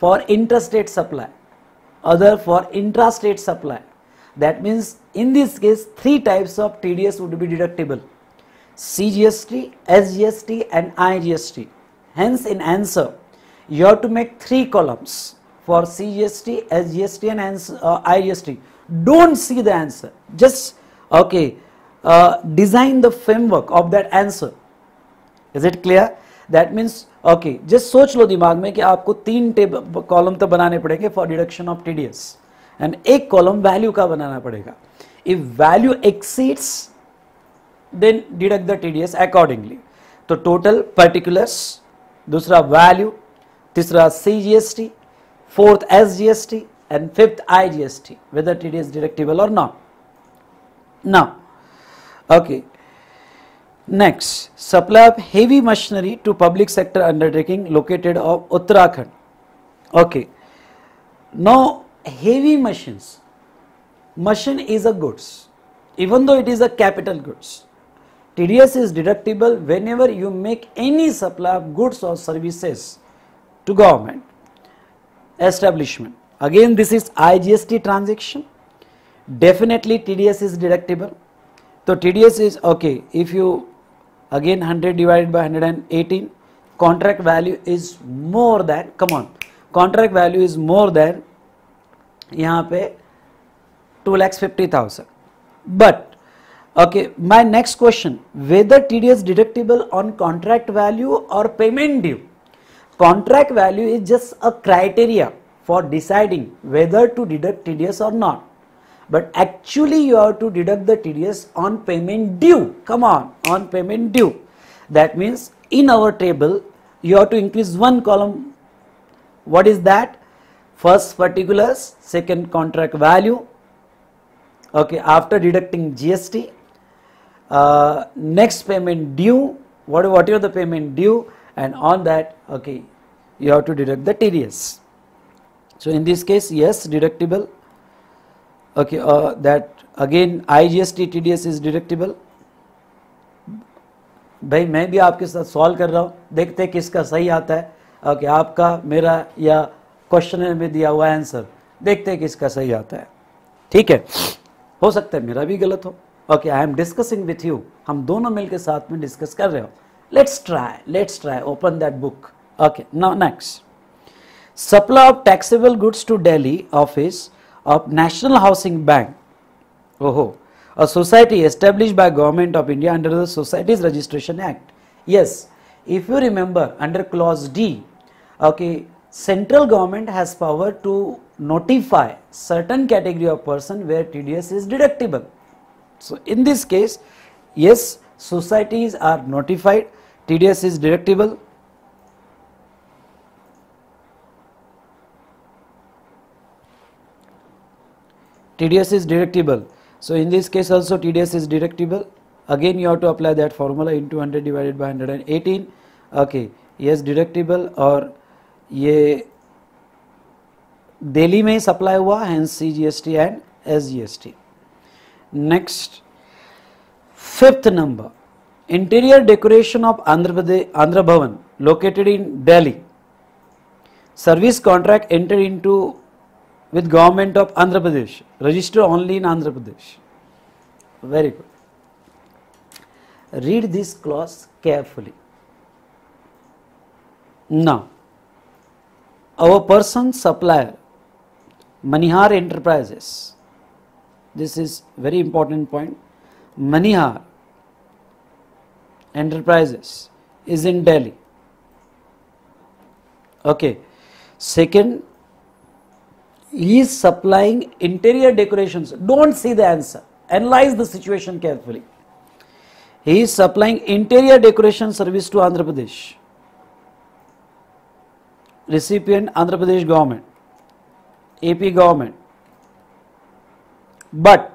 for interstate supply, other for intrastate supply. That means in this case three types of T D S would be deductible, C G S T, S G S T and I G S T. Hence in answer you have to make three columns for C G S T, S G S T and I G S T. Don't see the answer, just okay uh, design the framework of that answer. Is it clear? That means okay, just सोच लो दिमाग में कि आपको तीन table column तो बनाने पड़ेंगे for deduction of T D S and एक कॉलम वैल्यू का बनाना पड़ेगा. If value exceeds then deduct the T D S accordingly. तो total particulars, दूसरा value, तीसरा C G S T, fourth S G S T and fifth I G S T whether T D S deductible or not. Now okay, next, supply of heavy machinery to public sector undertaking located of Uttarakhand. Okay, now heavy machines, machine is a goods even though it is a capital goods. T D S is deductible whenever you make any supply of goods or services to government establishment. Again this is I G S T transaction, definitely T D S is deductible. So T D S is okay, if you again one hundred divided by one hundred eighteen, contract value is more than, come on, contract value is more than यहाँ पे two lakh fifty thousand. But okay, my next question, whether T D S deductible on contract value or payment due? Contract value is just a criteria for deciding whether to deduct T D S or not. But actually you have to deduct the T D S on payment due. Come on, on payment due. That means in our table you have to increase one column. What is that? First particulars, second contract value. Okay, after deducting G S T, uh, next payment due. What whatever the payment due, and on that okay you have to deduct the T D S. So in this case yes, deductible. Okay, uh, that again I G S T T D S is deductible. भाई मैं भी आपके साथ solve कर रहा हूँ, देखते हैं किसका सही आता है. ओके okay, आपका मेरा या क्वेश्चनर में दिया हुआ आंसर, देखते हैं किसका सही आता है. ठीक है, हो सकता है मेरा भी गलत हो. Okay, I am discussing with you, हम दोनों मिलकर साथ में डिस्कस कर रहे हो. Let's try, let's try, open that book. Okay, now next, supply of taxable goods to Delhi office of National Housing Bank. Oh, a society established by Government of India under the Societies Registration Act. Yes, if you remember under clause D, okay, central government has power to notify certain category of person where T D S is deductible. So in this case yes, societies are notified, T D S is deductible. T D S is deductible. So in this case also T D S is deductible. Again you have to apply that formula into one hundred divided by one hundred eighteen. Okay, yes deductible, और ये दिल्ली में supply हुआ, hence C G S T and S G S T. Next, fifth number, interior decoration of Andhra Pradesh Andhra Bhavan located in Delhi. Service contract entered into with Government of Andhra Pradesh, register only in Andhra Pradesh. Very good, read this clause carefully. Now our person supplier Manihar Enterprises, this is very important point, Manihar Enterprises is in Delhi. Okay, second, he is supplying interior decorations. Don't see the answer, analyze the situation carefully. He is supplying interior decoration service to Andhra Pradesh, recipient Andhra Pradesh government, A P government. But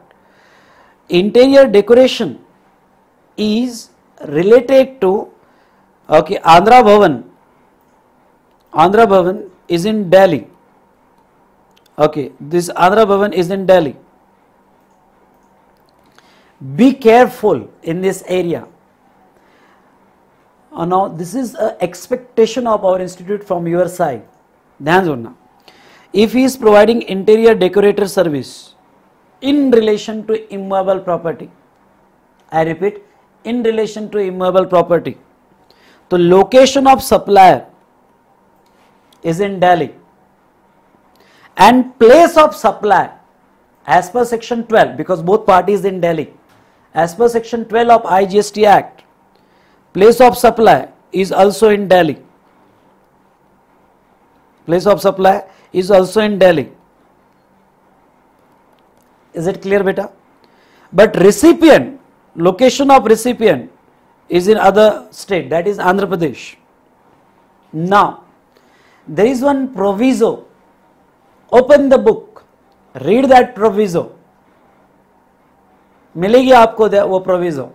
interior decoration is related to okay, Andhra Bhavan. Andhra Bhavan is in Delhi. Okay, this Andhra Bhavan is in Delhi. Be careful in this area. Uh, now this is an expectation of our institute from your side. If he is providing interior decorator service in relation to immovable property, I repeat, in relation to immovable property, the location of supplier is in Delhi. And place of supply as per section twelve, because both parties in Delhi, as per section twelve of I G S T Act, place of supply is also in Delhi. Place of supply is also in Delhi. Is it clear, beta? But recipient, location of recipient is in other state, that is Andhra Pradesh. Now, there is one proviso. Open the book, read that proviso. मिलेगी आपको वो proviso.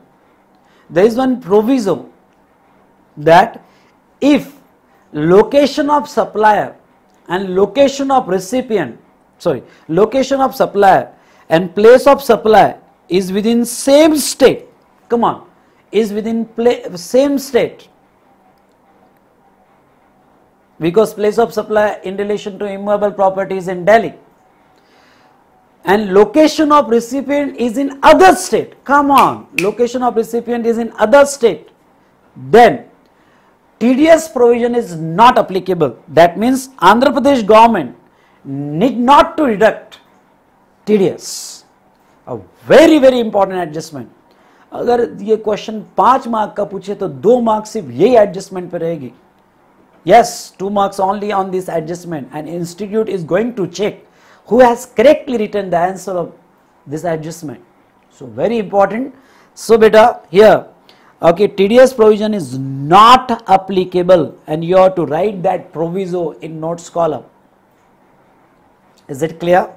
There is one proviso that if location of supplier and location of recipient, sorry, location of supplier and place of supply is within same state, come on, is within same state, because place of supply in relation to immovable property is in Delhi and location of recipient is in other state, come on, location of recipient is in other state, then T D S provision is not applicable. That means Andhra Pradesh government need not to deduct T D S. A very very important adjustment. अगर ये question पाँच mark का पूछे तो दो mark सिर्फ यही adjustment पर रहेगी. Yes, two marks only on this adjustment, and institute is going to check who has correctly written the answer of this adjustment. So very important. So beta here, okay, T D S provision is not applicable, and you have to write that proviso in notes column. Is it clear?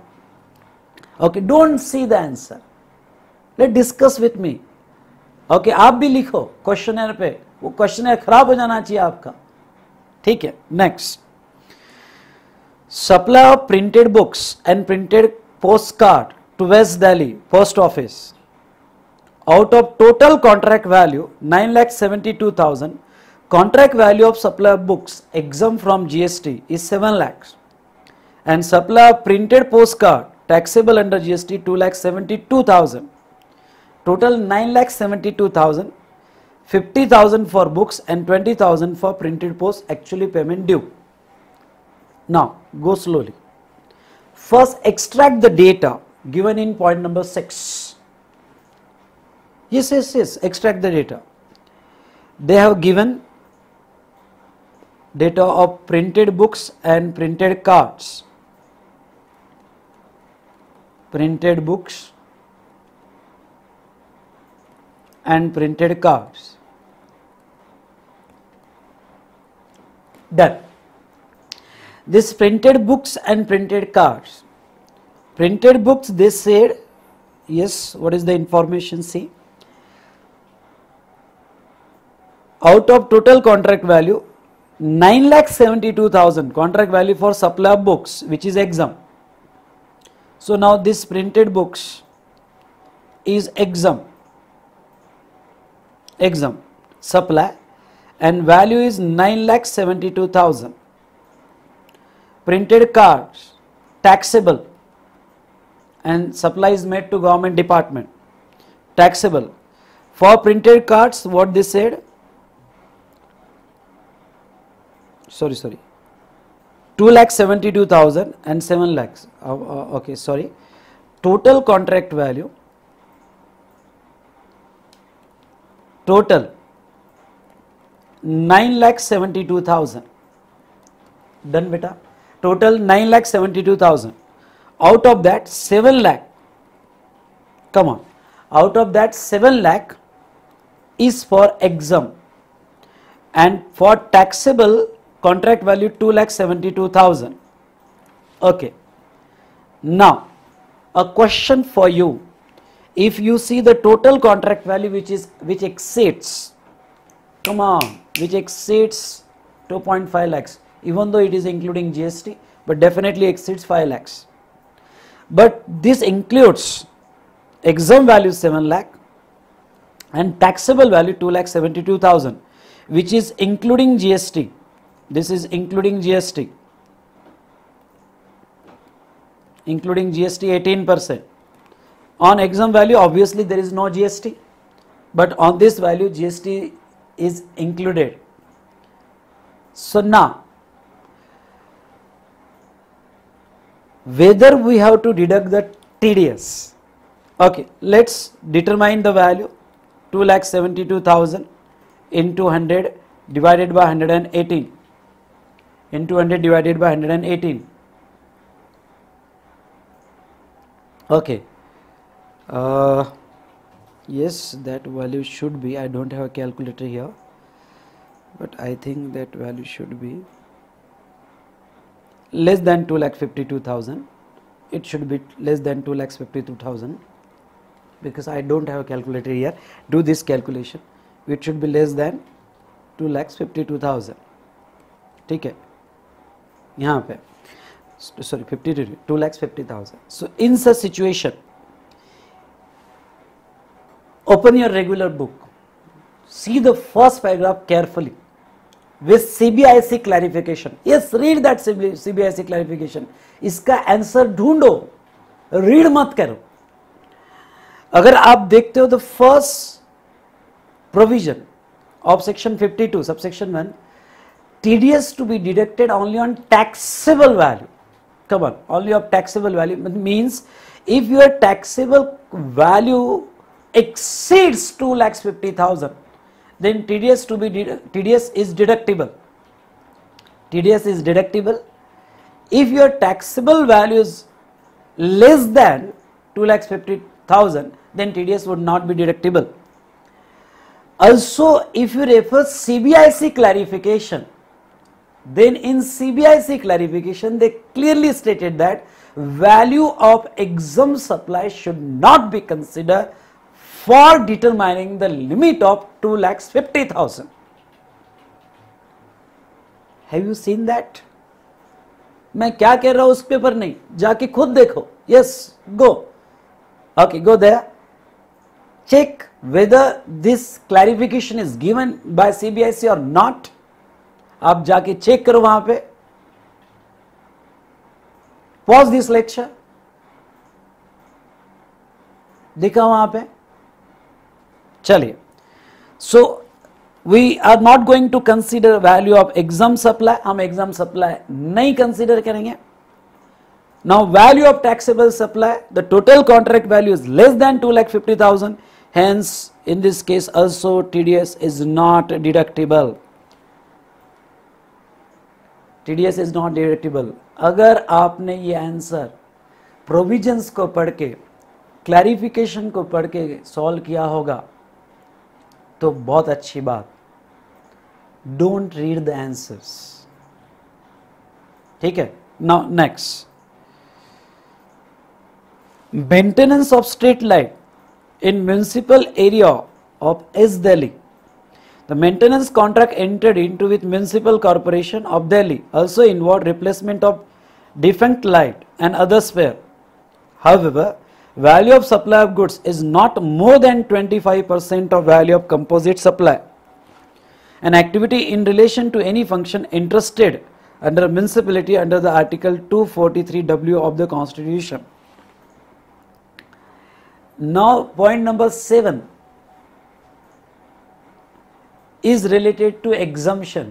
Okay, don't see the answer. Let discuss with me. Okay, आप भी लिखो questionnaire पे, वो questionnaire खराब हो जाना चाहिए आपका. ठीक है, next, supply of printed books and printed post card to West Delhi post office out of total contract value nine lakh seventy two thousand contract value of supply of books exempt from GST is seven lakhs and supply of printed post card taxable under GST two lakh seventy two thousand total nine lakh seventy two thousand fifty thousand for books and twenty thousand for printed post actually payment due. Now go slowly. First extract the data given in point number six. Yes, yes, yes, extract the data. They have given data of printed books and printed cards. Printed books and printed cards. Done. This printed books and printed cards. Printed books, they said, yes, what is the information? See, out of total contract value, nine lakh seventy-two thousand contract value for supply of books, which is exempt. So now this printed books is exempt, exempt supply, and value is nine lakh seventy-two thousand. Printed cards taxable, and supply is made to government department taxable. For printed cards, what they said, sorry sorry two lakh seventy-two thousand and seven lakhs, uh, uh, okay, sorry, total contract value, total nine lakh seventy-two thousand. Done beta. Total nine lakh seventy-two thousand. Out of that seven lakh, come on, out of that seven lakh is for exempt, and for taxable contract value two lakh seventy-two thousand. Okay. Now a question for you. If you see the total contract value which is which exceeds, come on, which exceeds two point five lakhs, even though it is including G S T, but definitely exceeds five lakhs. But this includes exempt value seven lakh and taxable value two lakh seventy-two thousand, which is including G S T. This is including G S T, including G S T eighteen percent. On exempt value, obviously there is no G S T, but on this value G S T is included. So now, whether we have to deduct the T D S Okay, let's determine the value two lakh seventy-two thousand into one hundred divided by one hundred eighteen into one hundred divided by one hundred eighteen. Okay, uh, yes, that value should be, I don't have a calculator here, but I think that value should be less than two lakh fifty-two thousand. It should be less than two lakh fifty-two thousand because I don't have a calculator here. Do this calculation. It should be less than two lakh fifty-two thousand. ठीक है, यहाँ पे sorry fifty-two lakh fifty thousand. So in such situation, open your regular book. See the first paragraph carefully with C B I C clarification. Yes, read that C B I C clarification. इसका answer ढूंढो, read मत करो. अगर आप देखते हो तो first provision of section fifty-two subsection one, T D S to be deducted only on taxable value. Come on, only of taxable value. It means if your taxable value exceeds two lakhs fifty thousand, then T D S to be T D S is deductible. T D S is deductible. If your taxable value is less than two lakhs fifty thousand, then T D S would not be deductible. Also, if you refer C B I C clarification, then in C B I C clarification they clearly stated that value of exempt supply should not be considered for determining the limit of two lakhs fifty thousand. Have you seen that? मैं क्या कह रहा हूँ उस paper नहीं, जाके खुद देखो. Yes, go. Okay, go there. Check whether this clarification is given by C B I C or not. आप जाके चेक करो वहां पे. Pause this lecture. देखा वहां पे. चलिए. So we are not going to consider value of exempt supply. हम exempt supply नहीं consider करेंगे. Now value of taxable supply, the total contract value is less than two lakh fifty thousand. Hence, in this case also T D S is not deductible. T D S is not deductible. अगर आपने ये answer provisions को पढ़ के, clarification को पढ़ के solve किया होगा तो बहुत अच्छी बात. Don't read the answers. ठीक है. Now next, maintenance of street light in municipal area of East Delhi. The maintenance contract entered into with municipal corporation of Delhi also involved replacement of defunct light and other spare. However, value of supply of goods is not more than twenty-five percent of value of composite supply. An activity in relation to any function interested under municipality under the article two forty-three W of the Constitution. Now point number seven is related to exemption.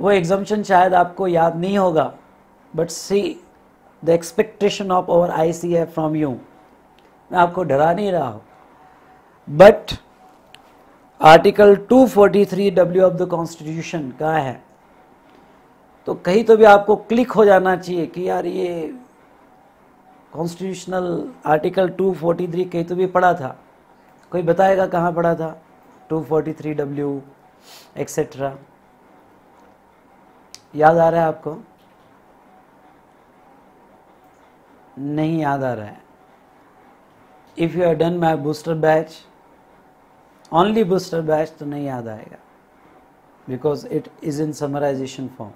वो exemption शायद आपको याद नहीं होगा, but see the expectation of our I C A I from you. मैं आपको डरा नहीं रहा हूँ, but article two forty-three W of the Constitution का है, तो कहीं तो भी आपको क्लिक हो जाना चाहिए कि यार ये कॉन्स्टिट्यूशनल आर्टिकल two forty-three कहीं तो भी पढ़ा था. कोई बताएगा कहाँ पढ़ा था two forty-three W एक्सेट्रा? याद आ रहा है आपको? नहीं याद आ रहा है. If you have done my booster batch, only booster batch, तो नहीं याद आएगा because it is in summarization form.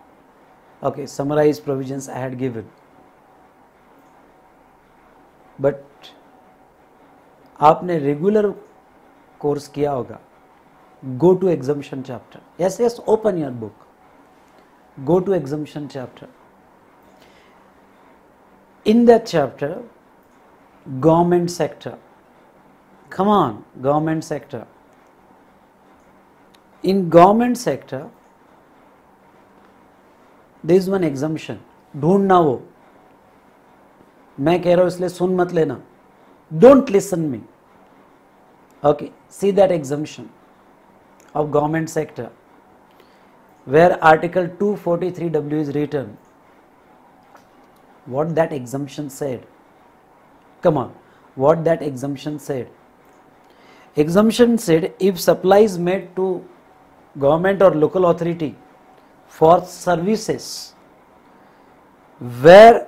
Okay, summarize provisions I had given, but आपने रेगुलर कोर्स किया होगा. Go to exemption chapter. Yes yes, open your book, go to exemption chapter. In that chapter government sector, come on, government sector. In government sector there is one exemption. ढूंढना वो, मैं कह रहा हूँ इसलिए सुन मत लेना. Don't listen me. Okay, see that exemption of government sector where Article two forty-three W is written. What that exemption said? Come on, what that exemption said? Exemption said if supplies made to government or local authority for services where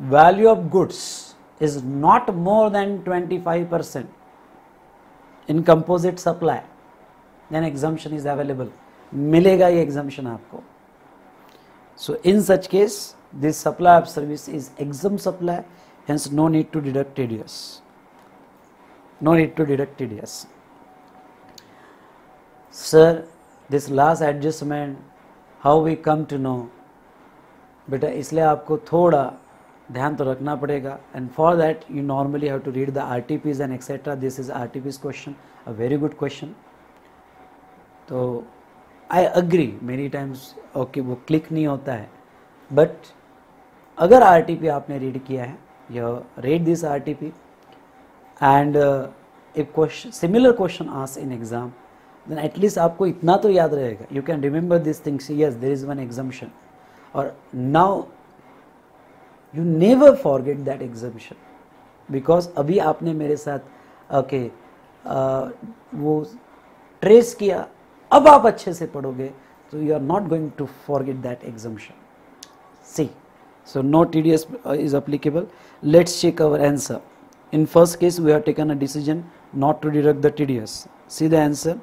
value of goods is not more than twenty-five percent in composite supply, then exemption is available. मिलेगा ये exemption आपको. So in such case, this supply of service is exempt supply, hence no need to deduct T D S. No need to deduct T D S. Sir, this last adjustment, how we come to know? बेटा इसलिए आपको थोड़ा ध्यान तो रखना पड़ेगा, and for that you normally have to read the R T Ps and et cetera. This is R T Ps question, a very good question. तो I agree many times, okay वो click नहीं होता है, but अगर R T P आपने read किया है, you read this R T P and uh, if question, similar question asked in exam, then at least आपको इतना तो याद रहेगा. You can remember these things. Yes, there is one exemption. Or now you never forget that exemption, because अभी आपने मेरे साथ okay uh, वो trace किया. अब आप अच्छे से पढ़ोगे तो you are not going to forget that exemption. See, so no T D S is applicable. Let's check our answer. In first case, we have taken a decision not to deduct the T D S. See the answer.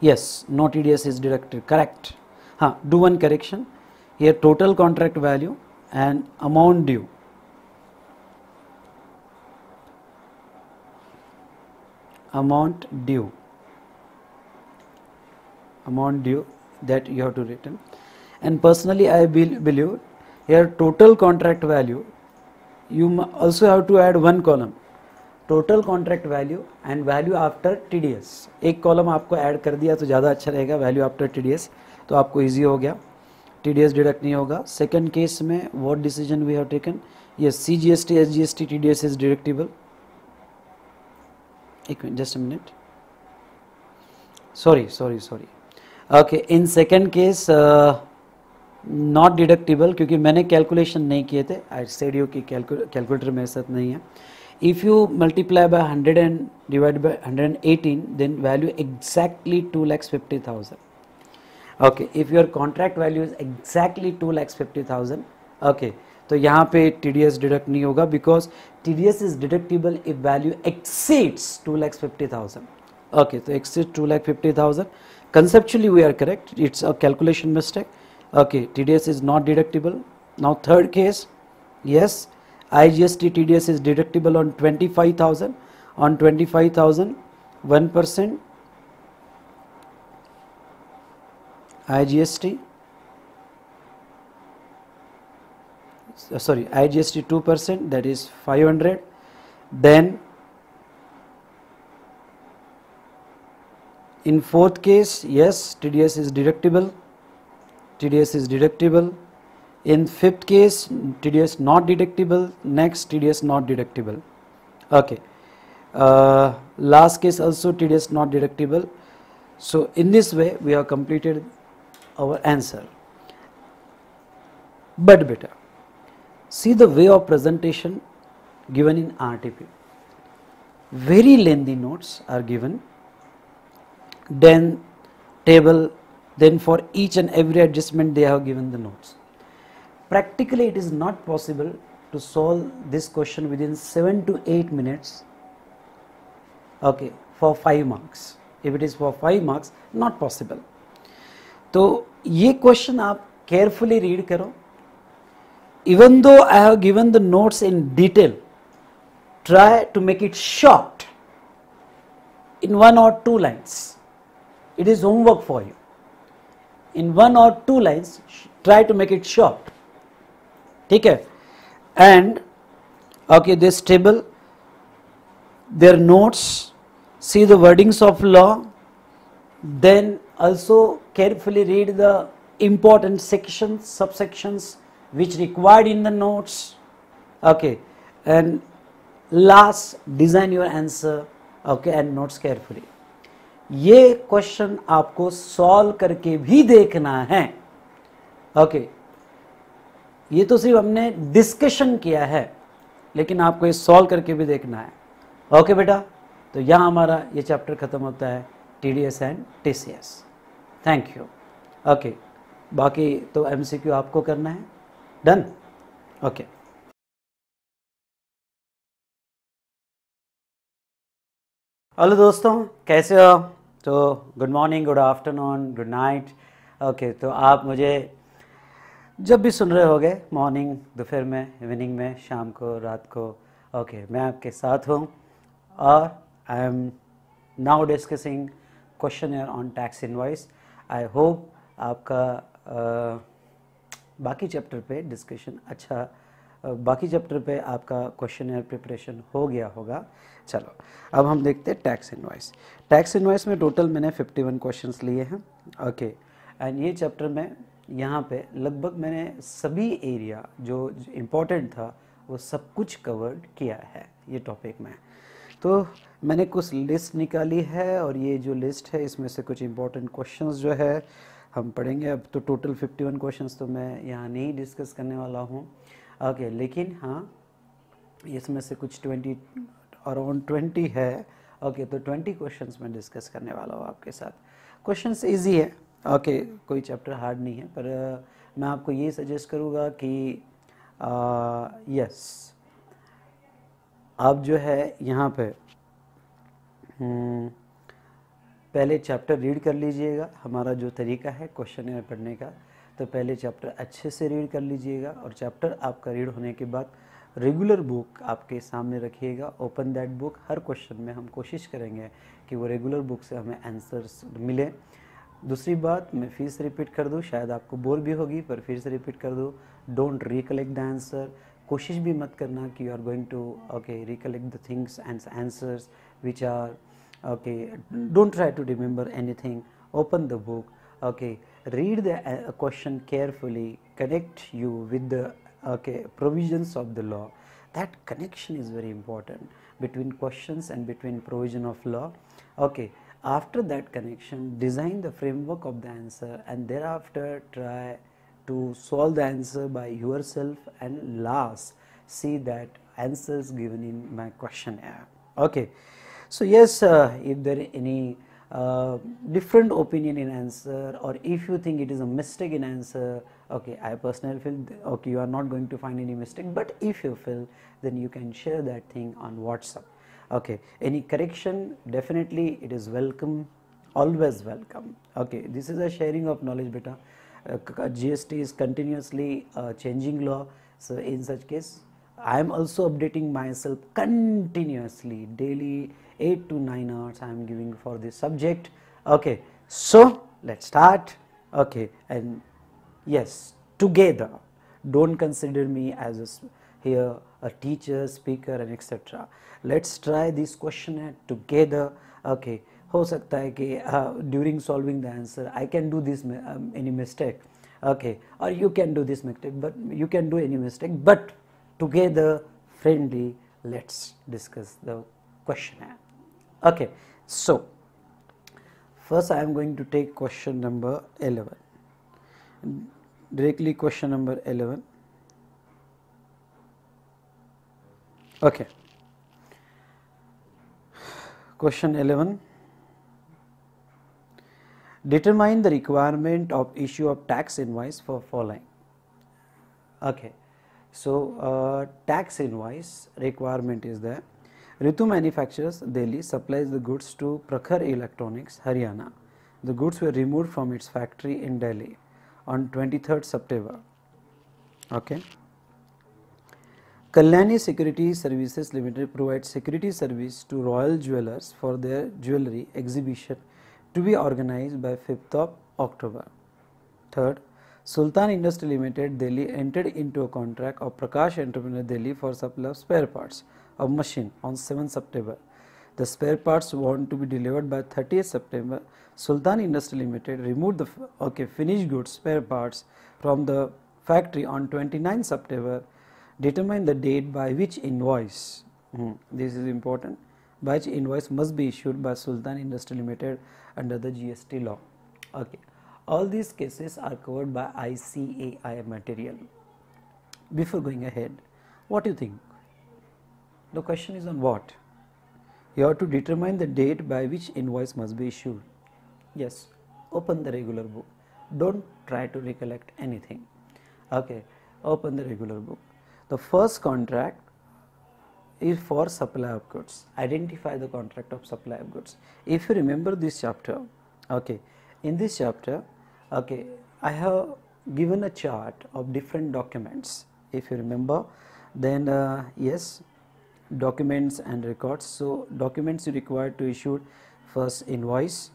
Yes, no T D S is deducted. Correct. Huh, do one correction. Here total contract value and amount due. Amount due. Amount due that you have to written. And personally, I believe here total contract value. You also have to add one column, total contract value and value after T D S. एक column आपको add कर दिया तो ज़्यादा अच्छा रहेगा. Value after T D S तो आपको easy हो गया. T D S deduct नहीं होगा. Second case में what decision we have taken? Yes, C G S T, S G S T, T D S is deductible. एक minute, just a minute. Sorry, sorry, sorry. Okay, in second case. Uh, not deductible क्योंकि मैंने calculation नहीं किए थे. I said you कि calculator मेरे साथ नहीं है. If you multiply by hundred and divide by hundred and eighteen then value exactly two lakhs fifty thousand. Okay, if your contract value is exactly two lakhs fifty thousand. Okay, तो यहाँ पे T D S deduct नहीं होगा because T D S is deductible if value exceeds to lakhs fifty thousand. Okay, तो exceed two lakhs fifty thousand conceptually we are correct. It's a calculation mistake. Okay, T D S is not deductible. Now third case, yes, I G S T T D S is deductible on twenty-five thousand. On twenty-five thousand, one percent I G S T, sorry, I G S T two percent, that is five hundred. Then in fourth case, yes, T D S is deductible. T D S is deductible. In fifth case, T D S not deductible. Next, T D S not deductible. Okay. Uh, last case also T D S not deductible. So in this way we have completed our answer. But better, see the way of presentation given in R T P. Very lengthy notes are given. Then table. Then for each and every adjustment they have given the notes. Practically it is not possible to solve this question within seven to eight minutes. Okay, for five marks. If it is for five marks, not possible. So ye question aap carefully read karo. Even though I have given the notes in detail, try to make it short in one or two lines. It is homework for you. In one or two lines, try to make it short. ठीक है. And okay, this table, their notes, see the wordings of law. Then also carefully read the important sections, subsections which required in the notes. Okay, and last design your answer, okay, and notes carefully. ये question आपको solve करके भी देखना है, okay okay. ये तो सिर्फ हमने डिस्कशन किया है, लेकिन आपको ये सॉल्व करके भी देखना है, ओके okay बेटा. तो यहाँ हमारा ये चैप्टर खत्म होता है, TDS and TCS. Thank you. Okay, बाकी तो एमसीक्यू आपको करना है. डन. Okay okay. हेलो दोस्तों, कैसे हो? तो good morning, good afternoon, good night. Okay, तो आप मुझे जब भी सुन रहे होगे, मॉर्निंग, दोपहर में, इवनिंग में, शाम को, रात को, ओके okay, मैं आपके साथ हूँ और I am now discussing questionnaire on tax invoice. I hope आपका uh, बाकी चैप्टर पे डिस्कशन अच्छा बाकी चैप्टर पे आपका क्वेश्चनेयर प्रिपरेशन हो गया होगा. चलो अब हम देखते हैं टैक्स इनवॉइस. टैक्स इनवॉइस में टोटल मैंने इक्यावन क्वेश्चंस लिए हैं, ओके. एंड ये चैप्टर में यहाँ पे लगभग मैंने सभी एरिया जो इम्पोर्टेंट था वो सब कुछ कवर्ड किया है ये टॉपिक में. तो मैंने कुछ लिस्ट निकाली है और ये जो लिस्ट है इसमें से कुछ इम्पोर्टेंट क्वेश्चन जो है हम पढ़ेंगे. अब तो टोटल इक्यावन क्वेश्चन तो मैं यहाँ नहीं डिस्कस करने वाला हूँ, ओके okay, लेकिन हाँ इसमें से कुछ ट्वेंटी अराउंड ट्वेंटी है, ओके okay, तो ट्वेंटी क्वेश्चंस मैं डिस्कस करने वाला हूँ आपके साथ. क्वेश्चंस इजी है, ओके okay, कोई चैप्टर हार्ड नहीं है, पर uh, मैं आपको ये सजेस्ट करूँगा कि यस uh, yes, आप जो है यहाँ पे hmm, पहले चैप्टर रीड कर लीजिएगा. हमारा जो तरीका है क्वेश्चन पढ़ने का, तो पहले चैप्टर अच्छे से रीड कर लीजिएगा और चैप्टर आपका रीड होने के बाद रेगुलर बुक आपके सामने रखिएगा. Open that book. हर क्वेश्चन में हम कोशिश करेंगे कि वो रेगुलर बुक से हमें आंसर्स मिले. दूसरी बात मैं फिर से रिपीट कर दूँ, शायद आपको बोर भी होगी, पर फिर से रिपीट कर दूँ, डोंट रिकलेक्ट द आंसर. कोशिश भी मत करना कि you are going to okay recollect the things and answers which are okay. Don't try to remember anything. Open the book, okay, read the uh, question carefully, connect you with the okay provisions of the law. That connection is very important between questions and between provision of law, okay. After that connection, design the framework of the answer and thereafter try to solve the answer by yourself, and last see that answers given in my questionnaire, okay. So yes, uh, if there are any Uh, different opinion in answer, or if you think it is a mistake in answer, okay, I personally feel okay you are not going to find any mistake, but if you feel, then you can share that thing on WhatsApp, okay. Any correction, definitely it is welcome, always welcome, okay. This is a sharing of knowledge, beta. uh, G S T is continuously uh, changing law, so in such case I am also updating myself continuously. Daily eight to nine hours I am giving for this subject, okay. So let's start, okay. And yes, together, don't consider me as a, here a teacher, speaker and etc. Let's try this questionnaire together, okay. Ho sakta hai ki uh, during solving the answer I can do this um, any mistake, okay, or you can do this mistake, but you can do any mistake, but together friendly let's discuss the questionnaire, okay. So first I am going to take question number eleven, directly question number eleven, okay. Question eleven, determine the requirement of issue of tax invoice for following, okay. So uh, tax invoice requirement is there. Ritu Manufacturers, Delhi, supplies the goods to Prakhar Electronics, Haryana. The goods were removed from its factory in Delhi on twenty-third September, okay. Kalyani Security Services Limited provides security service to Royal Jewellers for their jewellery exhibition to be organized by fifth of October. Third, Sultan Industry Limited, Delhi, entered into a contract of Prakash Entrepreneur, Delhi, for supply of spare parts of machine on seventh September. The spare parts want to be delivered by thirtieth September. Sultan Industry Limited removed the okay finished goods spare parts from the factory on twenty-ninth September. Determine the date by which invoice Mm, this is important. Batch invoice must be issued by Sultan Industry Limited under the G S T law. Okay. All these cases are covered by I C A I material. Before going ahead, what do you think? The question is on what? You have to determine the date by which invoice must be issued. Yes, open the regular book. Don't try to recollect anything. Okay, open the regular book. The first contract is for supply of goods. Identify the contract of supply of goods. If you remember this chapter, okay, in this chapter, okay, I have given a chart of different documents. If you remember, then uh, yes, documents and records. So documents you require to issue: first, invoice,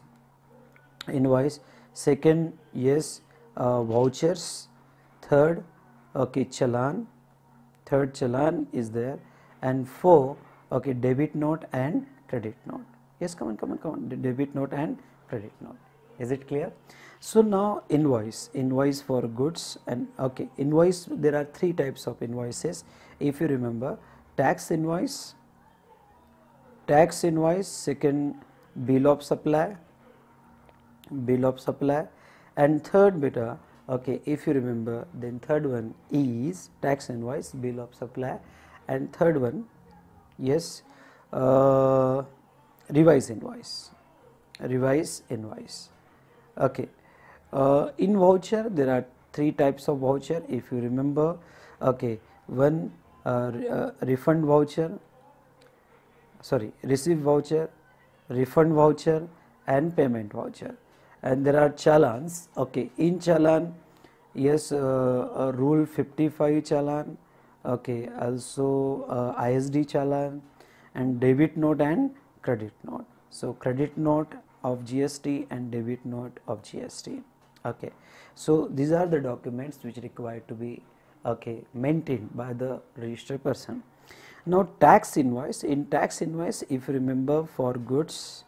invoice. Second, yes, uh, vouchers. Third, okay, challan. Third, challan is there. And four, okay, debit note and credit note. Yes, come on, come on, come on. De debit note and credit note. Is it clear? So now invoice, invoice for goods and okay, invoice. There are three types of invoices. If you remember, tax invoice, tax invoice. Second, bill of supply, bill of supply, and third beta. Okay, if you remember, then third one is tax invoice, bill of supply. And third one, yes, uh, revise invoice, revise invoice. Okay, uh, in voucher there are three types of voucher. If you remember, okay, one uh, re uh, refund voucher, sorry, receive voucher, refund voucher, and payment voucher. And there are challans. Okay, in challan, yes, uh, uh, rule fifty-five challan. Okay, also uh, I S D challan and debit note and credit note. So credit note of G S T and debit note of G S T. Okay, so these are the documents which require to be okay maintained by the registered person. Now tax invoice. In tax invoice, if you remember, for goods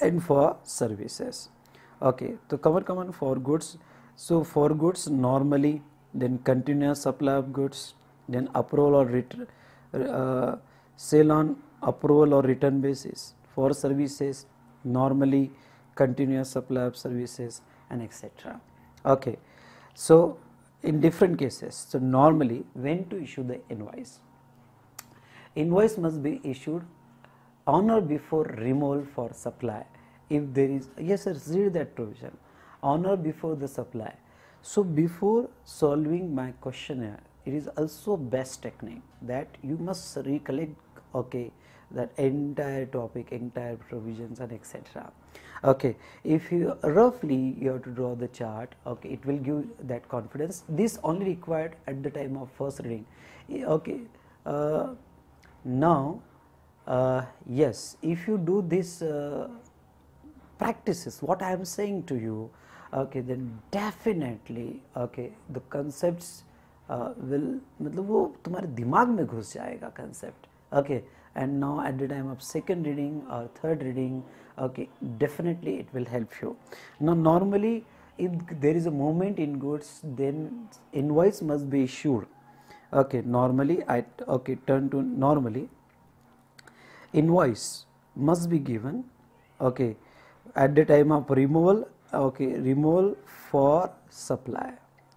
and for services. Okay, so come on, come on, for goods. So for goods normally, then continuous supply of goods, then approval or return, uh, sale on approval or return basis. For services, normally continuous supply of services, and et cetera. Okay, so in different cases, so normally when to issue the invoice? Invoice must be issued on or before removal for supply. If there is, yes sir, read that provision, on or before the supply. So before solving my questionnaire, it is also best technique that you must recollect, okay, that entire topic, entire provisions and et cetera. Okay, if you roughly you have to draw the chart, okay, it will give that confidence. This only required at the time of first reading. Okay, uh, now uh, yes, if you do this uh, practices, what I am saying to you, okay, then definitely okay the concepts uh, will, मतलब वो तुम्हारे दिमाग में घुस जाएगा concept. Okay, and now at the time of second reading or third reading, okay, definitely it will help you. Now normally if there is a movement in goods, then invoice must be issued. Okay, normally I okay turn to normally invoice must be given. Okay, at the time of removal. Okay, removal for supply,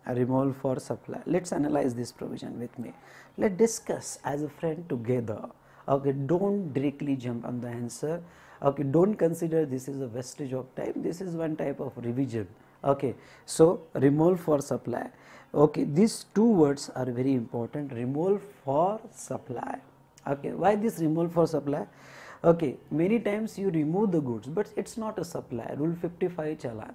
removal for supply. Let's analyze this provision with me. Let's discuss as a friend together. Okay, don't directly jump on the answer. Okay, don't consider this is a wastage of time. This is one type of revision. Okay, so removal for supply. Okay, these two words are very important. Removal for supply. Okay, why this removal for supply? Okay, many times you remove the goods, but it's not a supply. Rule fifty-five challan.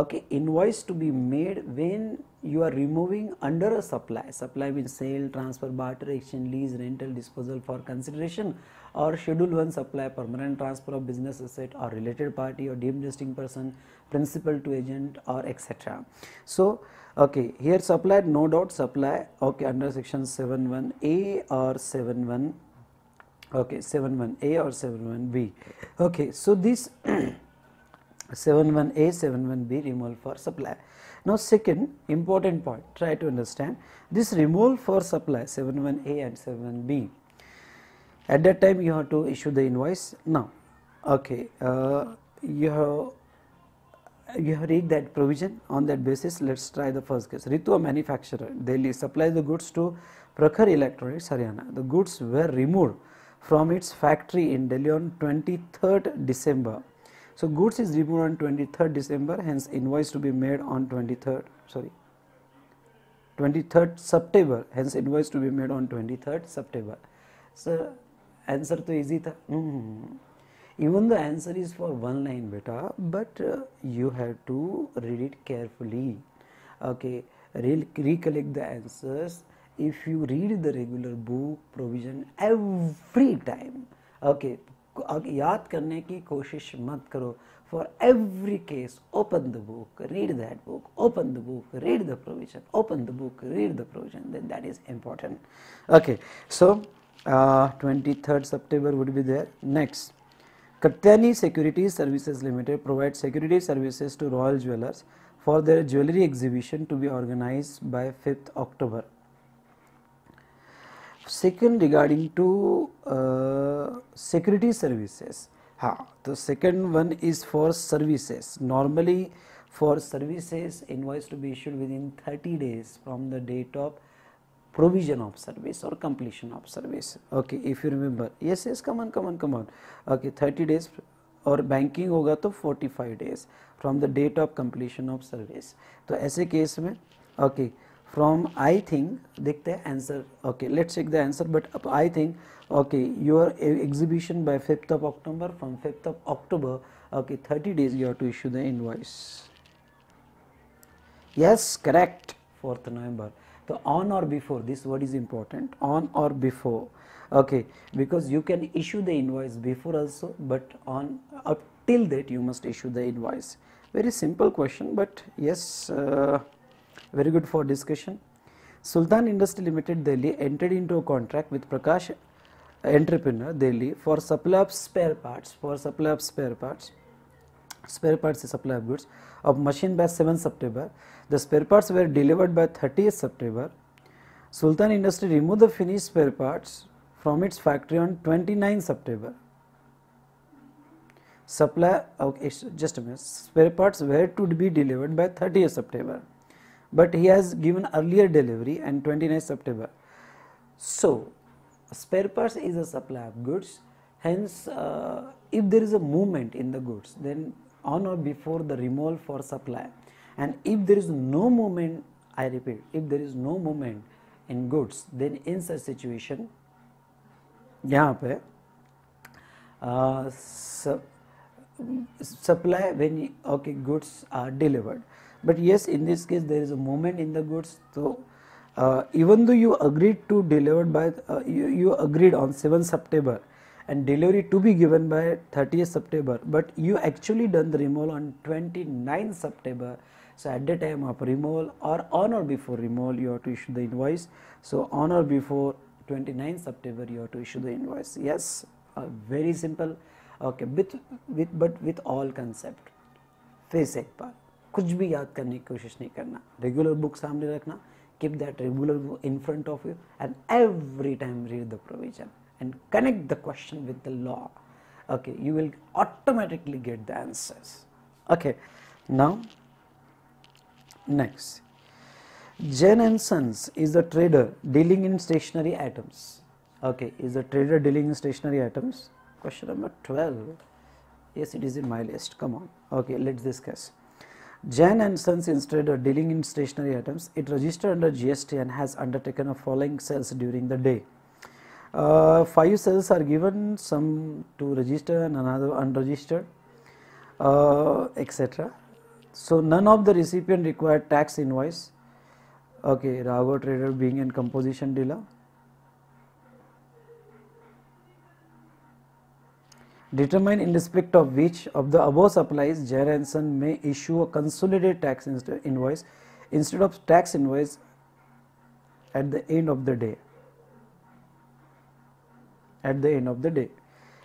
Okay, invoice to be made when you are removing under a supply. Supply means sale, transfer, barter, exchange, lease, rental, disposal for consideration, or schedule one supply, permanent transfer of business asset or related party or deemed listing person, principal to agent, or et cetera. So, okay, here supply, no doubt supply. Okay, under section seven one A or seven one. Okay, seven one A or seven one B. Okay, so this seven one A, seven one B, removal for supply. Now second important point, try to understand this removal for supply seven one A and seven one B. At that time you have to issue the invoice now. Okay, uh, you have you have read that provision. On that basis, let's try the first case. Ritu, a manufacturer, Delhi, supplies the goods to Prakhar Electronics, Haryana. The goods were removed from its factory in Delhi on twenty-third December. So goods is removed on twenty-third December, hence invoice to be made on twenty-third, sorry, twenty-third September, hence invoice to be made on twenty-third September. So answer to easy tha. Mm-hmm. Even the answer is for one line beta, but uh, you have to read it carefully. Okay, Re recollect the answers. If you read the regular book provision every time, okay, याद करने की कोशिश मत करो. For every case, open the book, read that book, open the book, read the provision, open the book, read the provision. Then that is important. Okay, so uh, twenty-third September would be there. Next, Katyani Security Services Limited provides security services to Royal Jewellers for their jewellery exhibition to be organized by fifth October. Second, regarding to uh, security services, हाँ, तो second one is for services. Normally for services, invoice to be issued within thirty days from the date of provision of service or completion of service. Okay, if you remember, yes, yes, come on, come on, come on. Okay, thirty days और banking होगा तो forty-five days from the date of completion of service. तो ऐसे case में, okay. From I think, देखते हैं answer. Okay, let's check the answer. But I think, okay, your exhibition by fifth of October. From fifth of October, okay, thirty days you have to issue the invoice. Yes, correct. fourth November. So on or before, this word is important. On or before, okay, because you can issue the invoice before also, but on up till that you must issue the invoice. Very simple question, but yes. Uh, Very good for discussion. Sultan Industry Limited, Delhi, entered into a contract with Prakash Entrepreneur, Delhi, for supply of spare parts, for supply of spare parts, spare parts is supply of goods of machine by seventh September. The spare parts were delivered by thirtieth September. Sultan Industry removed the finished spare parts from its factory on twenty-ninth September. Supply, okay, just a minute, spare parts were to be delivered by thirtieth September. But he has given earlier delivery and twenty-ninth September. So spare parts is a supply of goods, hence uh, if there is a movement in the goods, then on or before the removal for supply. And if there is no movement, I repeat, if there is no movement in goods, then in such situation yahan pe uh, su supply when okay goods are delivered. But yes, in this case there is a movement in the goods. So uh, even though you agreed to deliver by uh, you, you agreed on seventh September and delivery to be given by thirtieth September, but you actually done the removal on twenty-ninth September. So at the time of removal or on or before removal you have to issue the invoice. So on or before twenty-ninth September you have to issue the invoice. Yes, uh, very simple. Okay, with, with but with all concept. Face ek baar. कुछ भी याद करने की कोशिश नहीं करना. Regular book सामने रखना. Keep that regular book in front of you and every time read the provision and connect the question with the law. Okay, you will automatically get the answers. Okay, now next, Jain and Sons is a trader dealing in stationary items. Okay, is a trader dealing in stationary items. Question number twelve. Yes, it is in my list. Come on. Okay, let's discuss. Jain and Sons instead of dealing in stationary items, it registered under G S T and has undertaken the following sales during the day. Uh, five sales are given, some to register and another unregistered, uh, et cetera. So none of the recipient required tax invoice. Okay, Raghav trader being in composition dealer. Determine in respect of which of the above supplies Jain and Sons may issue a consolidated tax invoice instead of tax invoice at the end of the day. At the end of the day,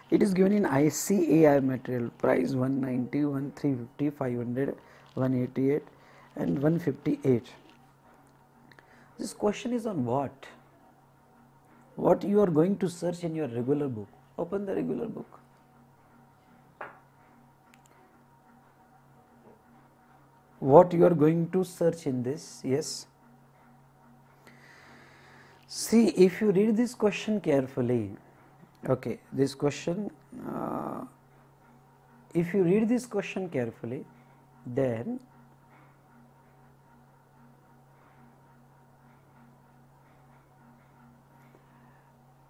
it is given in I C A I material price one ninety, one three fifty, five hundred, one eighty-eight, and one fifty-eight. This question is on what? what you are going to search in your regular book. Open the regular book. What you are going to search in this, yes. See, if you read this question carefully, okay, this question, uh, if you read this question carefully, then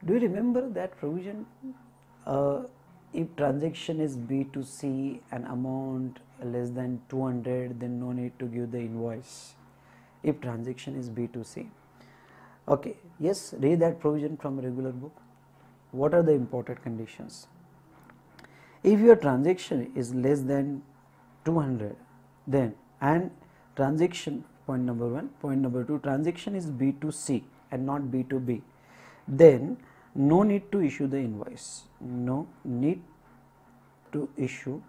do you remember that provision? Uh, if transaction is B to C and amount less than two hundred, then no need to give the invoice. If transaction is B to C, okay, yes, read that provision from a regular book. What are the important conditions? If your transaction is less than two hundred, then and transaction, point number one, point number two, transaction is B to C and not B to B, then no need to issue the invoice, no need to issue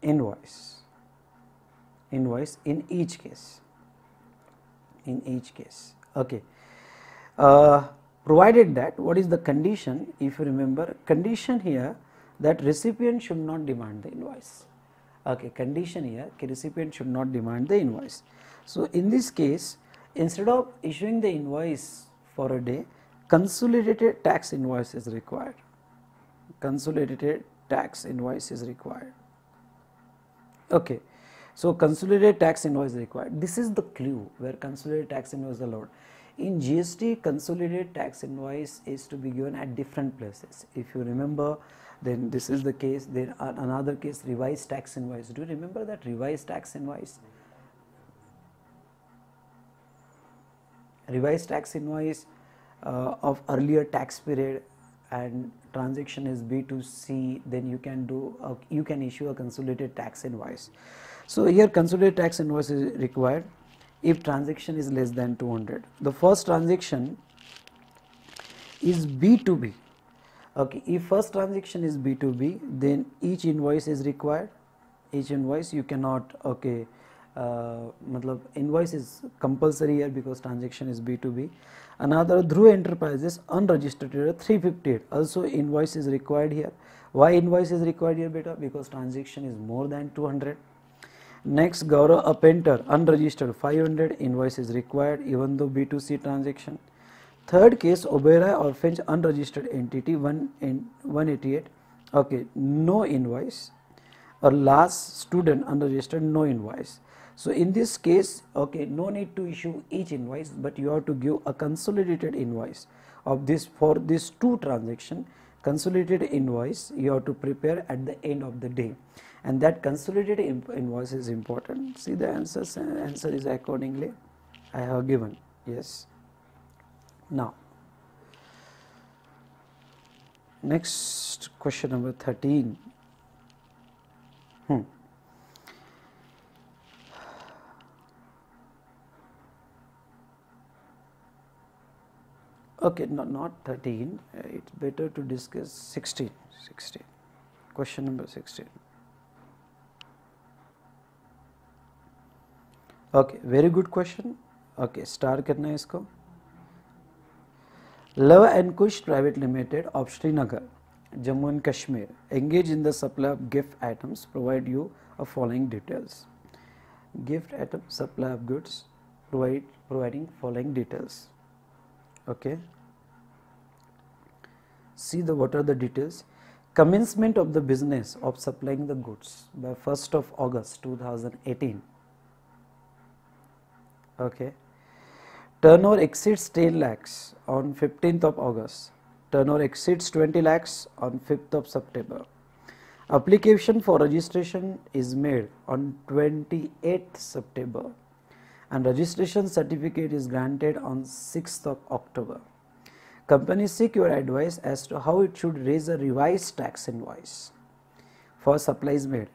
invoice, invoice in each case, in each case, okay. Uh, provided that, what is the condition? If you remember, condition here that recipient should not demand the invoice, okay, condition here, okay, recipient should not demand the invoice. So, in this case, instead of issuing the invoice for a day, consolidated tax invoice is required, consolidated tax invoice is required, okay. So, consolidated tax invoice is required. This is the clue where consolidated tax invoice is allowed. In G S T, consolidated tax invoice is to be given at different places. If you remember, then this is the case. Then another case, revised tax invoice. Do you remember that revised tax invoice? Revised tax invoice uh, of earlier tax period and transaction is B to C, then you can do a, you can issue a consolidated tax invoice. So here consolidated tax invoice is required if transaction is less than two hundred. The first transaction is B to B, okay, if first transaction is B to B, then each invoice is required, each invoice you cannot, okay, uh, matlab invoice is compulsory here because transaction is B to B. Another through enterprises unregistered three fifty-eight, also invoice is required here. Why invoice is required here beta? Because transaction is more than two hundred. Next, Gaurav Appenter, unregistered five hundred, invoice is required even though B to C transaction. Third case, Oberoi Orphanage, unregistered entity one eighty-eight, okay, no invoice. Or last, student unregistered, no invoice. So in this case, okay, no need to issue each invoice, but you have to give a consolidated invoice of this for this two transaction. Consolidated invoice you have to prepare at the end of the day, and that consolidated invoice is important. See, the answer answer is accordingly I have given, yes. Now, next question number thirteen. Hmm. Okay, no, not thirteen, uh, it's better to discuss sixteen, sixteen, question number sixteen. Okay, very good question. Okay, star karna hai isko. Love and Kush Private Limited of Srinagar, Jammu and Kashmir, engage in the supply of gift items, provide you the following details. Gift item, supply of goods, provide, providing following details. Okay. See the what are the details. Commencement of the business of supplying the goods by first of August two thousand eighteen. Okay. Turnover exceeds ten lakhs on fifteenth of August. Turnover exceeds twenty lakhs on fifth of September. Application for registration is made on twenty-eighth September. And registration certificate is granted on sixth of October. Company seek your advice as to how it should raise a revised tax invoice for supplies made.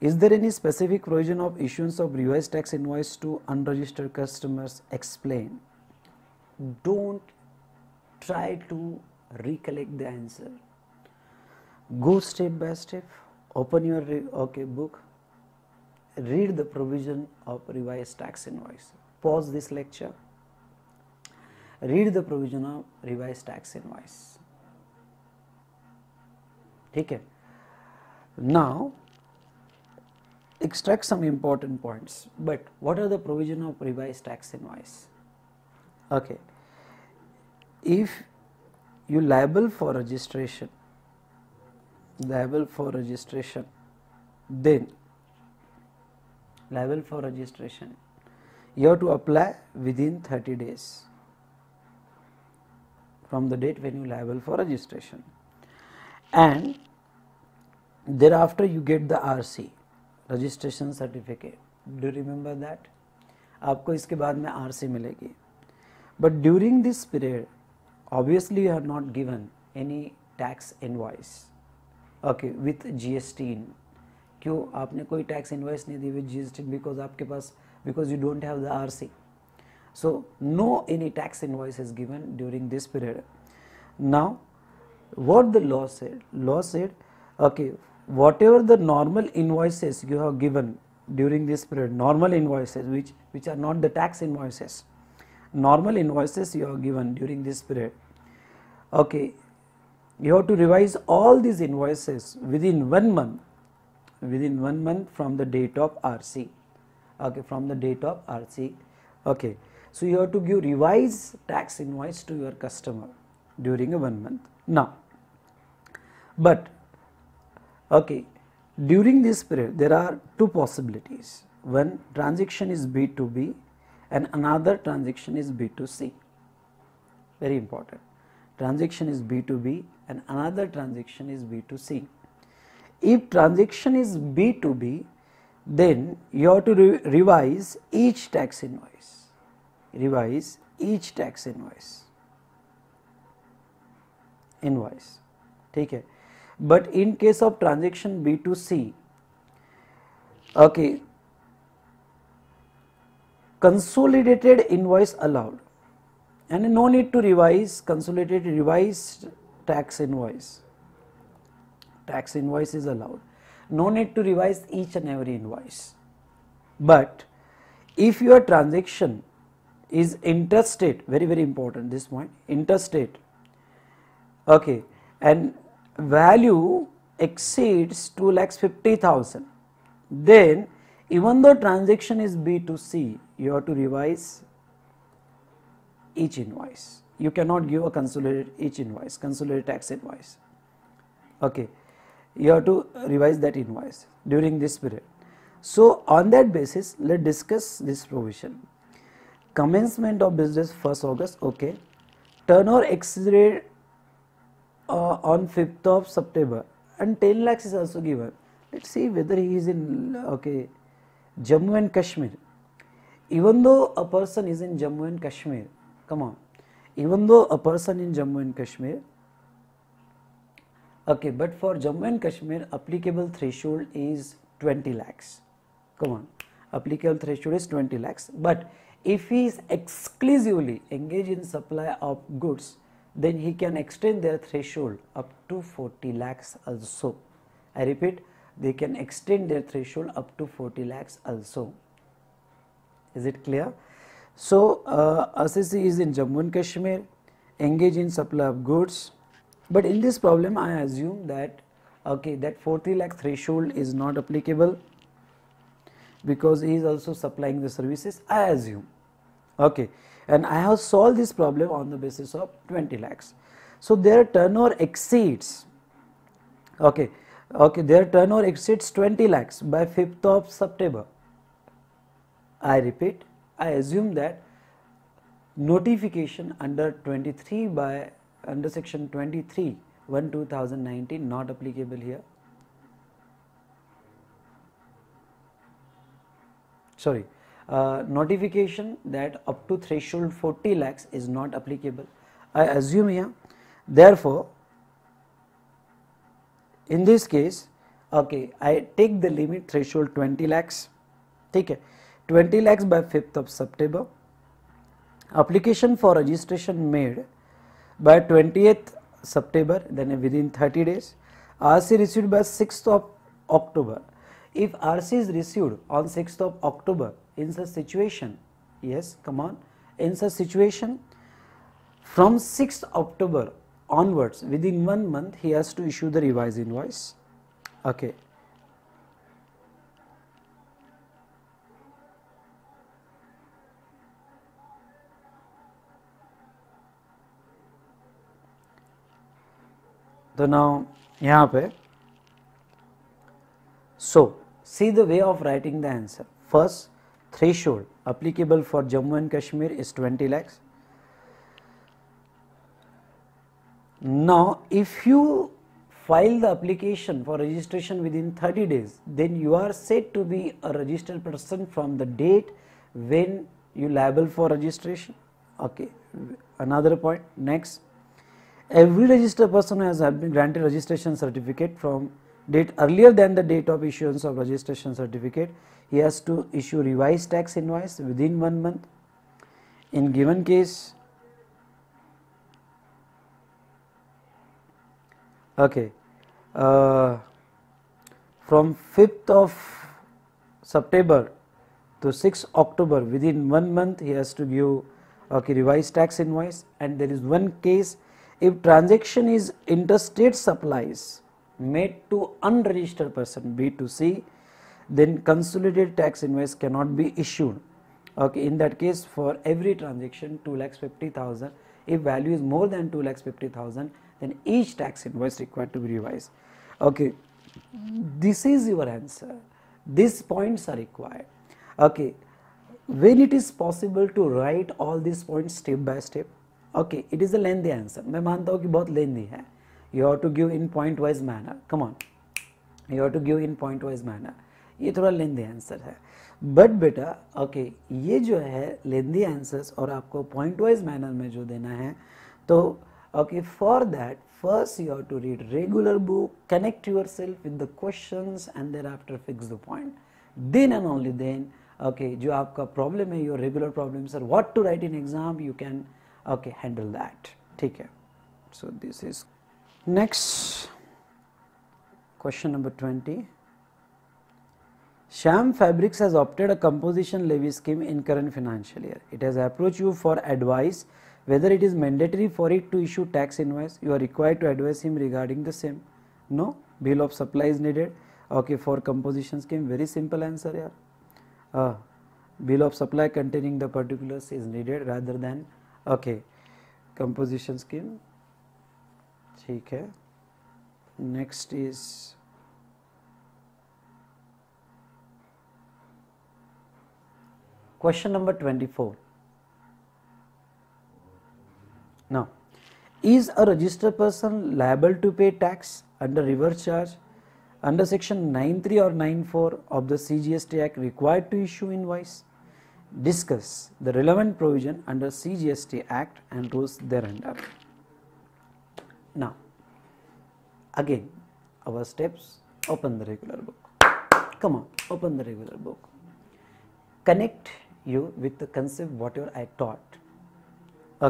Is there any specific provision of issuance of revised tax invoice to unregistered customers? Explain. Don't try to recollect the answer. Go step by step, open your okay book, read the provision of revised tax invoice, pause this lecture, read the provision of revise tax invoice. ठीक है, now extract some important points, but what are the provision of revised tax invoice? Okay, if you liable for registration, liable for registration, then liable for registration, you have to apply within thirty days from the date when you liable for registration, and thereafter you get the R C, registration certificate. Do remember that, आपको इसके बाद में R C मिलेगी। But during this period obviously you have not given any tax invoice, okay, with G S T in. क्यों आपने कोई tax invoice नहीं दी with G S T? Because आपके पास, because you don't have the R C, so no any tax invoice is given during this period. Now what the law said, law said okay, whatever the normal invoices you have given during this period, normal invoices which which are not the tax invoices, normal invoices you have given during this period, okay, you have to revise all these invoices within one month, within one month from the date of R C, okay, from the date of R C, okay. So you have to give revised tax invoice to your customer during a one month. Now, but okay, during this period there are two possibilities. One transaction is B to B and another transaction is B to C. Very important. Transaction is B to B and another transaction is B to C. If transaction is B to B, then you have to re revise each tax invoice. Revise each tax invoice. Invoice. ठीक है? But in case of transaction B to C, okay, consolidated invoice allowed, and no need to revise consolidated revised tax invoice. Tax invoice is allowed, no need to revise each and every invoice. But if your transaction is interstate, very very important this point, interstate, okay, and value exceeds two lakhs fifty thousand, then even though transaction is B to C, you have to revise each invoice. You cannot give a consolidated each invoice, consolidated tax invoice, okay, you have to revise that invoice during this period. So on that basis, let us discuss this provision. Commencement of business first August, okay, turnover exceeded Uh, on fifth of September and ten lakhs is also given. Let's see whether he is in okay Jammu and Kashmir. Even though a person is in Jammu and Kashmir, come on, even though a person in Jammu and Kashmir, okay, but for Jammu and Kashmir applicable threshold is twenty lakhs. Come on, applicable threshold is twenty lakhs. But if he is exclusively engaged in supply of goods, then he can extend their threshold up to forty lakhs also. I repeat, they can extend their threshold up to forty lakhs also. Is it clear? So uh, Assisi is in Jammu and Kashmir, engaged in supply of goods, but in this problem I assume that okay, that forty lakh threshold is not applicable because he is also supplying the services, I assume, okay. And I have solved this problem on the basis of twenty lakhs. So their turnover exceeds, okay, okay, their turnover exceeds twenty lakhs by fifth of September. I repeat, I assume that notification under twenty-three by under section twenty-three one two thousand nineteen not applicable here. Sorry. Uh, notification that up to threshold forty lakhs is not applicable, I assume here. Therefore, in this case, okay, I take the limit threshold twenty lakhs, take it, twenty lakhs by fifth of September, application for registration made by twentieth September, then within thirty days, R C received by sixth of October. If R C is received on sixth of October, in such situation, yes, come on, in such situation, From sixth October onwards, within one month, he has to issue the revised invoice. Okay. तो now यहाँ पे so see the way of writing the answer. First threshold applicable for Jammu and Kashmir is twenty lakhs. Now if you file the application for registration within thirty days, then you are said to be a registered person from the date when you liable for registration. Okay, another point. Next, every registered person has been granted registration certificate from date earlier than the date of issuance of registration certificate. He has to issue revised tax invoice within one month. In given case, okay, uh, from fifth of September to sixth October, within one month he has to give okay revised tax invoice. And there is one case, if transaction is interstate supplies made to unregistered person B two C, then consolidated tax invoice cannot be issued. Okay, in that case, for every transaction two lakhs fifty thousand, if value is more than two lakhs fifty thousand, then each tax invoice required to be revised. Okay, this is your answer. These points are required. Okay, when it is possible to write all these points step by step. Okay, it is a lengthy answer. मैं मानता हूँ कि बहुत lengthy है. You have to give in point wise manner. Come on, you have to give in point wise manner. ये थोड़ा lengthy answer है. But बेटा, okay, ये जो है lengthy answers और आपको point wise manner में जो देना है, तो okay, for that first you have to read regular book, connect yourself with the questions and thereafter fix the point. Then and only then, okay, जो आपका problem है, your regular problems are what to write in exam, you can okay handle that. ठीक है. So this is next question number twenty. Sham Fabrics has opted a composition levy scheme in current financial year. It has approached you for advice whether it is mandatory for it to issue tax invoice. You are required to advise him regarding the same. No, bill of supply is needed. Okay, for composition scheme, very simple answer here. Uh, bill of supply containing the particulars is needed rather than okay composition scheme. ठीक है. Next is question number twenty-four. Now, is a registered person liable to pay tax under reverse charge under section ninety-three or ninety-four of the C G S T Act required to issue invoice? Discuss the relevant provision under C G S T Act and rules thereunder. Now, again, our steps, open the regular book. Come on, open the regular book. Connect you with the concept whatever I taught.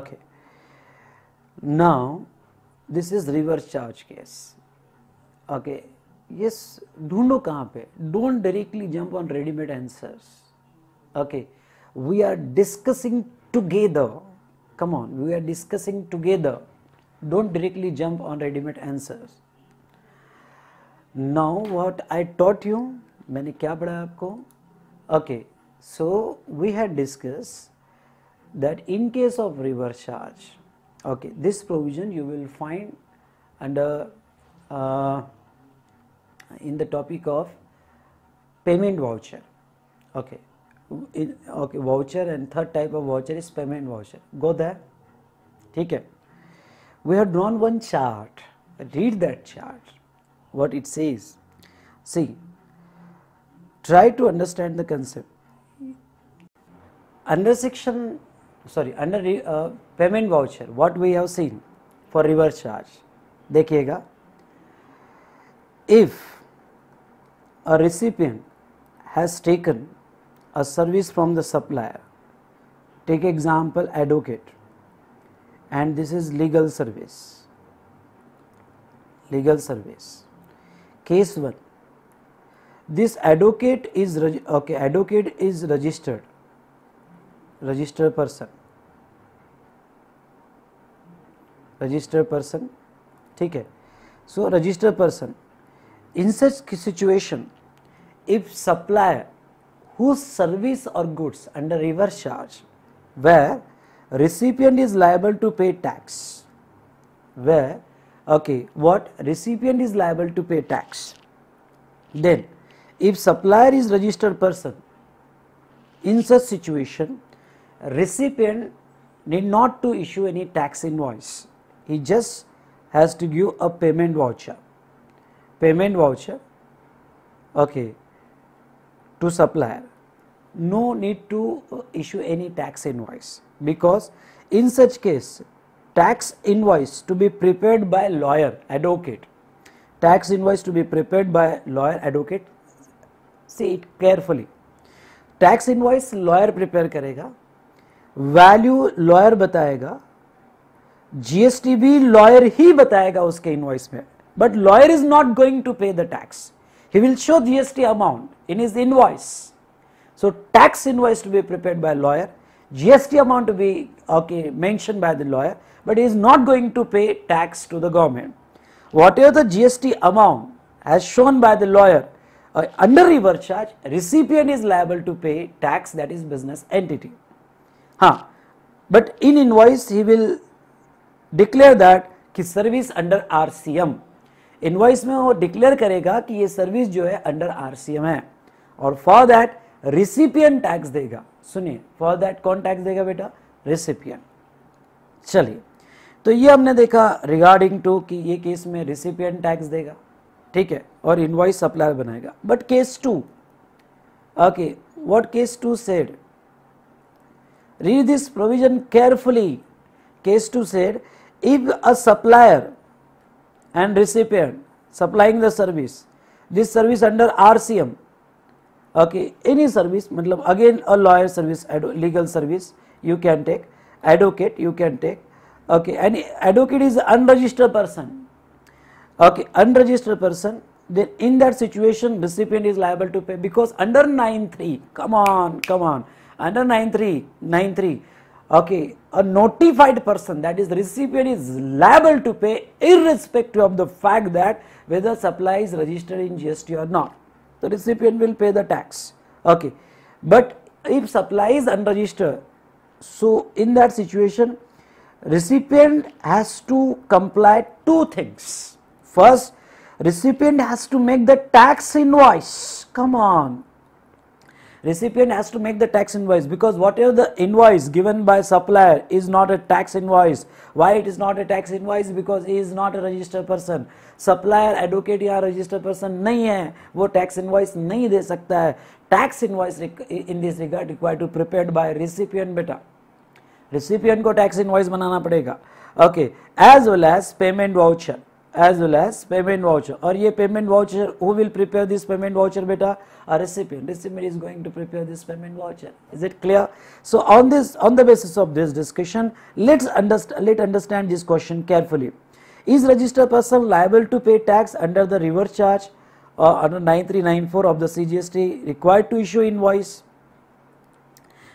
Okay. Now, this is reverse charge case. Okay. Yes, ढूंढो कहाँ पे. Don't directly jump on ready-made answers. Okay. We are discussing together. Come on, we are discussing together. Don't directly jump on ready-made answers. Now, what I taught you, मैंने क्या पढ़ा आपको? Okay, so we had discussed that in case of reverse charge, okay, this provision you will find under uh, in the topic of payment voucher. Okay. In, okay, voucher, and third type of voucher is payment voucher. Go there. ठीक है. We have drawn one chart. Read that chart. What it says. See. Try to understand the concept. Under section, sorry, under uh, payment voucher, what we have seen for reverse charge. देखिएगा. If a recipient has taken a service from the supplier, take example advocate, and this is legal service, legal service. Case one, this advocate is, okay, advocate is registered, registered person, registered person, ठीक है. So registered person. In such situation, if supplier whose service or goods under reverse charge, where recipient is liable to pay tax, where okay, what recipient is liable to pay tax, then if supplier is registered person, in such situation, recipient need not to issue any tax invoice. He just has to give a payment voucher, payment voucher, okay, to supplier. No need to issue any tax invoice, because in such case, tax invoice to be prepared by lawyer advocate, tax invoice to be prepared by lawyer advocate. See it carefully. Tax invoice lawyer prepare करेगा, value lawyer बताएगा, G S T भी lawyer ही बताएगा उसके invoice में. But lawyer is not going to pay the tax. He will show G S T amount in his invoice. So tax invoice to be prepared by lawyer, G S T amount to be okay mentioned by the lawyer, but he is not going to pay tax to the government. Whatever the G S T amount as shown by the lawyer uh, under reverse charge, recipient is liable to pay tax, that is business entity. Huh. But in invoice he will declare that कि service under RCM. Invoice में वो declare करेगा कि ये service जो है under RCM है, और फॉर दैट रिसिपिएंट टैक्स देगा. सुनिए, फॉर दैट कौन टैक्स देगा बेटा? रिसिपिएंट. चलिए, तो ये हमने देखा रिगार्डिंग टू कि ये केस में रिसिपिएंट टैक्स देगा, ठीक है, और इनवॉइस सप्लायर बनाएगा. But case two, okay, what case two said, read this provision carefully. Case two said, if a supplier and recipient supplying the service, this service under R C M, okay, any service, matlab again a lawyer service, legal service you can take, advocate you can take, okay, and advocate is unregistered person, okay, unregistered person, then in that situation recipient is liable to pay, because under nine three, come on, come on, under nine three, nine three. Okay, a notified person, that is the recipient, is liable to pay irrespective of the fact that whether supply is registered in G S T or not. The recipient will pay the tax. Okay, but if supply is unregistered, so in that situation, recipient has to comply two things. First, recipient has to make the tax invoice. Come on. Recipient has to make the tax invoice, because whatever the invoice given by supplier is not a tax invoice. Why it is not a tax invoice? Because he is not a registered person. Supplier advocate या registered person नहीं है, वो tax invoice नहीं दे सकता है. Tax invoice in this regard required to prepared by recipient बेटा. Recipient को tax invoice बनाना पड़ेगा. Okay, as well as payment voucher, as well as payment voucher. और ये payment voucher, who will prepare this payment voucher बेटा? A recipient. Recipient is going to prepare this payment voucher. Is it clear? So on this, on the basis of this discussion, let's understand, let understand this question carefully. Is registered person liable to pay tax under the reverse charge or under nine three nine four of the C G S T, required to issue invoice?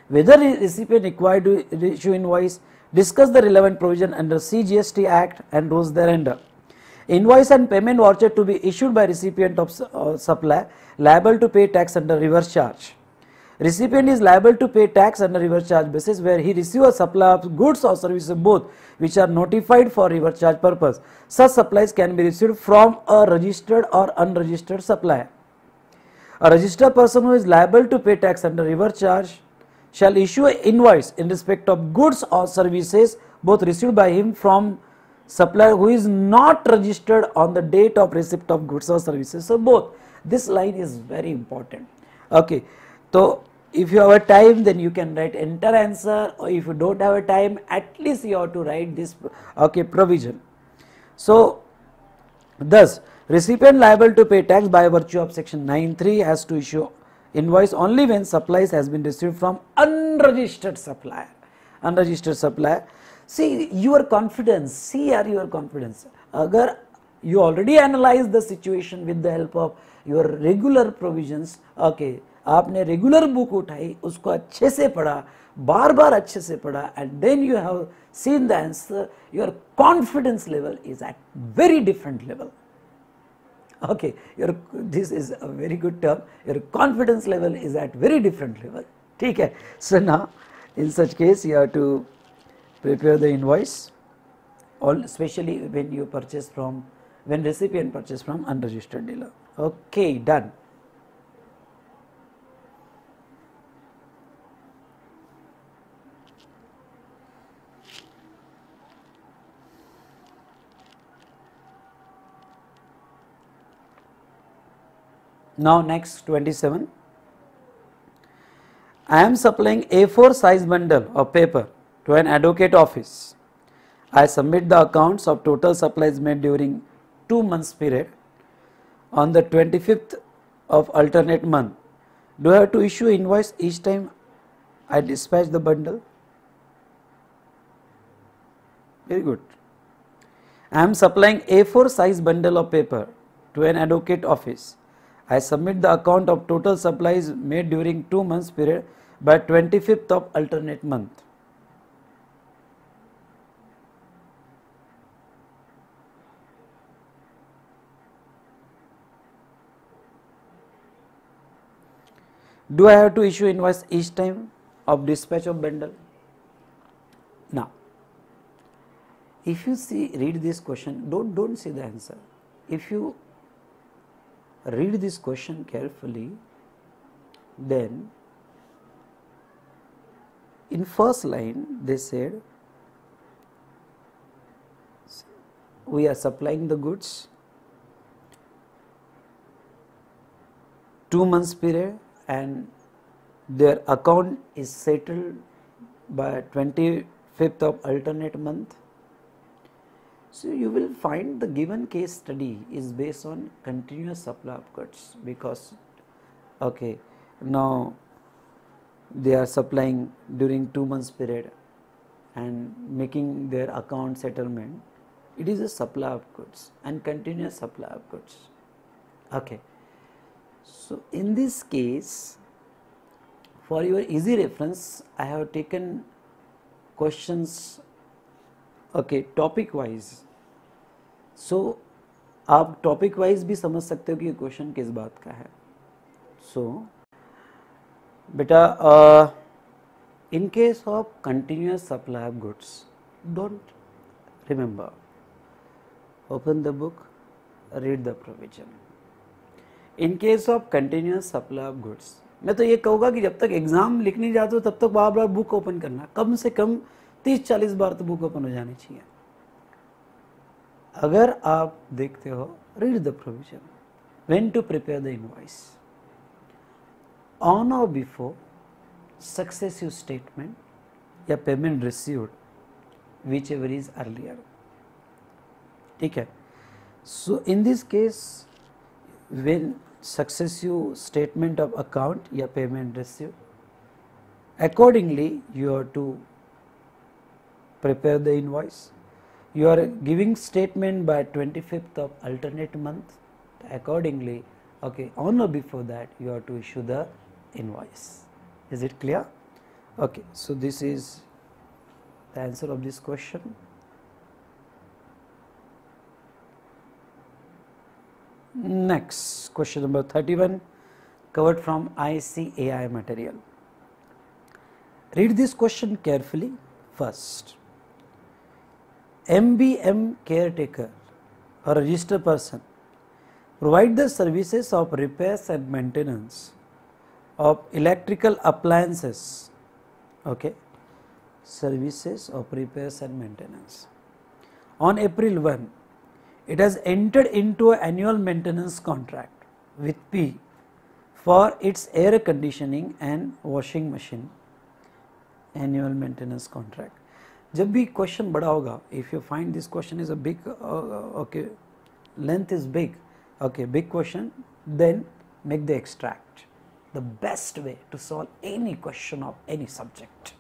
Whether recipient required to issue invoice, discuss the relevant provision under C G S T Act and rules thereunder. Invoice and payment voucher to be issued by recipient of uh, supply liable to pay tax under reverse charge. Recipient is liable to pay tax under reverse charge basis where he receive a supply of goods or services both which are notified for reverse charge purpose. Such supplies can be received from a registered or unregistered supplier. A registered person who is liable to pay tax under reverse charge shall issue an invoice in respect of goods or services both received by him from supplier who is not registered on the date of receipt of goods or services. So both, this line is very important. Okay, so if you have a time, then you can write entire answer, or if you don't have a time, at least you have to write this okay provision. So thus, recipient liable to pay tax by virtue of section nine three has to issue invoice only when supplies has been received from unregistered supplier. Unregistered supplier. See your confidence, see your confidence. Agar you already analyze the situation with the help of your regular provisions, okay, आपने regular book उठाई, उसको अच्छे से पढ़ा, बार बार अच्छे से पढ़ा, and then you have seen the answer, your confidence level is at very different level. Okay, your, this is a very good term, your confidence level is at very different level. Okay. So now in such case you have to prepare the invoice, all especially when you purchase from, when recipient purchase from unregistered dealer. Okay, done. Now next twenty-seven, I am supplying A four size bundle of paper to an advocate office. I submit the accounts of total supplies made during two months period on the twenty-fifth of alternate month. Do I have to issue invoice each time I dispatch the bundle? Very good. I am supplying A four size bundle of paper to an advocate office. I submit the account of total supplies made during two months period by twenty-fifth of alternate month. Do I have to issue invoice each time of dispatch of bundle? Now, if you see, read this question, don't don't see the answer. If you read this question carefully, then in first line they said we are supplying the goods two months period and their account is settled by twenty-fifth of alternate month. So you will find the given case study is based on continuous supply of goods, because okay, now they are supplying during two months period and making their account settlement. It is a supply of goods and continuous supply of goods. Okay. So in this case, for your easy reference, I have taken questions okay topic wise, so आप topic wise भी समझ सकते हो कि ये question किस बात का है. So बेटा uh, in case of continuous supply of goods, don't remember, open the book, read the provision. In case of continuous supply of goods, मैं तो ये कहूँगा कि जब तक एग्जाम लिखने जाते हो तब तक बार बार बुक ओपन करना, कम से कम तीस चालीस बार तो बुक ओपन हो जानी चाहिए. अगर आप देखते हो, read the provision, when to prepare the invoice, on और बिफोर सक्सेसिव स्टेटमेंट या payment received, which ever is earlier. ठीक है. So in this case when successive statement of account या payment received, accordingly you have to prepare the invoice. You are giving statement by twenty-fifth of alternate month, accordingly okay on or before that you have to issue the invoice. Is it clear? Okay, so this is the answer of this question. Next question number thirty-one, covered from I C A I material. Read this question carefully first. M B M caretaker or registered person provide the services of repairs and maintenance of electrical appliances. Okay, services of repairs and maintenance. On April first, it has entered into an annual maintenance contract with P for its air conditioning and washing machine. Annual maintenance contract. जब भी question बड़ा होगा, if you find this question is a big, uh, okay, length is big, okay, big question, then make the extract. The best way to solve any question of any subject.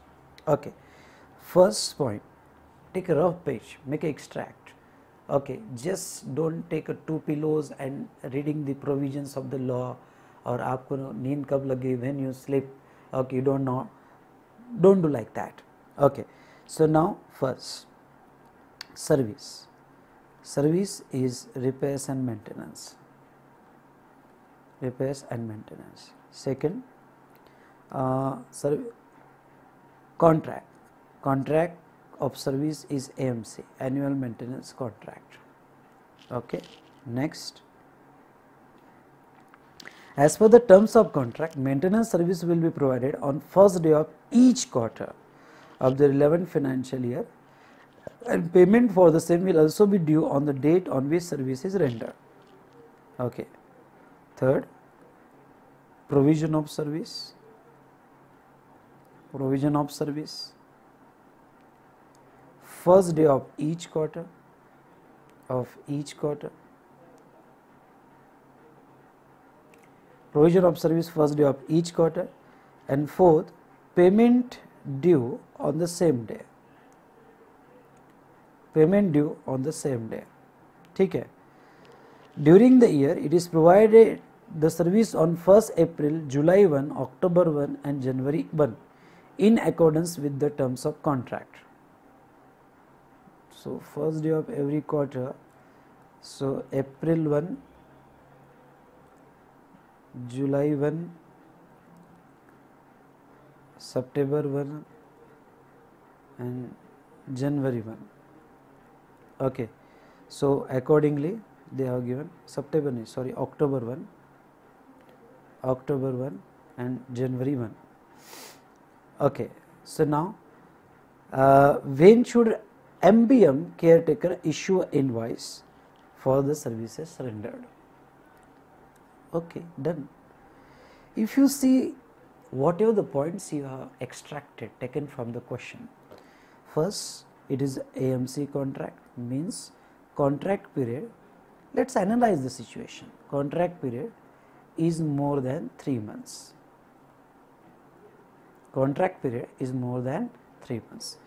Okay, first point, take a rough page, make an extract. Okay, just don't take a two pillows and reading the provisions of the law. और आपको नींद कब लगी, when you sleep, okay, you don't know, don't do like that. Okay. So now first service. Service is repairs and maintenance. Repairs and maintenance. Second, uh, service contract. Contract of service is A M C, annual maintenance contract. Okay. Next, as per the terms of contract, maintenance service will be provided on first day of each quarter of the relevant financial year, and payment for the same will also be due on the date on which service is rendered. Okay. Third, provision of service. Provision of service, first day of each quarter, of each quarter. Provision of service first day of each quarter. And fourth, payment due on the same day. Payment due on the same day. ठीक है. During the year, it is provided the service on first April, July first, October first, and January first, in accordance with the terms of contract. So first day of every quarter. So April first, July first, September first, and January first. Okay. So accordingly, they have given September, sorry, October first, October first, and January first. Okay. So now, uh, when should M B M caretaker issue invoice for the services rendered? Okay, done. If you see whatever the points you have extracted, taken from the question, first it is A M C contract, means contract period. Let's analyze the situation. Contract period is more than three months. Contract period is more than three months.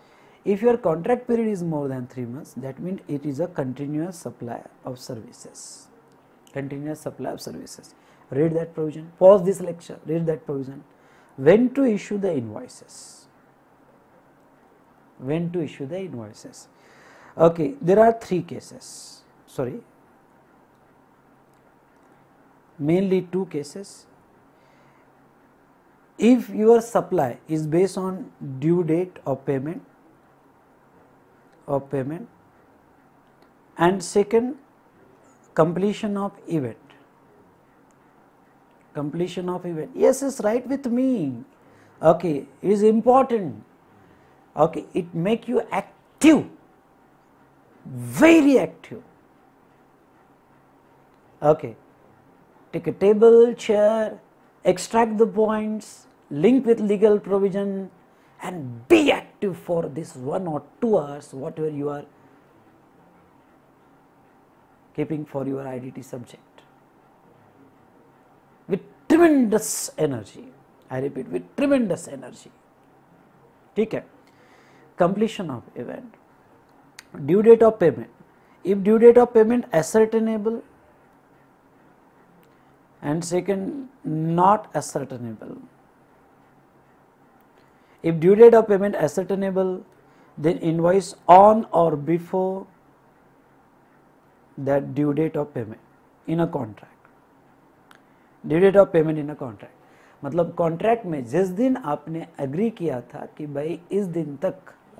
If your contract period is more than three months, that means it is a continuous supply of services. Continuous supply of services. Read that provision. Pause this lecture. Read that provision. When to issue the invoices? When to issue the invoices? Okay, there are three cases. Sorry, mainly two cases. If your supply is based on due date of payment, of payment, and second, completion of event. Completion of event. Yes, yes, right with me. Okay, it is important. Okay, it make you active, very active. Okay, take a table, chair, extract the points, link with legal provision, and be active for this one or two hours, whatever you are keeping for your I D T subject. With tremendous energy, I repeat, with tremendous energy. ठीक है. Completion of event, due date of payment. If due date of payment ascertainable, and second, not ascertainable. If due date of payment ascertainable, then invoice on or before that due date of payment in a contract. Due date of payment in a contract, मतलब contract में जिस दिन आपने agree किया था कि भाई इस दिन तक,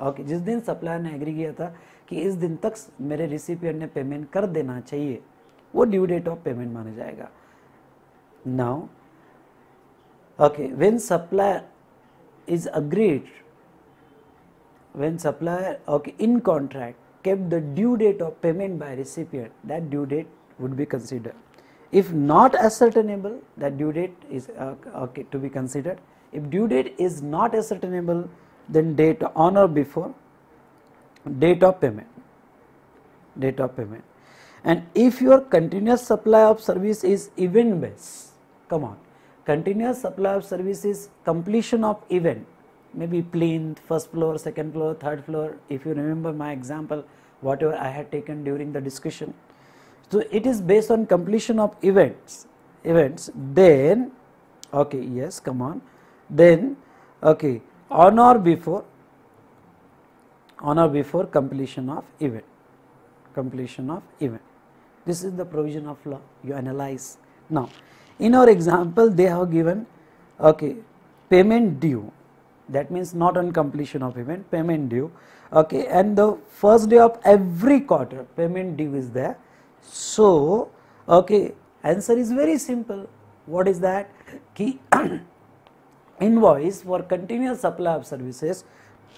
ओके, जिस दिन सप्लायर ने एग्री किया था कि इस दिन तक मेरे रिसिपिएंट ने पेमेंट कर देना चाहिए, वो ड्यू डेट ऑफ पेमेंट माना जाएगा. Now okay, when supplier is agreed, when supplier okay in contract kept the due date of payment by recipient, that due date would be considered. If not ascertainable, that due date is uh, okay, to be considered. If due date is not ascertainable, then date on or before date of payment, date of payment. And if your continuous supply of service is event based, come on, continuous supply of service is completion of event, maybe plinth, first floor, second floor, third floor, if you remember my example, whatever I had taken during the discussion. So it is based on completion of events, events, then, okay, yes, come on, then, okay, on or before, on or before completion of event. Completion of event. This is the provision of law. You analyze now. In our example, they have given okay payment due. That means not on completion of event, payment due. Okay, and the first day of every quarter, payment due is there. So, okay, answer is very simple. What is that? Ki invoice for continuous supply of services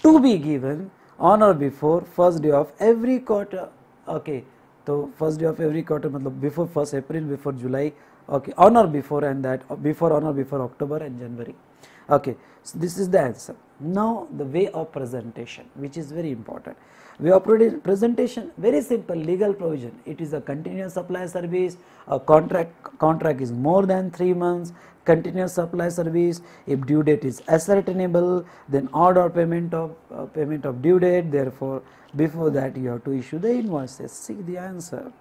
to be given on or before first day of every quarter. Okay, so first day of every quarter, मतलब before first April, before July. Okay, on or before and that before on or before October and January. Okay, so this is the answer. Now the way of presentation, which is very important. Way of presentation, very simple legal provision. It is a continuous supply service. A contract contract is more than three months. Continuous supply service. If due date is ascertainable, then order payment of uh, payment of due date. Therefore, before that you have to issue the invoices. See the answer.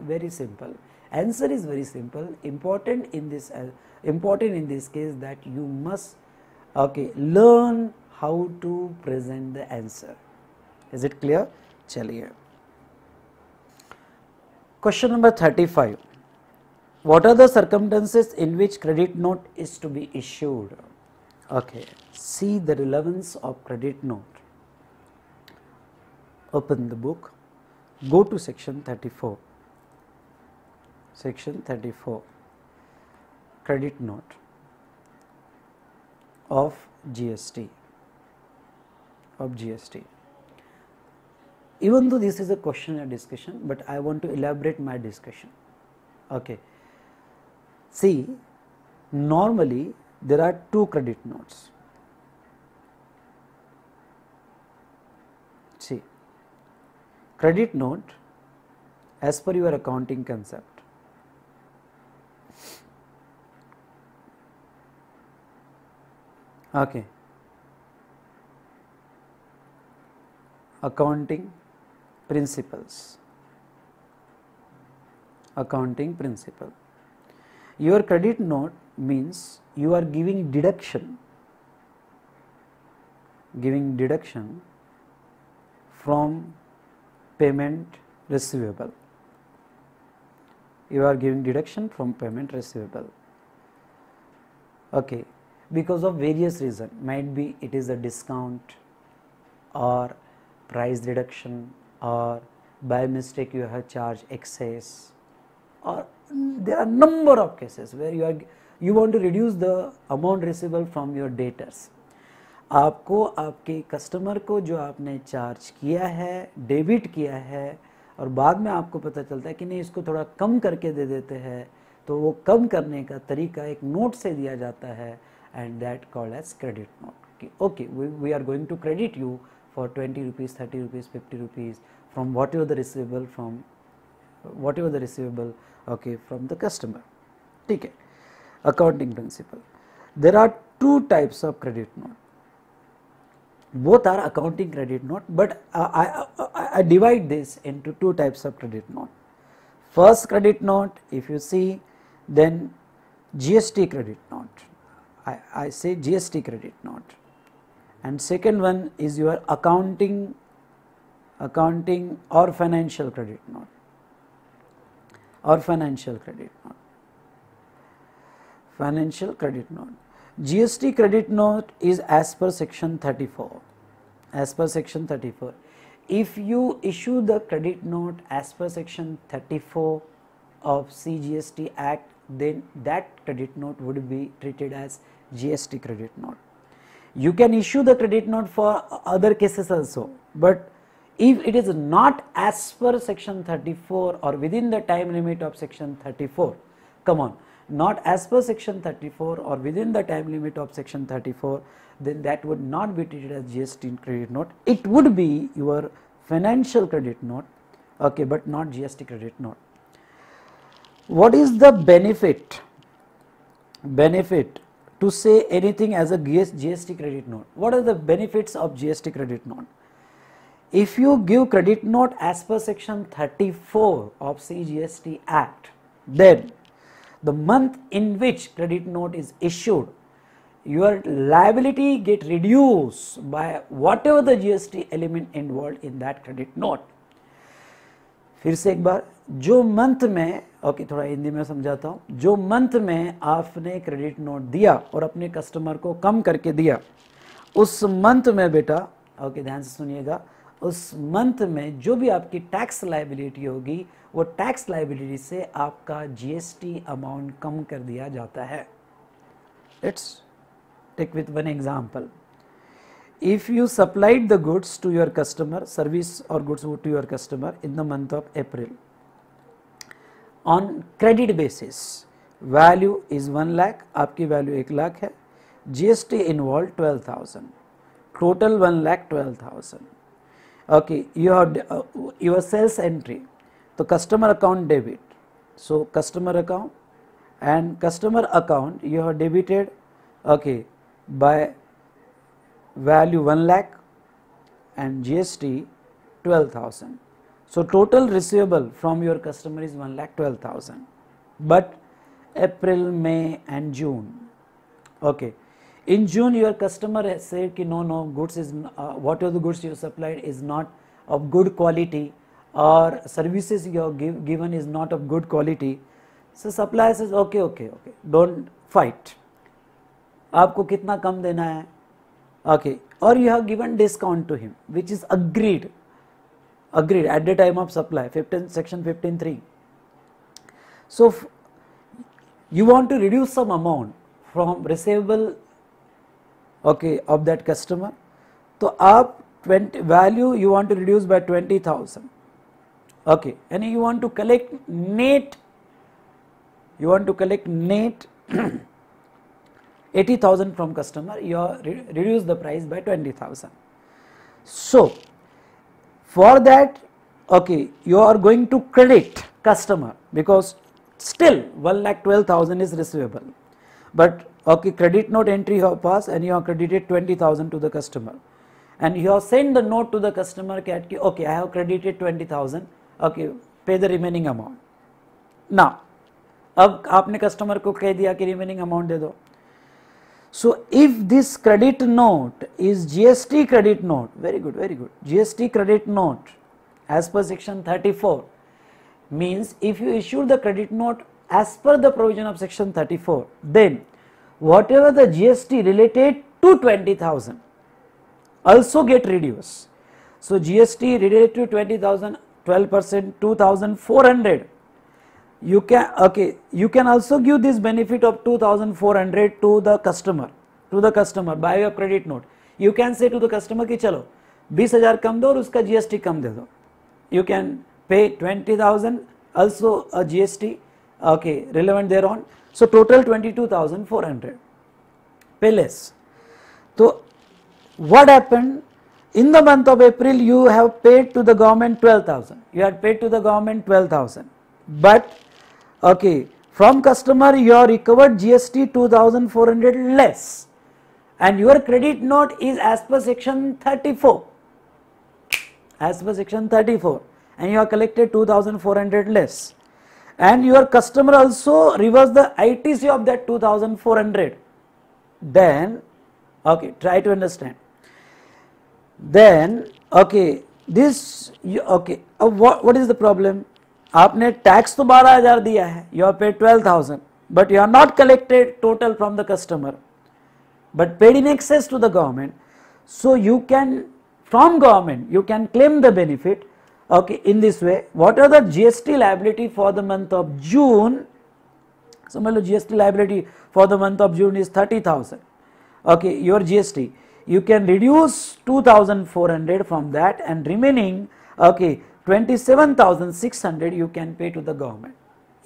Very simple. Answer is very simple. Important in this uh, important in this case that you must okay learn how to present the answer. Is it clear? चलिए question number thirty-five. What are the circumstances in which credit note is to be issued? Okay, see the relevance of credit note. Open the book. Go to section thirty-four. Section thirty-four. Credit note of G S T, of G S T. Even though this is a question and discussion, but I want to elaborate my discussion. Okay. See, normally there are two credit notes. See, credit note as per your accounting concept. Okay, accounting principles, accounting principle. Your credit note means you are giving deduction, giving deduction from payment receivable. You are giving deduction from payment receivable. Okay. Because of various reason, might be it is a discount or price reduction or by mistake you have charged excess, or there are number of cases where you are you want to reduce the amount receivable from your debtors. आपको आपके customer को जो आपने charge किया है, debit किया है, और बाद में आपको पता चलता है कि नहीं इसको थोड़ा कम करके दे देते हैं, तो वो कम करने का तरीका एक नोट से दिया जाता है. And that called as credit note. Okay, okay we, we are going to credit you for twenty rupees, thirty rupees, fifty rupees from whatever the receivable from whatever the receivable okay from the customer. Take it. Accounting principle. There are two types of credit note. Both are accounting credit note, but uh, I, I, I divide this into two types of credit note. First credit note, if you see, then G S T credit note. I, I say G S T credit note, and second one is your accounting, accounting or financial credit note, or financial credit note, financial credit note. G S T credit note is as per section thirty-four, as per section thirty-four. If you issue the credit note as per section thirty-four of C G S T Act, then that credit note would be treated as G S T credit note. You can issue the credit note for other cases also, but if it is not as per section thirty-four or within the time limit of section thirty-four, come on, not as per section thirty-four or within the time limit of section thirty-four, then that would not be treated as G S T credit note. It would be your financial credit note, okay, but not G S T credit note. What is the benefit benefit to say anything as a G S T credit note? What are the benefits of G S T credit note? If you give credit note as per section thirty-four of C G S T Act, then the month in which credit note is issued your liability get reduced by whatever the G S T element involved in that credit note. फिर से एक बार, जो month में, okay थोड़ा हिंदी में समझाता हूँ, जो मंथ में आपने क्रेडिट नोट दिया और अपने कस्टमर को कम करके दिया, उस मंथ में बेटा, ओके ध्यान से सुनिएगा, उस मंथ में जो भी आपकी टैक्स लायबिलिटी होगी वो टैक्स लायबिलिटी से आपका जीएसटी अमाउंट कम कर दिया जाता है. Let's take with one example. If you supplied the goods to your customer, service or goods to your customer in the month of April, on credit basis, value is one lakh, आपकी value एक लाख है, G S T involved twelve thousand, total one lakh twelve thousand. Okay, you have uh, your sales entry, so customer account debit, so customer account and customer account you have debited, okay, by value one lakh and G S T twelve thousand. So total receivable from your customer is one lakh twelve thousand, but April, May and June, okay. In June your customer has said ki no no goods is uh, whatever the goods you supplied is not of good quality or services you have give, given is not of good quality. So supplier says okay okay okay don't fight, आपको कितना कम देना है, okay, or you have given discount to him which is agreed agreed at the time of supply, fifteen section fifteen three. So you want to reduce some amount from receivable, okay, of that customer, तो आप value you want to reduce by twenty thousand, okay, and you want to collect net you want to collect net eighty thousand from customer, you re reduce the price by twenty thousand. So for that, okay, you are going to credit customer because still one lakh twelve thousand is receivable, but okay, credit note entry you have passed and you have credited twenty thousand to the customer, and you have sent the note to the customer that okay, I have credited twenty thousand, okay, pay the remaining amount. Now अब आपने customer को कह दिया कि remaining amount दे दो. So if this credit note is GST credit note, very good very good, GST credit note as per section thirty four, means if you issue the credit note as per the provision of section thirty four, then what ever the GST related to twenty thousand also get reduce. So GST related to twenty thousand, twelve percent, two thousand four hundred. You can, okay, you can also give this benefit of two thousand four hundred to the customer, to the customer by your credit note. You can say to the customer कि चलो बीस हज़ार कम दो और उसका G S T कम दे दो. You can pay twenty thousand also a G S T, okay, relevant thereon. So total twenty-two thousand four hundred. Pay less. So what happened? In the month of April you have paid to the government twelve thousand. You had paid to the government twelve thousand, but okay, from customer you have recovered G S T two thousand four hundred less, and your credit note is as per section thirty-four, as per section thirty-four, and you have collected two thousand four hundred less, and your customer also reversed the I T C of that two thousand four hundred. Then okay, try to understand. Then okay, this okay, uh, what, what is the problem? आपने tax तो बारह हज़ार दिया है, you have paid twelve thousand, but you are not collected total from the customer but paid in excess to the government. So you can from government you can claim the benefit, okay, in this way. What are the GST liability for the month of June? समझ लो GST liability for the month of June is thirty thousand, okay, your GST you can reduce two thousand four hundred from that, and remaining okay twenty-seven thousand six hundred you can pay to the government.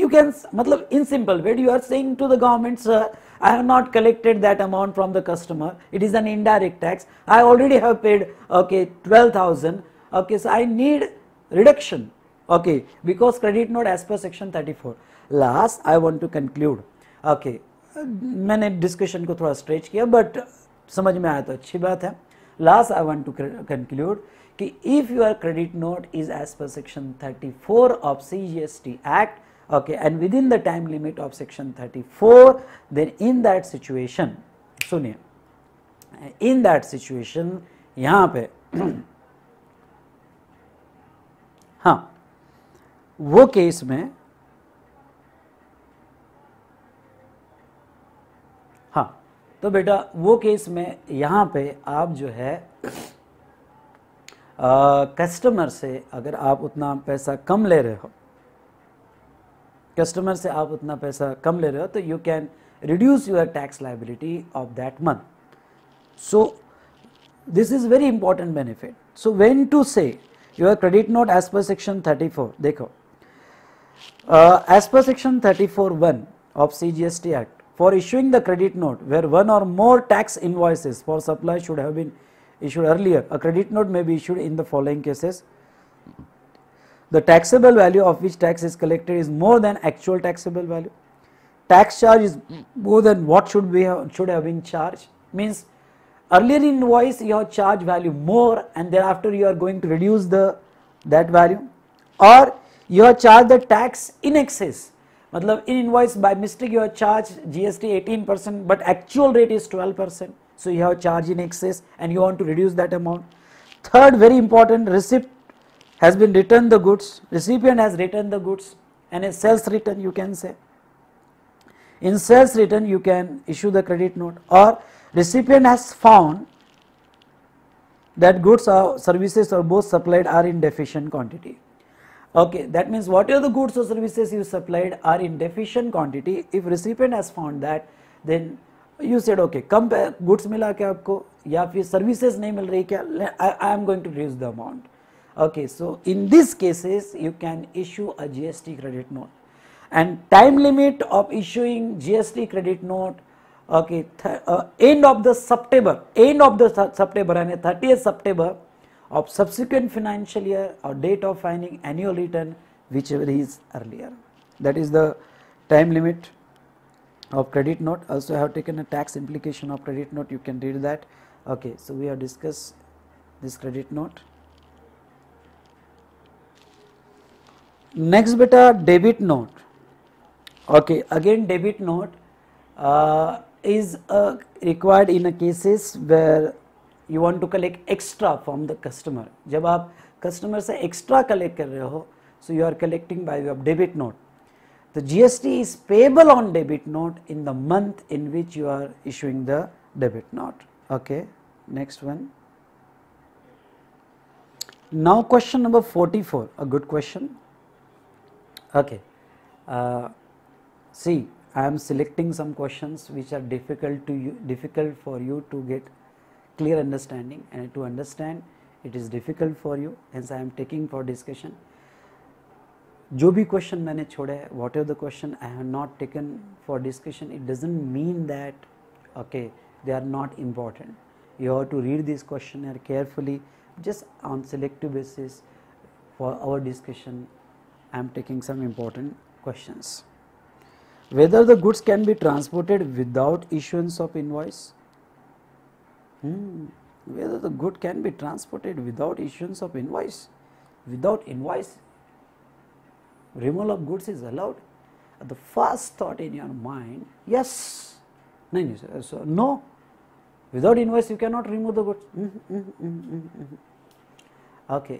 You can, matlab in simple way you are saying to the government, sir, I have not collected that amount from the customer, it is an indirect tax, I already have paid okay twelve thousand, okay, so I need reduction, okay, because credit note as per section thirty-four. Last I want to conclude, okay, मैंने discussion को थोड़ा stretch किया but समझ में आया तो अच्छी बात है. Last I want to conclude कि if your credit note is as per section thirty-four of C G S T Act, okay, and within the time limit of section thirty-four, then in that situation सुनिए, in that situation यहाँ पे हाँ वो case में हाँ तो बेटा वो केस में यहाँ पे आप जो है कस्टमर से अगर आप उतना पैसा कम ले रहे हो, कस्टमर से आप उतना पैसा कम ले रहे हो तो you can reduce your tax liability of that month. So this is very important benefit. So when to say your credit note as per section thirty four, देखो as per section thirty four one of C G S T act for issuing the credit note where one और more tax invoices for supply should have been issued earlier, a credit note may be issued in the following cases: the taxable value of which tax is collected is more than actual taxable value, tax charge is more than what should be should have been charged. Means earlier invoice your charge value more and thereafter you are going to reduce the that value, or you have charged the tax in excess. मतलब in invoice by mistake you have charged G S T eighteen percent but actual rate is twelve percent. So you have charge in excess and you want to reduce that amount. Third, very important, receipt has been returned the goods, recipient has returned the goods, and a sales return you can say. In sales return you can issue the credit note, or recipient has found that goods or services or both supplied are in deficient quantity. Okay, that means whatever the goods or services you supplied are in deficient quantity, if recipient has found that, then You said okay, कम goods मिला क्या आपको या फिर services नहीं मिल रही क्या, I am going to reduce the amount. Okay, so in this cases you can issue a G S T credit note and time limit of issuing G S T credit note okay end of the September end of the September यानी thirtieth September of subsequent financial year or date of filing annual return which ever is earlier. That is the time limit of credit note. Also I have taken a tax implication of credit note, you can read that. Okay, so we have discussed this credit note. Next beta, debit note. Okay, again debit note uh, is uh, required in a cases where you want to collect extra from the customer. जब आप customer से extra collect कर रहे हो, so you are collecting by way of debit note. The G S T is payable on debit note in the month in which you are issuing the debit note. Okay, next one. Now question number forty-four, a good question. Okay, uh, see, I am selecting some questions which are difficult to you, difficult for you to get clear understanding, and to understand it is difficult for you. Hence, I am taking for discussion. जो भी question मैंने छोड़े हैं, what ever the question I have not taken for discussion, it doesn't mean that okay they are not important. You have to read this question carefully, just on selective basis for our discussion I am taking some important questions. Whether the goods can be transported without issuance of invoice, whether the good can be transported without issuance of invoice, without invoice removal of goods is allowed. The first thought in your mind, yes, no, no, so no. Without invoice, you cannot remove the goods. Mm-hmm, mm-hmm, mm-hmm. Okay,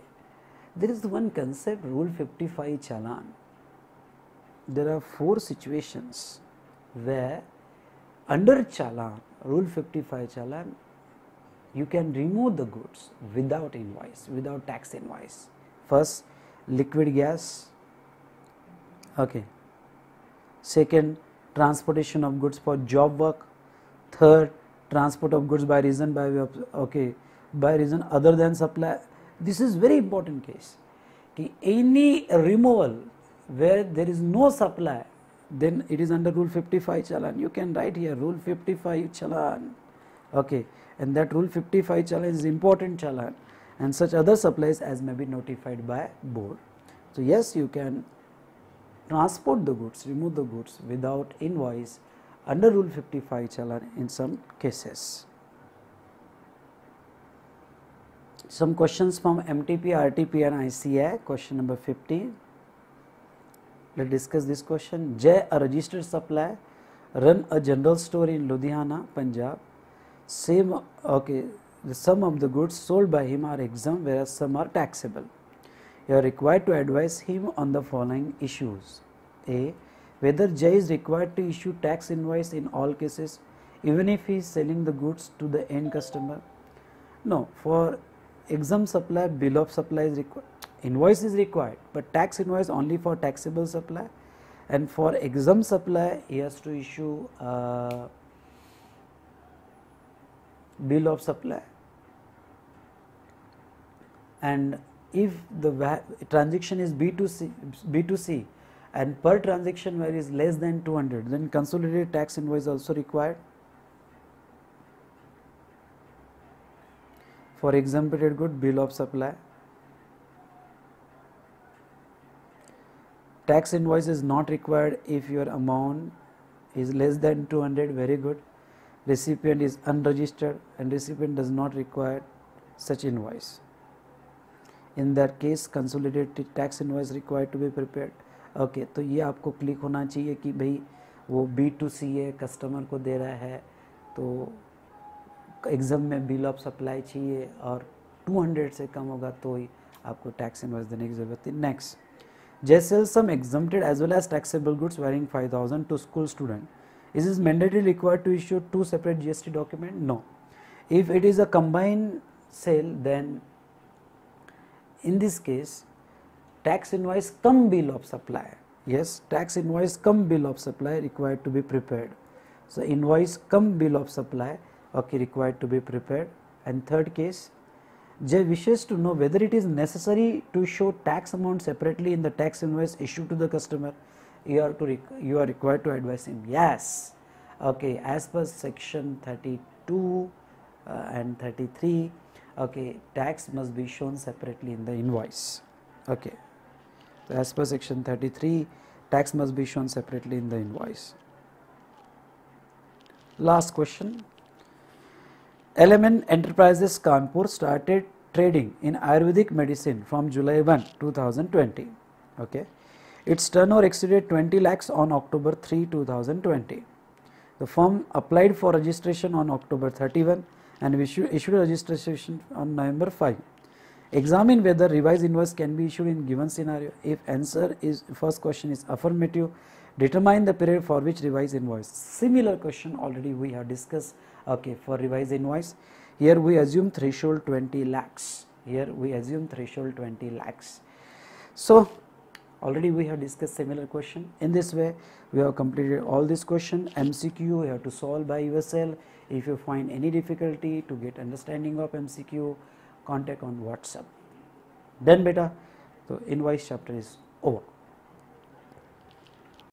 there is one concept, Rule fifty-five Challan. There are four situations where, under Challan, Rule fifty-five Challan, you can remove the goods without invoice, without tax invoice. First, liquid gas. Okay. Second, transportation of goods for job work. Third, transport of goods by reason by way of okay by reason other than supply. This is very important case. कि any removal where there is no supply, then it is under Rule fifty-five Challan. You can write here Rule fifty-five Challan. Okay, and that Rule fifty-five Challan is important Challan, and such other supplies as may be notified by board. So yes, you can transport the goods, remove the goods without invoice under Rule fifty-five Challan in some cases. Some questions from M T P, R T P and I C A I. Question number fifty. Let's discuss this question. Jai, a registered supplier, run a general store in Ludhiana, Punjab, same okay the sum of the goods sold by him are exempt, whereas some are taxable. You are required to advise him on the following issues. A. Whether Jai is required to issue tax invoice in all cases, even if he is selling the goods to the end customer. No, for exempt supply, bill of supply is required, invoice is required, but tax invoice only for taxable supply, and for exempt supply he has to issue uh, bill of supply. And if the transaction is B two C and per transaction value is less than two hundred, then consolidated tax invoice also required for exempted good, bill of supply. Tax invoice is not required if your amount is less than two hundred, very good. Recipient is unregistered and recipient does not require such invoice. In that case consolidated tax invoice required to be prepared. Okay okay, तो ये आपको click होना चाहिए कि भाई वो B to सी है, customer को दे रहा है, तो एग्जाम में बिल ऑफ सप्लाई चाहिए और टू हंड्रेड से कम होगा तो ही आपको टैक्स इनवॉइस देने की जरूरत है। नेक्स्ट, जय sale some exempted as well as taxable goods varying five thousand to school student. Is it mandatory required to issue two separate G S T document? No. If it is a combined sale, then in this case tax invoice cum bill of supply. Yes, tax invoice cum bill of supply required to be prepared. So invoice cum bill of supply, okay, required to be prepared. And third case, Jai wishes to know whether it is necessary to show tax amount separately in the tax invoice issued to the customer. You are to you are required to advise him. Yes, okay. As per section thirty-two uh, and thirty-three, okay, tax must be shown separately in the invoice. Okay, so as per section thirty-three, tax must be shown separately in the invoice. Last question. L M N Enterprises Kanpur started trading in Ayurvedic medicine from July first two thousand twenty. Okay. Its turnover exceeded twenty lakhs on October third two thousand twenty. The firm applied for registration on October thirty-first and issued, issued a registration on November fifth. Examine whether revised invoice can be issued in given scenario. If answer is first question is affirmative, determine the period for which revised invoice. Similar question already we have discussed. Okay, for revised invoice, here we assume threshold twenty lakhs. Here we assume threshold twenty lakhs. So already we have discussed similar question. In this way we have completed all this question. M C Q you have to solve by yourself. If you find any difficulty to get understanding of M C Q, contact on WhatsApp. Done beta. So invoice chapter is over.